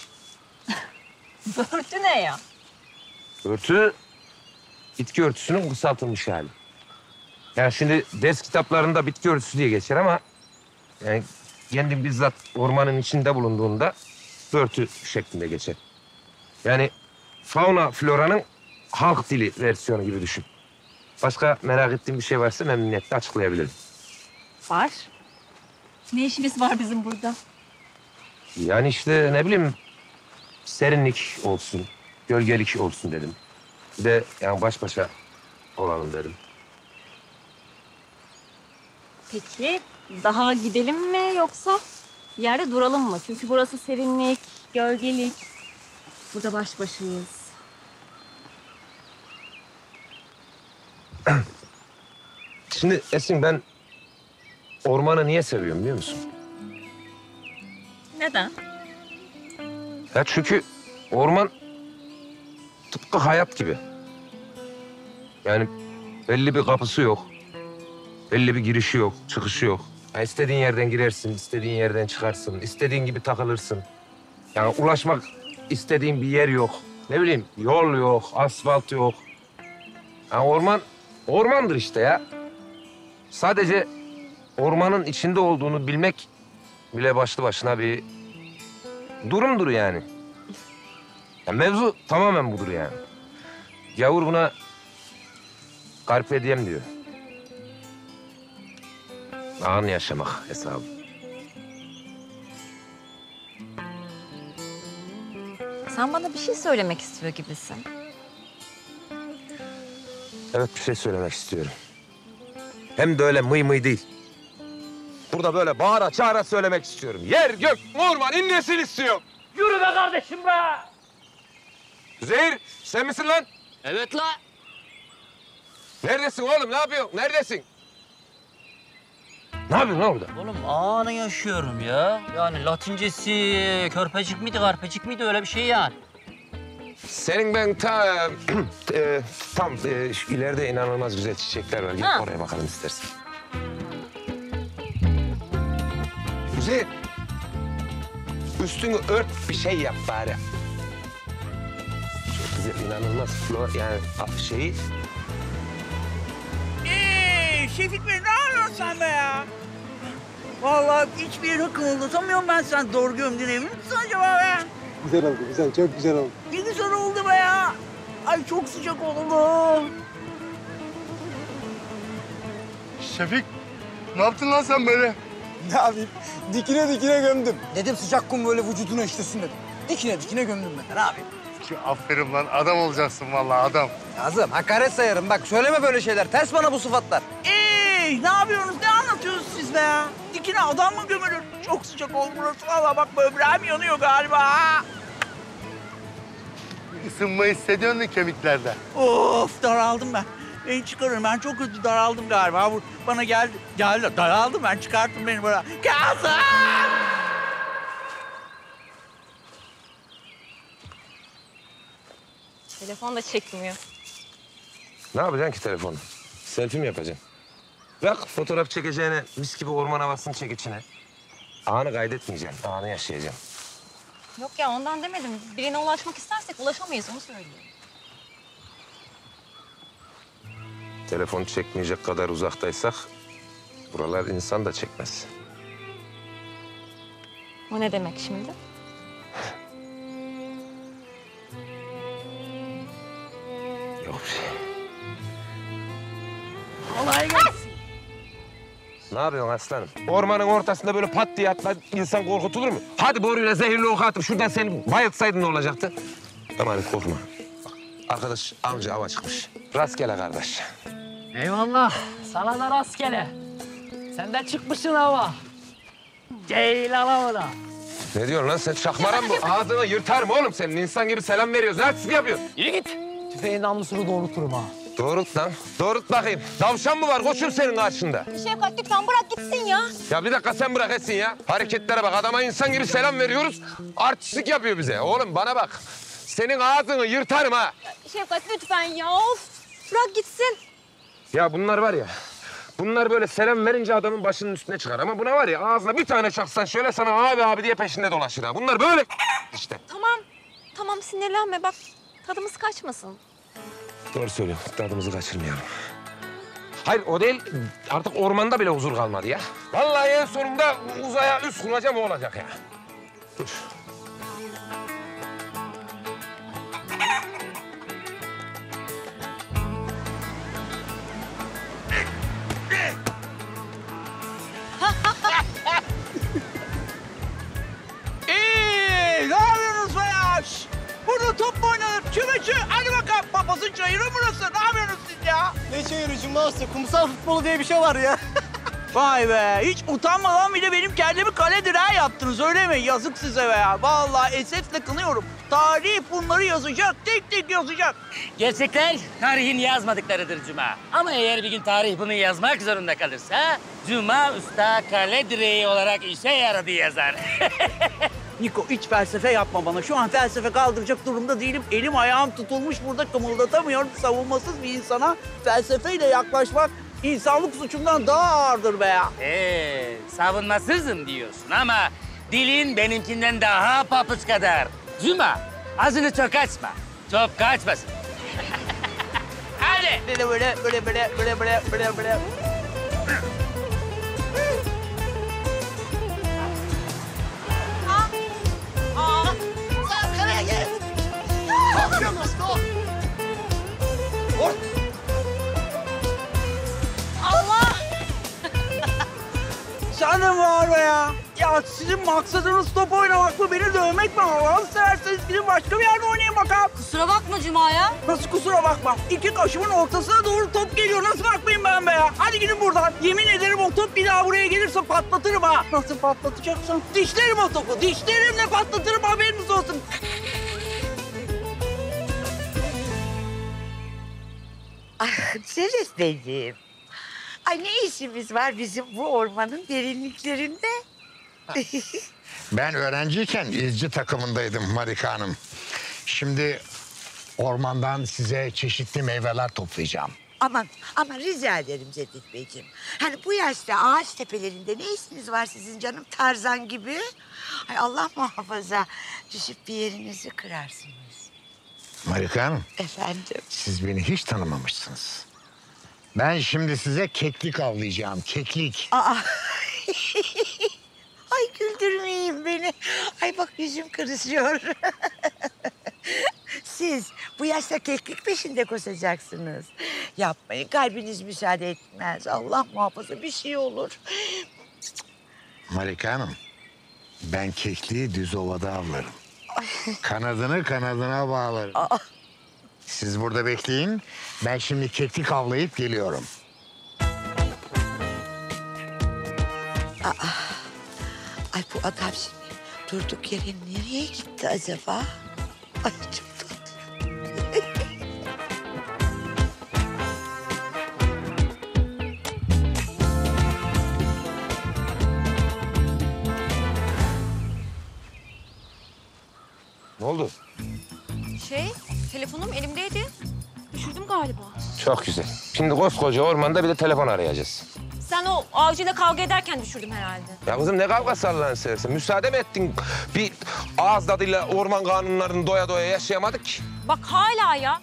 Börtü ne ya? Börtü, bitki örtüsünün kısaltılmış hali. Yani şimdi ders kitaplarında bitki örtüsü diye geçer ama... yani kendim bizzat ormanın içinde bulunduğunda börtü şeklinde geçer. Yani... fauna, floranın halk dili versiyonu gibi düşün. Başka merak ettiğim bir şey varsa memnuniyetle açıklayabilirim. Var. Ne işimiz var bizim burada? Yani işte ne bileyim, serinlik olsun, gölgelik olsun dedim. Bir de yani baş başa olalım dedim. Peki, daha gidelim mi yoksa bir yerde duralım mı? Çünkü burası serinlik, gölgelik. Burada baş başayız. Şimdi Esin, ben ormanı niye seviyorum biliyor musun? Neden? Ya çünkü orman tıpkı hayat gibi. Yani belli bir kapısı yok. Belli bir girişi yok, çıkışı yok. Ya istediğin yerden girersin, istediğin yerden çıkarsın, istediğin gibi takılırsın. Yani ulaşmak... İstediğim bir yer yok. Ne bileyim, yol yok, asfalt yok. Yani orman, ormandır işte ya. Sadece ormanın içinde olduğunu bilmek bile başlı başına bir durumdur yani. Ya mevzu tamamen budur yani. Yavur buna carpe diem diyor. Anı yaşamak hesabı. Sen bana bir şey söylemek istiyor gibisin. Evet, bir şey söylemek istiyorum. Hem de öyle mıy mıy değil. Burada böyle bağıra çağıra söylemek istiyorum. Yer, gök, orman inlesin istiyorum. Yürü be kardeşim be! Üzeyir, sen misin lan? Evet la. Neredesin oğlum, ne yapıyorsun? Neredesin? Ne yapıyorsun lan orada? Oğlum anı yaşıyorum ya. Yani Latincesi körpecik miydi, karpecik miydi öyle bir şey yani. Senin ben tam ileride inanılmaz güzel çiçekler var. Gel oraya bakalım istersen. Güzel. Üstünü ört, bir şey yap bari. Çok güzel, inanılmaz flor yani şeyi. Şefik Bey, ne yapıyorsun sen be ya? Vallahi hiçbir yere kımıldatamıyorum ben. Sen doğru gömdün, emin misin acaba be? Güzel oldu, güzel. Çok güzel oldu. Ne güzel oldu be ya. Ay çok sıcak oldu. Şefik, ne yaptın lan sen böyle? Ne yapayım? Dikine dikine gömdüm. Dedim sıcak kum böyle vücuduna işlesin dedim. Dikine dikine gömdüm ben, ne yapayım? Aferin lan, adam olacaksın vallahi adam. Kazım, hakaret sayarım. Bak söyleme böyle şeyler. Ters bana bu sıfatlar. Ne yapıyorsunuz? Ne anlatıyorsunuz siz be ya? Dikine adam mı gömülür? Çok sıcak oldu burası. Vallahi bak böbreğim yanıyor galiba. Isınma hissediyorsun mu kemiklerde? Of, daraldım ben. Beni çıkarın. Ben çok kötü daraldım galiba. Bana geldi. Daraldım ben. Çıkarttım beni buraya. Kazım! Telefon da çekmiyor. Ne yapacaksın ki telefonu? Selfie mi yapacaksın? Bak fotoğraf çekeceğine, mis gibi orman havasını çek içine. Anı kaydetmeyeceksin, anı yaşayacaksın. Yok ya, ondan demedim. Birine ulaşmak istersek ulaşamayız, onu söylüyorum. Telefonu çekmeyecek kadar uzaktaysak, buralar insan da çekmez. O ne demek şimdi? Yok bir şey. Kolay gelsin. Ne yapıyorsun aslanım? Ormanın ortasında böyle pat diye atla insan korkutulur mu? Hadi boruyla zehirli oku atıp şuradan seni bayıltsaydın ne olacaktı? Tamam hadi korkma. Arkadaş amca hava çıkmış. Rastgele kardeş. Eyvallah. Sana da rastgele. Sen de çıkmışsın hava. Değil alamada. Ne diyorsun lan sen? Çakmaran mı? Ağzını yırtarım oğlum senin. İnsan gibi selam veriyorsun. Ne artistik yapıyorsun? Yürü git. Tüfeğin namlusunu doğrulturum ha. Doğrult lan. Doğrult bakayım. Tavşan mı var koçum senin karşında? Şevkat lütfen bırak gitsin ya. Ya bir dakika sen bırak etsin ya. Hareketlere bak. Adama insan gibi selam veriyoruz. Artistik yapıyor bize. Oğlum bana bak. Senin ağzını yırtarım ha. Şevkat lütfen ya. Of. Bırak gitsin. Ya bunlar var ya. Bunlar böyle selam verince adamın başının üstüne çıkar. Ama buna var ya ağzına bir tane çaksan şöyle sana abi abi diye peşinde dolaşır ha. Bunlar böyle işte. Tamam. Tamam sinirlenme bak. Tadımız kaçmasın. Doğru söylüyorsun. Tadımızı kaçırmayalım. Hayır o değil. Artık ormanda bile huzur kalmadı ya. Vallahi en sonunda uzaya üst kuracağım o olacak ya. Dur. Top mu oynanıp çırıcı? Hadi bakalım papazın çayırı burası. Ne yapıyorsunuz siz ya? Ne çayırı Cuma usta? Kumsal futbolu diye bir şey var ya. Vay be. Hiç utanmadan bile benim kendimi kale direği yaptınız öyle mi? Yazık size be ya. Vallahi esefle kınıyorum. Tarih bunları yazacak. Tek tek yazacak. Gerçekler tarihin yazmadıklarıdır Cuma. Ama eğer bir gün tarih bunu yazmak zorunda kalırsa... Cuma usta kale direği olarak işe yaradı yazar. Niko hiç felsefe yapma bana. Şu an felsefe kaldıracak durumda değilim. Elim ayağım tutulmuş burada kımıldatamıyorum. Savunmasız bir insana felsefeyle yaklaşmak insanlık suçundan daha ağırdır be ya. Savunmasızım diyorsun ama dilin benimkinden daha papuç kadar. Cuma ağzını çok açma. Çok kaçmasın. Hadi. Böyle. Allah! Canım var be ya. Ya sizin maksadınız top oynamak mı, beni dövmek mi? Allah'ını severseniz gidin başka bir yerde oynayın bakalım. Kusura bakma Cuma ya. Nasıl kusura bakma? İki kaşımın ortasına doğru top geliyor. Nasıl bakmayayım ben be ya? Hadi gidin buradan. Yemin ederim o top bir daha buraya gelirse patlatırım ha. Nasıl patlatacaksın? Dişlerim o topu. Dişlerimle patlatırım haberiniz olsun. Ah Cevdet Beyciğim. Ay ne işimiz var bizim bu ormanın derinliklerinde? Ben öğrenciyken izci takımındaydım Marika Hanım. Şimdi ormandan size çeşitli meyveler toplayacağım. Aman rica ederim Cevdet Beyciğim. Hani bu yaşta ağaç tepelerinde ne işiniz var sizin canım Tarzan gibi? Ay Allah muhafaza düşüp bir yerinizi kırarsınız. Marika Hanım. Efendim? Siz beni hiç tanımamışsınız. Ben şimdi size keklik avlayacağım, keklik. Aa! Ay güldürmeyin beni. Ay bak yüzüm kırışıyor. Siz bu yaşta keklik peşinde koşacaksınız. Yapmayın, kalbiniz müsaade etmez. Allah muhafaza bir şey olur. Marika Hanım, ben kekliği düz ovada avlarım. Kanadını kanadına bağlarım. Aa. Siz burada bekleyin. Ben şimdi keklik avlayıp geliyorum. Aa. Ay bu adam şimdi durduk yere nereye gitti acaba? Ay çok tatlı. Ne oldu? Telefonum elimdeydi. Düşürdüm galiba. Çok güzel. Şimdi koskoca ormanda bir de telefon arayacağız. Sen o avcıyla kavga ederken düşürdüm herhalde. Ya kızım ne kavgası Allah'ın seversen? Müsaade mi ettin? Bir ağız tadıyla orman kanunlarını doya doya yaşayamadık ki. Bak hala ya.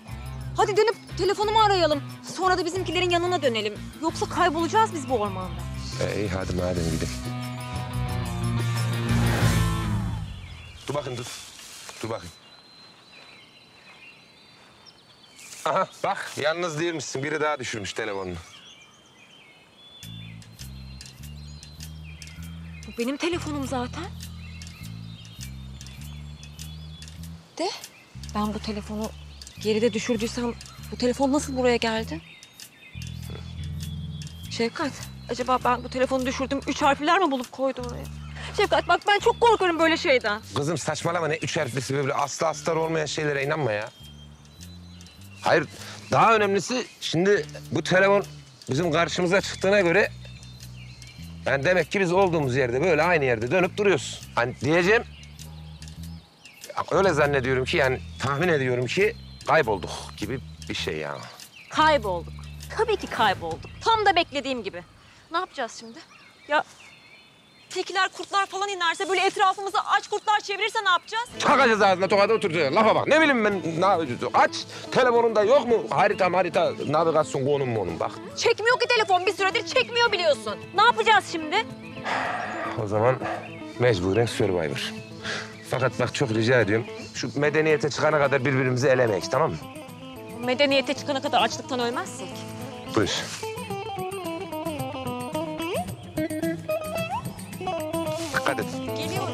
Hadi dönüp telefonumu arayalım. Sonra da bizimkilerin yanına dönelim. Yoksa kaybolacağız biz bu ormanda. İyi hadi madem gidelim. Dur bakın dur. Dur bakın. Aha bak yalnız değilmişsin. Biri daha düşürmüş telefonunu. Bu benim telefonum zaten. De ben bu telefonu geride düşürdüysem bu telefon nasıl buraya geldi? Şevkat acaba ben bu telefonu düşürdüm 3 harfler mi bulup koydu oraya? Şevkat bak ben çok korkarım böyle şeyden. Kızım saçmalama ne 3 harflisi böyle asla astar olmayan şeylere inanma ya. Hayır daha önemlisi şimdi bu telefon bizim karşımıza çıktığına göre... Yani demek ki biz olduğumuz yerde böyle aynı yerde dönüp duruyoruz. Hani diyeceğim öyle zannediyorum ki yani tahmin ediyorum ki kaybolduk gibi bir şey yani. Kaybolduk. Tabii ki kaybolduk. Tam da beklediğim gibi. Ne yapacağız şimdi? Ya... Tekiler, kurtlar falan inerse, böyle etrafımızı aç kurtlar çevirirse ne yapacağız? Takacağız ağzına, tokada oturacağız. Lafa bak, ne bileyim ben ne yapacağız? Aç, telefonunda yok mu? Harita, navigasyon, konum bak. Çekmiyor ki telefon, bir süredir çekmiyor biliyorsun. Ne yapacağız şimdi? O zaman mecburen Survivor. Fakat bak çok rica ediyorum, şu medeniyete çıkana kadar birbirimizi elemeyiz, tamam mı? Medeniyete çıkana kadar açlıktan ölmezsek. Buyur. Hadi. Geliyorum.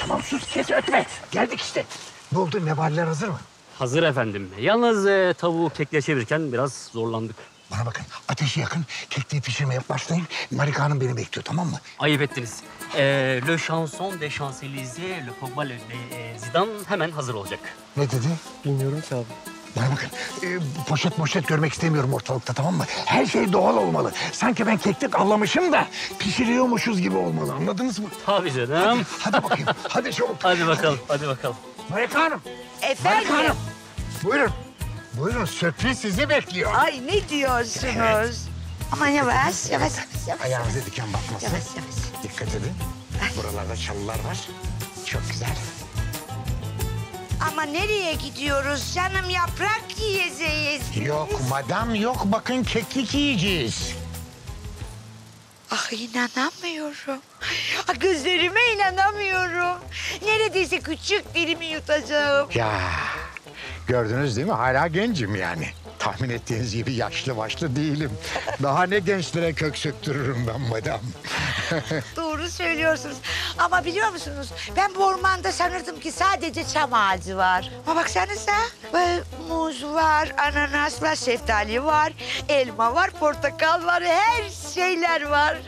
Tamam sus, kes ötme. Geldik işte. Buldun, neballer hazır mı? Hazır efendim. Yalnız tavuğu kekliğe çevirirken biraz zorlandık. Bana bakın, ateşi yakın, kekliği pişirmeye başlayın. Marika Hanım beni bekliyor, tamam mı? Ayıp ettiniz. Le chanson de Champs-Élysées, le Pogba de Zidane hemen hazır olacak. Ne dedi? Bilmiyorum ki abi. Bana bakın, poşet görmek istemiyorum ortalıkta, tamam mı? Her şey doğal olmalı. Sanki ben keklik avlamışım da pişiriyormuşuz gibi olmalı, anladınız mı? Tabii canım. Hadi bakayım, hadi çabuk. Hadi bakalım. Marika Hanım. Efendim? Marika Hanım, buyurun. Buyurun, sürpriz sizi bekliyor. Ay ne diyorsunuz? Evet. Aman yavaş. Ayağınıza diken batmasın. Yavaş. Dikkat edin. Ay. Buralarda çalılar var. Çok güzel. Ama nereye gidiyoruz canım? Yaprak yiyeceğiz. Yok madam yok. Bakın keklik yiyeceğiz. Ah inanamıyorum. Ah, gözlerime inanamıyorum. Neredeyse küçük dilimi yutacağım. Ya. Gördünüz değil mi? Hala gencim yani. Tahmin ettiğiniz gibi yaşlı başlı değilim. Daha ne gençlere kök söktürürüm ben madam. Doğru söylüyorsunuz. Ama biliyor musunuz? Ben bu ormanda sanırdım ki sadece çam ağacı var. Ama baksanıza. Muz var, ananas var, şeftali var, elma var, portakal var, her şeyler var.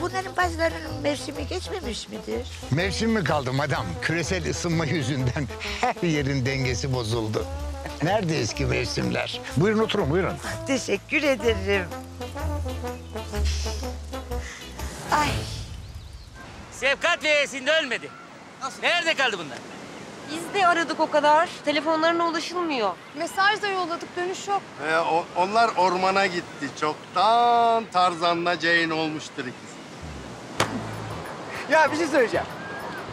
Bunların bazılarının mevsimi geçmemiş midir? Mevsim mi kaldı madam? Küresel ısınma yüzünden her yerin dengesi bozuldu. Nerede eski mevsimler? Buyurun oturun, buyurun. Teşekkür ederim. Ay. Şevkat ve Esin de ölmedi. Nasıl? Nerede kaldı bunlar? Biz de aradık o kadar. Telefonlarına ulaşılmıyor. Mesaj da yolladık, dönüş yok. Onlar ormana gitti. Çoktan Tarzan'la Jane olmuştur ikisi. Ya bir şey söyleyeceğim.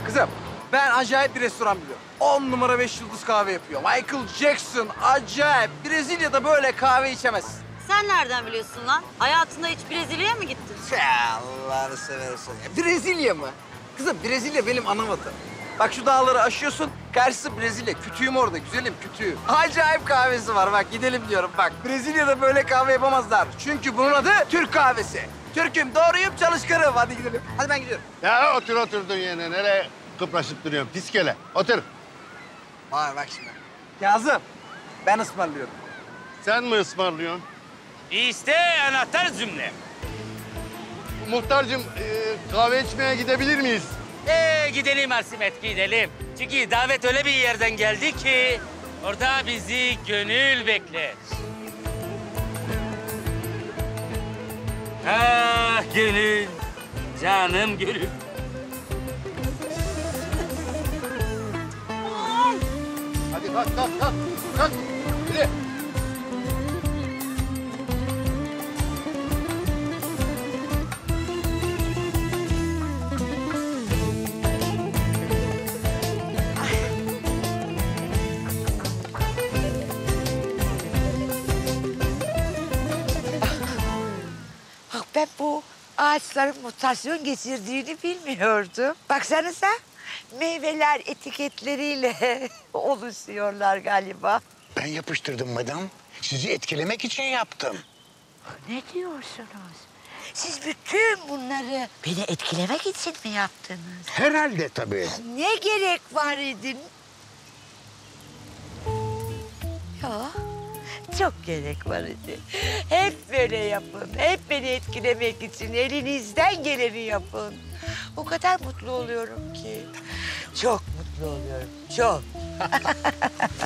Kızım, ben acayip bir restoran biliyorum. 10 numara 5 yıldız kahve yapıyor. Michael Jackson acayip. Brezilya'da böyle kahve içemezsin. Sen nereden biliyorsun lan? Hayatında hiç Brezilya'ya mı gittin? Ya Allah'ını seversen. Brezilya mı? Kızım, Brezilya benim ana vatanım. Bak şu dağları aşıyorsun, karşısı Brezilya. Kütüğüm orada, güzelim kütüğü. Acayip kahvesi var bak, gidelim diyorum bak. Brezilya'da böyle kahve yapamazlar. Çünkü bunun adı Türk kahvesi. Türk'üm, doğruyum, çalışkanım. Hadi gidelim. Hadi ben gidiyorum. Ya oturdun yerine. Nereye kıpraşıp duruyorsun? Piskele. Otur. Vay bak şimdi. Kazım, ben ısmarlıyorum. Sen mi ısmarlıyorsun? İşte anahtar cümle. Muhtarcığım, kahve içmeye gidebilir miyiz? Gidelim Arşimet, gidelim. Çünkü davet öyle bir yerden geldi ki... ...orada bizi gönül bekler. Ah gülüm, canım gülüm. Hadi kalk. Hadi. Ben bu ağaçların mutasyon geçirdiğini bilmiyordum. Baksanıza, meyveler etiketleriyle oluşuyorlar galiba. Ben yapıştırdım madam. Sizi etkilemek için yaptım. Ne diyorsunuz? Siz bütün bunları beni etkilemek için mi yaptınız? Herhalde tabii. Ne gerek var edin? Yok. Çok gerek var idi. Hep böyle yapın. Hep beni etkilemek için elinizden geleni yapın. O kadar mutlu oluyorum ki. Çok mutlu oluyorum. Çok.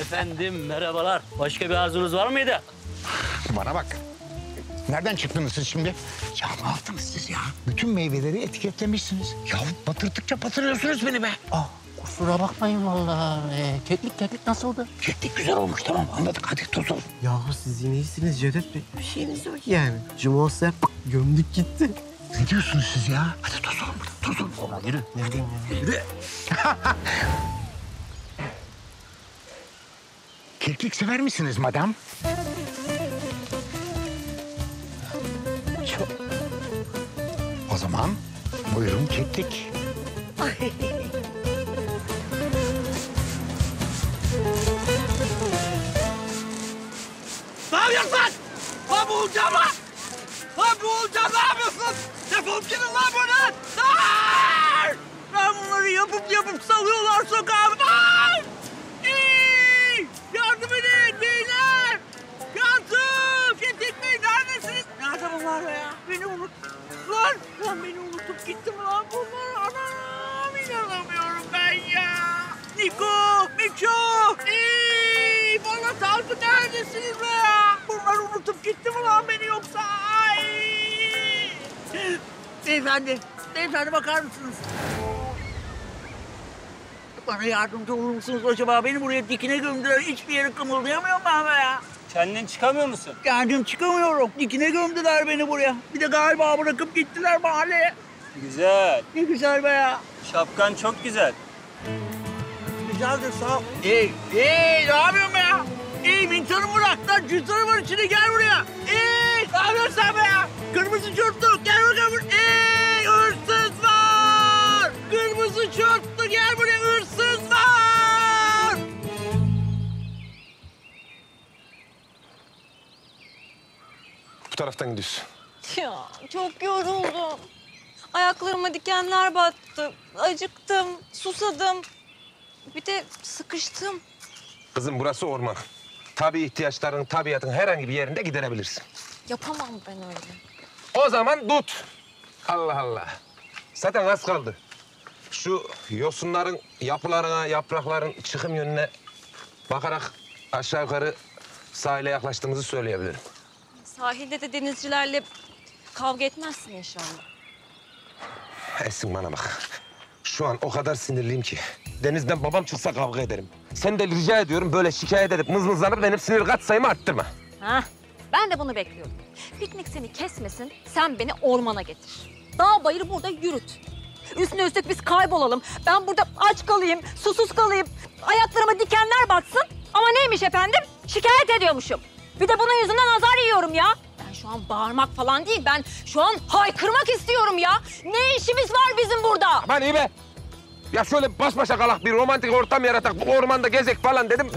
Efendim merhabalar. Başka bir arzunuz var mıydı? Bana bak. Nereden çıktınız siz şimdi? Ya ne yaptınız siz ya? Bütün meyveleri etiketlemişsiniz. Ya batırdıkça batırıyorsunuz beni be. Ah. Kusura bakmayın vallahi. Keklik nasıldı? Keklik güzel olmuş, tamam anladık, hadi tuzun. Yahu siz yine iyisiniz Cevdet Bey. Bir şeyiniz yok yani. Cuma olsa gömdük gitti. Ne diyorsunuz siz ya? Hadi tuzun. Baba yürü. Yürü. Keklik sever misiniz madam? Çok. O zaman buyurun keklik. Ne yapıyorsun lan? Lan boğulacağım lan! Lan boğulacağım, ne yapıyorsun? Defolup gidin lan buradan! Lan! Lan bunları yapıp salıyorlar sokağa! Lan! Yardım edin beyler! Yardım! Gitmeyin, neredesiniz? Nerede bunlar ya? Beni unut... Lan! Lan beni unutup gittim lan bunlar! Anam! İnanamıyorum ben ya! Niko! Bana tarpı neredesiniz be ya? Bunlar unutup gitti mi lan beni yoksa? Ay! Beyefendi bakar mısınız? Bana yardımcı olur musunuz acaba? Beni buraya dikine gömdüler. Hiçbir yere kımıldayamıyorum ben be ya. Kendin çıkamıyor musun? Kendim çıkamıyorum. Dikine gömdüler beni buraya. Bir de galiba bırakıp gittiler mahalleye. Güzel. Ne güzel be ya. Şapkan çok güzel. Güzeldir, sağ ol. Ne yapıyorsun be ya? Mintarı bırak lan, cüzdanı var içine, gel buraya. Ne yapıyorsun sen be ya? Kırmızı çortlu, gel buraya. Hırsız var! Kırmızı çortlu, gel buraya, hırsız var! Bu taraftan gidiyorsun. Ya, çok yoruldum. Ayaklarıma dikenler battı. Acıktım, susadım. Bir de sıkıştım. Kızım burası orman. Tabii ihtiyaçların, tabiatın herhangi bir yerinde giderebilirsin. Yapamam ben öyle. O zaman tut. Allah Allah. Zaten az kaldı. Şu yosunların yapılarına, yaprakların çıkım yönüne bakarak aşağı yukarı sahile yaklaştığımızı söyleyebilirim. Sahilde de denizcilerle kavga etmezsin inşallah. Esin bana bak. Şu an o kadar sinirliyim ki. Denizden babam çıksa kavga ederim. Sen de rica ediyorum böyle şikayet edip mızmızlanıp benim sinir kat sayımı arttırma. Hah, ben de bunu bekliyordum. Piknik seni kesmesin, sen beni ormana getir. Dağ bayırı burada yürüt. Üstüne üstlük biz kaybolalım. Ben burada aç kalayım, susuz kalayım. Ayaklarıma dikenler batsın. Ama neymiş efendim? Şikayet ediyormuşum. Bir de bunun yüzünden azar yiyorum ya. Ben şu an bağırmak falan değil, ben şu an haykırmak istiyorum ya. Ne işimiz var bizim burada? Aman iyi be. Ya şöyle baş başa kalak bir romantik ortam yaratak, bu ormanda gezek falan dedim.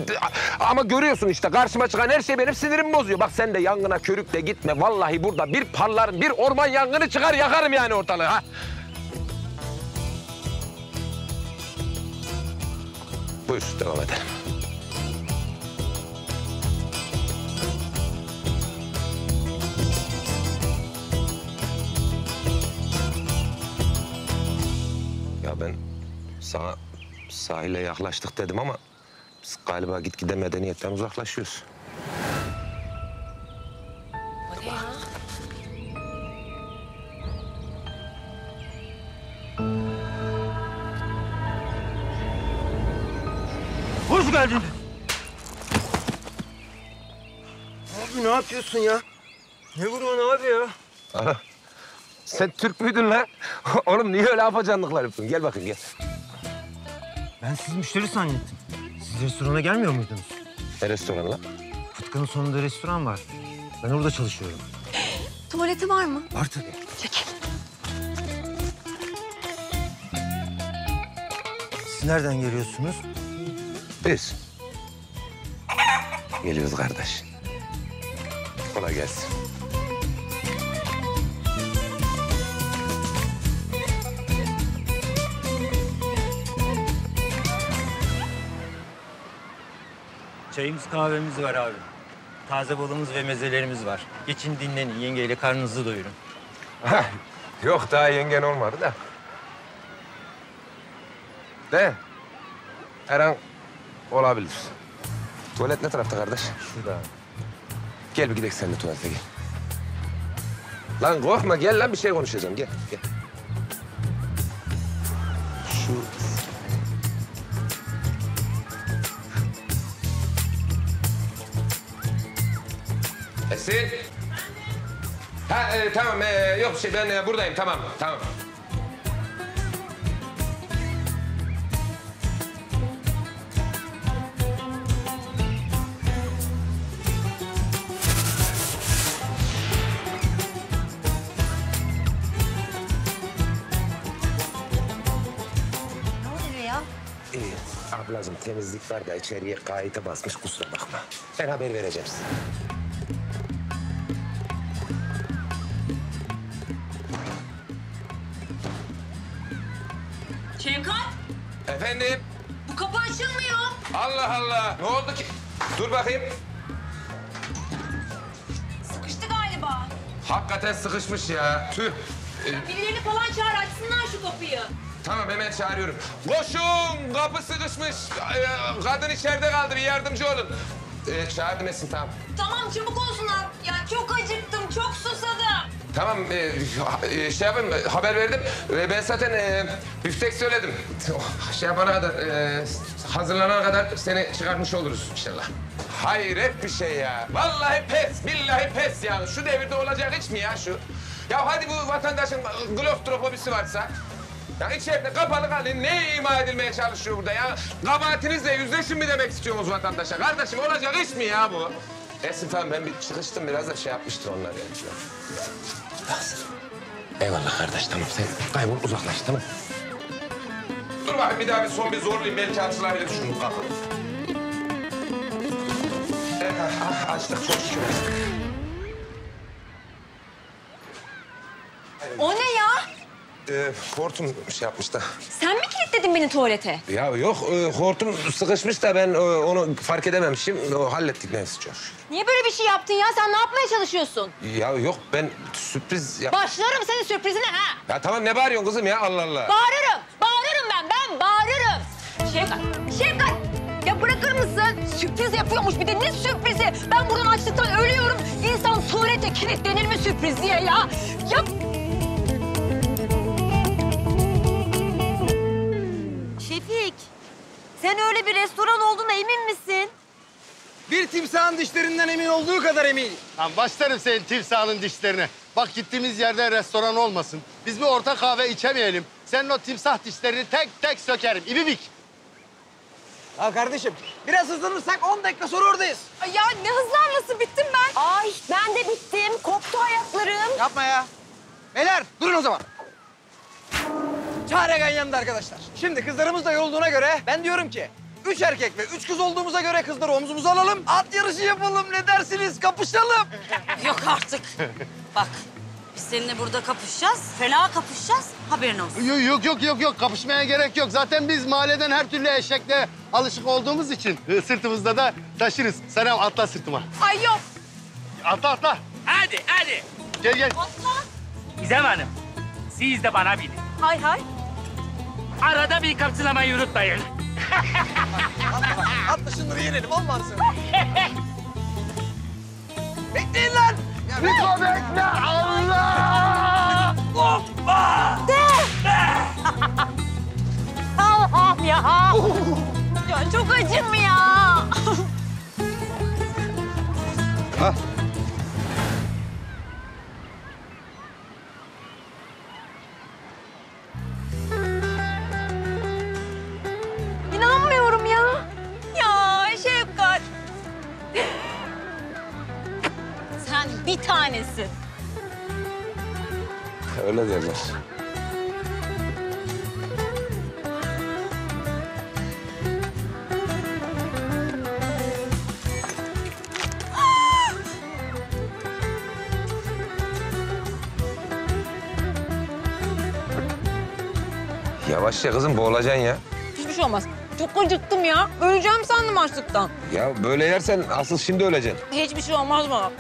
Ama görüyorsun işte karşıma çıkan her şey benim sinirimi bozuyor. Bak sen de yangına körük de gitme. Vallahi burada bir parlarım, bir orman yangını çıkar yakarım yani ortalığı ha. Buyur devam edelim. Ya ben... Sana sahile yaklaştık dedim ama biz galiba gitgide medeniyetten uzaklaşıyoruz. O ne ya? Hoş geldin. Abi ne yapıyorsun ya? Ne vuruyorsun abi ya? Ana, sen Türk müydün lan? Oğlum niye öyle afacanlıklar yaptın? Gel bakayım gel. Ben sizi müşteri zannettim. Siz restorana gelmiyor muydunuz? Ne restoranı lan? Fıtkı'nın sonunda restoran var. Ben orada çalışıyorum. Tuvaleti var mı? Var tabii. Çekil. Siz nereden geliyorsunuz? Biz. Geliyoruz kardeş. Kolay gelsin. Çayımız, kahvemiz var abi. Taze balımız ve mezelerimiz var. Geçin dinlenin, yengeyle karnınızı doyurun. Yok, daha yengen olmadı da. De, her an olabilir. Tuvalet ne tarafta kardeş? Şurada. Gel bir gidelim sen de tuvalete gel. Lan korkma, gel lan bir şey konuşacağım, gel, gel. Şu... Esin. Ha tamam yok şey ben buradayım tamam. Ne oluyor ya? İyi ablacığım temizlik var da içeriye kayıta basmış kusura bakma. Ben haber vereceğim size. Şevkat! Efendim? Bu kapı açılmıyor. Allah Allah! Ne oldu ki? Dur bakayım. Sıkıştı galiba. Hakikaten sıkışmış ya. Tüh. Birilerini falan çağır, açsınlar şu kapıyı. Tamam, hemen çağırıyorum. Koşun! Kapı sıkışmış. Kadın içeride kaldı, bir yardımcı olun. Çağırdım Esin, tamam. Tamam, çabuk olsunlar. Ya çok acıktım, çok susadım. Tamam, şey yapayım, haber verdim. Ben zaten büftek söyledim. Şey yapana kadar, hazırlanana kadar seni çıkartmış oluruz inşallah. Hayret bir şey ya. Vallahi pes, billahi pes ya. Şu devirde olacak hiç mi ya şu? Ya hadi bu vatandaşın glostrofobisi varsa... Ya içeride kapalı kalın, ne ima edilmeye çalışıyor burada ya? Kabahatinizle yüzleşin mi demek istiyorsunuz vatandaşa? Kardeşim olacak iş mi ya bu? Esin tamam, ben bir çıkıştım, biraz da şey yapmıştır onlar yani. Nasıl? Eyvallah kardeş, tamam sen kaybol, uzaklaş, tamam. Dur bakayım bir daha bir son bir zorlayayım, belki açılar bile düşündüm, kalkın. Açtık, çok şükür. O ne ya? Hortum şey yapmış da. Sen mi kilitledin beni tuvalete? Ya yok, hortum sıkışmış da ben onu fark edememişim. Hallettik neyse çok. Niye böyle bir şey yaptın ya? Sen ne yapmaya çalışıyorsun? Ya yok, ben sürpriz yap... Başlarım senin sürprizine ha! Ya tamam, ne bağırıyorsun kızım ya? Allah Allah! Bağırırım ben bağırırım! Şevkat! Ya bırakır mısın? Sürpriz yapıyormuş bir de, ne sürprizi? Ben buradan açlıktan ölüyorum. İnsan tuvalete kilitlenir mi sürpriz diye ya? Ya... Şefik, sen öyle bir restoran olduğuna emin misin? Bir timsahın dişlerinden emin olduğu kadar eminim. Lan başlarım senin timsahının dişlerine. Bak gittiğimiz yerde restoran olmasın. Biz bir orta kahve içemeyelim. Senin o timsah dişlerini tek tek sökerim. İbibik. Ya kardeşim, biraz hızlanırsak 10 dakika sonra oradayız. Ay ya ne hızlanması, bittim ben. Ay ben de bittim, koptu ayaklarım. Yapma ya. Beyler durun o zaman. Çağrı yanında arkadaşlar. Şimdi kızlarımız da yorulduğuna göre ben diyorum ki... 3 erkek ve 3 kız olduğumuza göre kızları omzumuza alalım. At yarışı yapalım, ne dersiniz? Kapışalım. Yok artık. Bak, biz seninle burada kapışacağız. Fena kapışacağız, haberin olsun. Yok. Kapışmaya gerek yok. Zaten biz mahalleden her türlü eşekle alışık olduğumuz için... sırtımızda da taşırız. Sanem atla sırtıma. Ay yok. Atla. Hadi. Gel. Atla. Gizem Hanım, siz de bana binin. Hay. Arada bir kapsılamayı unutmayın. Atla şunları yenelim, Allah'ını seversen. Bekleyin lan! Niko bekle! Allah! Hoppa! Allah'ım ya! Ya çok babacığım ya. Ha. İnanamıyorum ya. Ya Şevkat. Sen bir tanesin. Öyle derler. Yavaş ya kızım, boğulacaksın ya. Hiçbir şey olmaz. Çok acıktım ya. Öleceğim sandım açlıktan. Ya böyle yersen asıl şimdi öleceksin. Hiçbir şey olmaz bana.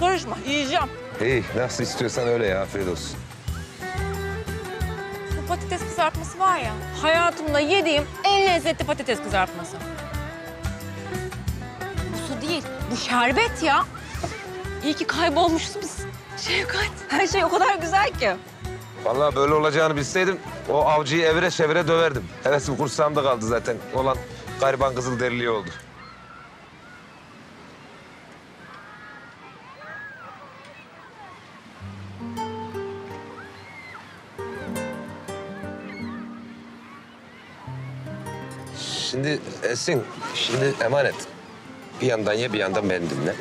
Karışma, yiyeceğim. İyi, nasıl istiyorsan öyle ya. Afiyet olsun. Bu patates kızartması var ya, hayatımda yediğim en lezzetli patates kızartması. Bu su değil, bu şerbet ya. İyi ki kaybolmuşuz biz. Şevkat, her şey o kadar güzel ki. Vallahi böyle olacağını bilseydim o avcıyı evire çevire döverdim. Hevesim kursağımda kaldı zaten. Olan gariban kızılderiliği oldu. Şimdi Esin, şimdi emanet. Bir yandan ye, bir yandan beni dinle.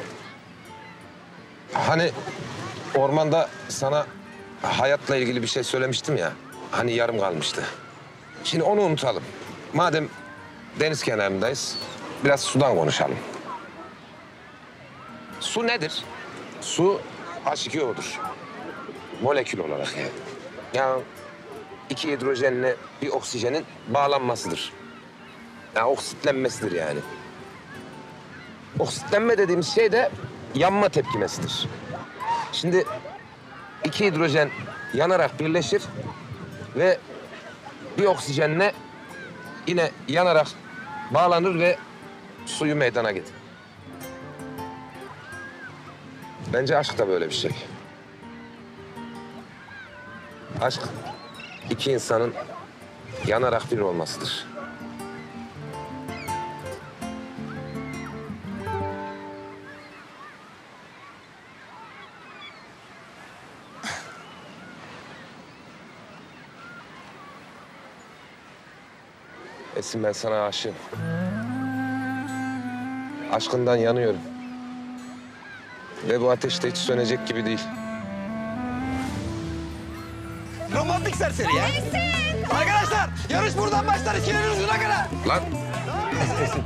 Hani ormanda sana hayatla ilgili bir şey söylemiştim ya. Hani yarım kalmıştı. Şimdi onu unutalım. Madem deniz kenarındayız, biraz sudan konuşalım. Su nedir? Su H2O'dur. Molekül olarak yani. Yani iki hidrojenle bir oksijenin bağlanmasıdır. Yani oksitlenmesidir yani. Oksitlenme dediğimiz şey de yanma tepkimesidir. Şimdi iki hidrojen yanarak birleşir ve bir oksijenle yine yanarak bağlanır ve suyu meydana getirir. Bence aşk da böyle bir şey. Aşk iki insanın yanarak bir olmasıdır. Esin, ben sana aşığım. Aşkından yanıyorum. Ve bu ateş de hiç sönecek gibi değil. Romantik serseri ya. Esin! Arkadaşlar, yarış buradan başlar. İkilerin ucuna kadar. Lan! Esin,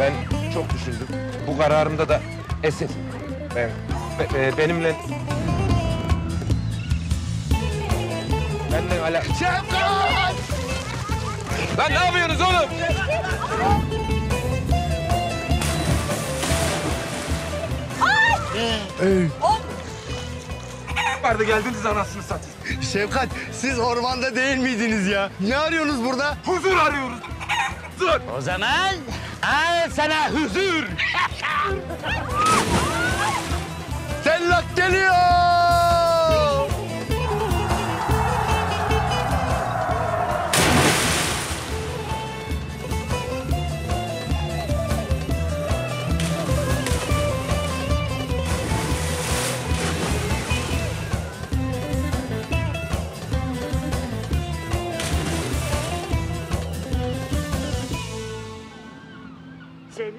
ben çok düşündüm. Bu kararımda da Esin, benimle hala... Şevkat! Lan ne yapıyorsunuz oğlum? Ay! Vardı geldiniz anasını satayım. Şevkat, siz ormanda değil miydiniz ya? Ne arıyorsunuz burada? Huzur arıyoruz. Huzur. O zaman al sana huzur. Sherlock geliyor.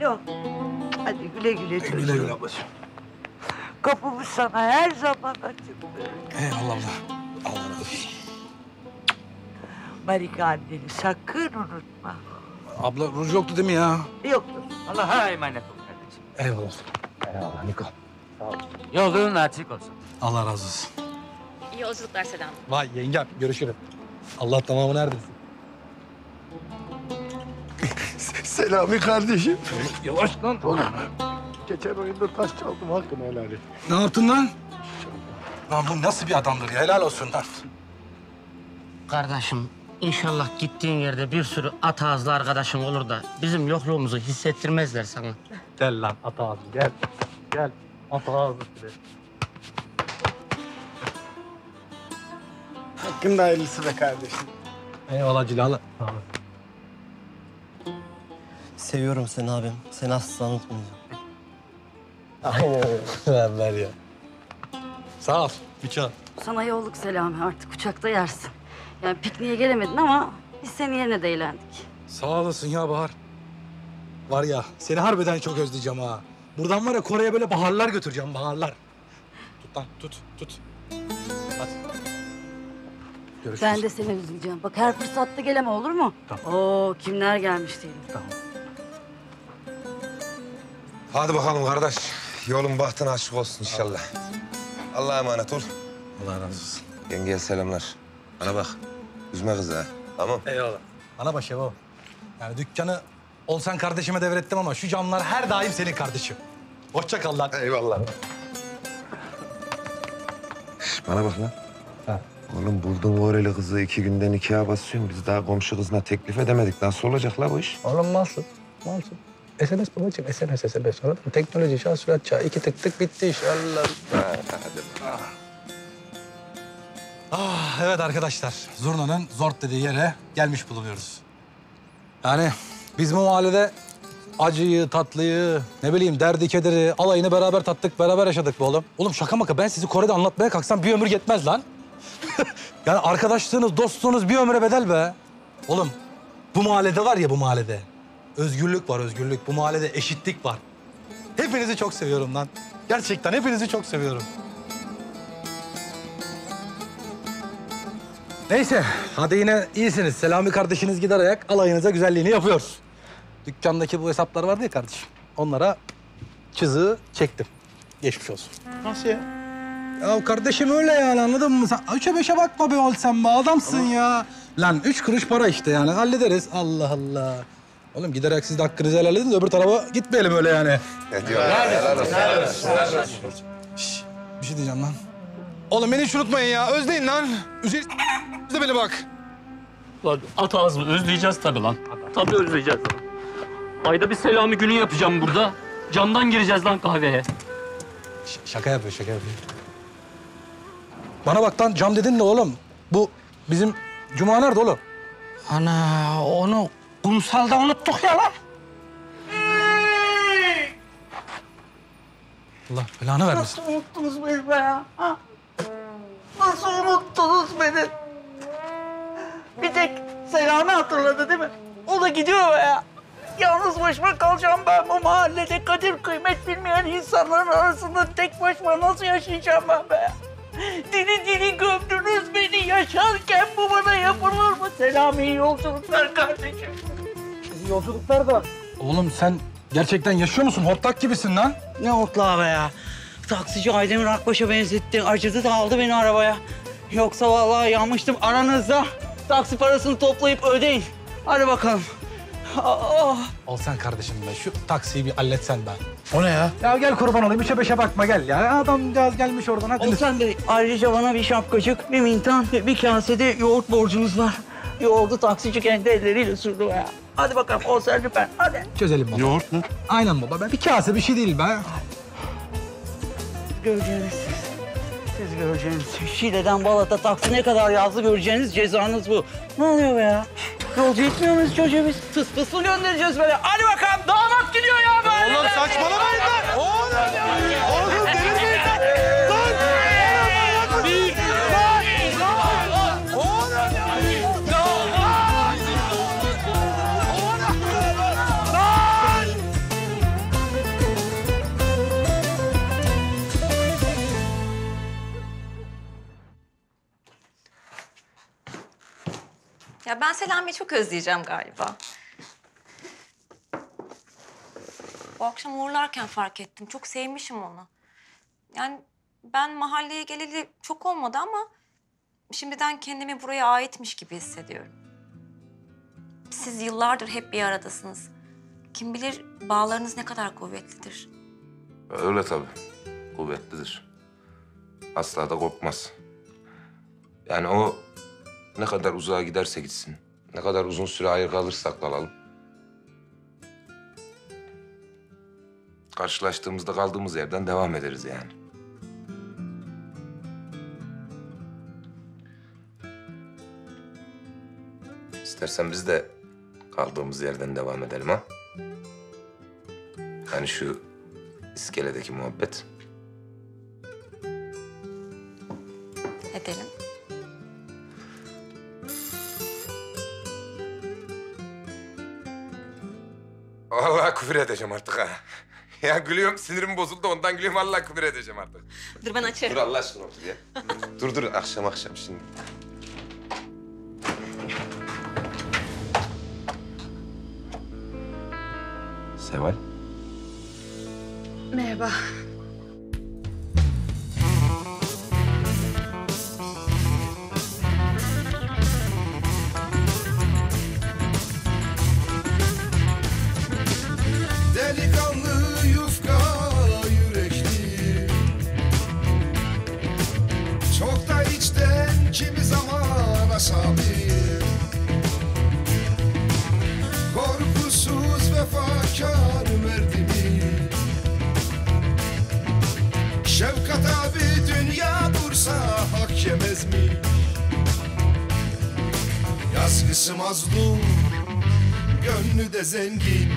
Yok. Hadi güle güle çocuğum. Güle güle ablacığım. Kapımız sana her zaman açık. Eyvallah. Allah razı olsun. Marika anneni sakın unutma. Abla ruj yoktu değil mi ya? Yoktu. Allah'a emanet ol kardeşim. Eyvallah. Eyvallah Niko. Sağ ol. Yolun açık olsun. Allah razı olsun. İyi yolculuklar Selam. Vay yengem görüşürüz. Allah tamamı neredesin? Selami kardeşim. Yavaş lan. Geçen oyunda taş çaldım, hakkını helal et. Ne yaptın lan? Lan bu nasıl bir adamdır ya? Helal olsun lan. Kardeşim, inşallah gittiğin yerde bir sürü at ağızlı arkadaşın olur da bizim yokluğumuzu hissettirmezler sana. Gel lan at ağızlı, gel. Gel at ağızlı. Hakkın da hayırlısı be kardeşim. Eyvallah Cilalı. Sağ olun. Seviyorum seni abim. Seni asla unutmayacağım. Aynen öyle. Ben ver ya. Sağ ol. Uçak. Sana yolluk Selami. Artık uçakta yersin. Yani pikniğe gelemedin ama biz senin yerine de eğlendik. Sağ olasın ya Bahar. Var ya seni harbiden çok özleyeceğim ha. Buradan var ya Kore'ye böyle baharlar götüreceğim, baharlar. Tut lan, tut. Hadi. Görüşürüz. Ben de seni özleyeceğim. Bak her fırsatta geleme olur mu? Tamam. Oo kimler gelmiş değil mi? Tamam. Hadi bakalım kardeş. Yolun bahtına açık olsun inşallah. Allah'a emanet ol. Allah razı olsun. Yengeye selamlar. Bana bak, üzme kızı ha. Tamam. Eyvallah. Bana bak Şevval. Yani dükkanı Olsen kardeşime devrettim ama şu camlar her daim senin kardeşim. Hoşça kal lan. Eyvallah. Bana bak lan. Ha. Oğlum buldum oreli kızı 2 günde nikaha basıyorsun. Biz daha komşu kızına teklif edemedik. Nasıl olacak la bu iş? Oğlum malsın. SMS babacığım, SMS. Anladın mı? Teknoloji, şans, sürat çağı. 2 tık bitti iş. Allah. Hadi. Ah, evet arkadaşlar. Zurna'nın zort dediği yere gelmiş bulunuyoruz. Yani biz bu mahallede acıyı, tatlıyı, ne bileyim derdi, kederi, alayını beraber tattık, beraber yaşadık be oğlum. Oğlum şaka maka ben sizi Kore'de anlatmaya kalksam bir ömür yetmez lan. Yani arkadaşlığınız, dostluğunuz bir ömre bedel be. Oğlum bu mahallede var ya bu mahallede. Özgürlük var özgürlük. Bu mahallede eşitlik var. Hepinizi çok seviyorum lan. Gerçekten hepinizi çok seviyorum. Neyse, hadi yine iyisiniz. Selami kardeşiniz gider ayak, alayınıza güzelliğini yapıyor. Dükkandaki bu hesaplar vardı ya kardeşim. Onlara çizığı çektim. Geçmiş olsun. Nasıl ya? Ya kardeşim öyle yani anladın mı? Sen 3'e 5'e bakma be ol sen be adamsın ama... ya. Lan 3 kuruş para işte yani hallederiz. Allah Allah. Oğlum gider ayak siz de hakkınızı helal edin de öbür tarafa gitmeyelim öyle yani. Ne diyor? Helal olsun. Şşş, bir şey diyeceğim lan. Oğlum beni hiç unutmayın ya. Özleyin lan. Üzeyir de beni bak. Lan at ağzını. Özleyeceğiz tabii lan. Tabii özleyeceğiz. Ayda bir Selami günü yapacağım burada. Camdan gireceğiz lan kahveye. Şaka yapıyor. Bana bak lan cam dedin de oğlum. Bu bizim Cuma nerede oğlum? Ana onu kumsalda unuttuk ya lan. Allah belanı vermesin. Nasıl unuttunuz beni be ya? Ha? Nasıl unuttunuz beni? Bir tek Selami hatırladı değil mi? O da gidiyor ya. Yalnız başıma kalacağım ben bu mahallede. Kadir kıymet bilmeyen insanların arasında tek başıma nasıl yaşayacağım ben be? Dili gömdünüz beni yaşarken bu bana yapılır mı? Selami iyi yolculuklar kardeşim. İyi yolculuklar da. Oğlum sen gerçekten yaşıyor musun? Hortlak gibisin lan. Ne hortlağı be ya? Taksici Aydemir Akbaş'a benzetti. Acıdı da aldı beni arabaya. Yoksa vallahi yanmıştım. Aranızda taksi parasını toplayıp ödeyin. Hadi bakalım. Oh. Olsen kardeşim be. Şu taksiyi bir halletsen ben. O ne ya? Ya gel kurban olayım. 3'e 5'e bakma gel ya. Adamcağız gelmiş oradan. Hadi. Olsen Bey ayrıca bana bir şapkacık, bir mintan, bir kasede yoğurt borcunuz var. Yoğurdu taksici kendi elleriyle sürdü ya. Hadi bakalım Olsen lütfen. Hadi. Çözelim baba. Yoğurt mu? Aynen baba. Ben bir kase bir şey değil be. Göreceğiniz, siz göreceğiniz. Şile'den Balat'a taksi ne kadar yazdı göreceğiniz cezanız bu. Ne oluyor be ya? Yolcu etmiyor muyuz çocuğu biz? Fısfıslı göndereceğiz böyle. Hadi bakalım damat gidiyor ya böyle. Oğlum saçmalamayın lan. Oğlum delirmeyin lan. Ya ben Selami'yi çok özleyeceğim galiba. Bu akşam uğurlarken fark ettim. Çok sevmişim onu. Yani ben mahalleye geleli çok olmadı ama... şimdiden kendimi buraya aitmiş gibi hissediyorum. Siz yıllardır hep bir aradasınız. Kim bilir bağlarınız ne kadar kuvvetlidir. Öyle tabii. Kuvvetlidir. Asla da kopmaz. Yani o... ne kadar uzağa giderse gitsin, ne kadar uzun süre ayrı kalırsak kalalım. Karşılaştığımızda kaldığımız yerden devam ederiz yani. İstersen biz de kaldığımız yerden devam edelim ha. Yani şu iskeledeki muhabbet. Edelim. Vallahi küfür edeceğim artık ha. Ya gülüyorum, sinirim bozuldu ondan gülüyorum. Vallahi küfür edeceğim artık. Dur ben açarım. Dur Allah aşkına otur ya. dur akşam şimdi. Seval. Merhaba. Şevkat abi dünya dursa hak yemez mi? Yazgısı mazlum, gönlü de zengin.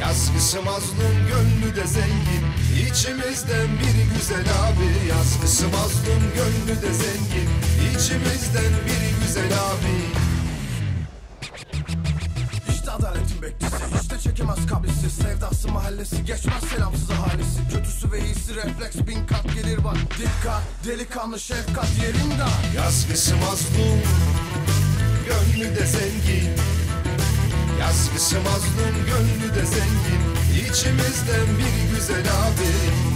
Yazgısı mazlum, gönlü de zengin. İçimizden biri güzel abi. Yazgısı mazlum, gönlü de zengin. İçimizden biri güzel abi. Adaletin beklisi, işte çekemez kabilesi. Sevdası mahallesi, geçmez selamsız ahalisi. Kötüsü ve iyisi refleks, bin kat gelir bak. Dikkat, delikanlı şefkat yerinde. Yazgısı mazlum, gönlü de zengin. Yazgısı mazlum, gönlü de zengin. İçimizden bir güzel abi.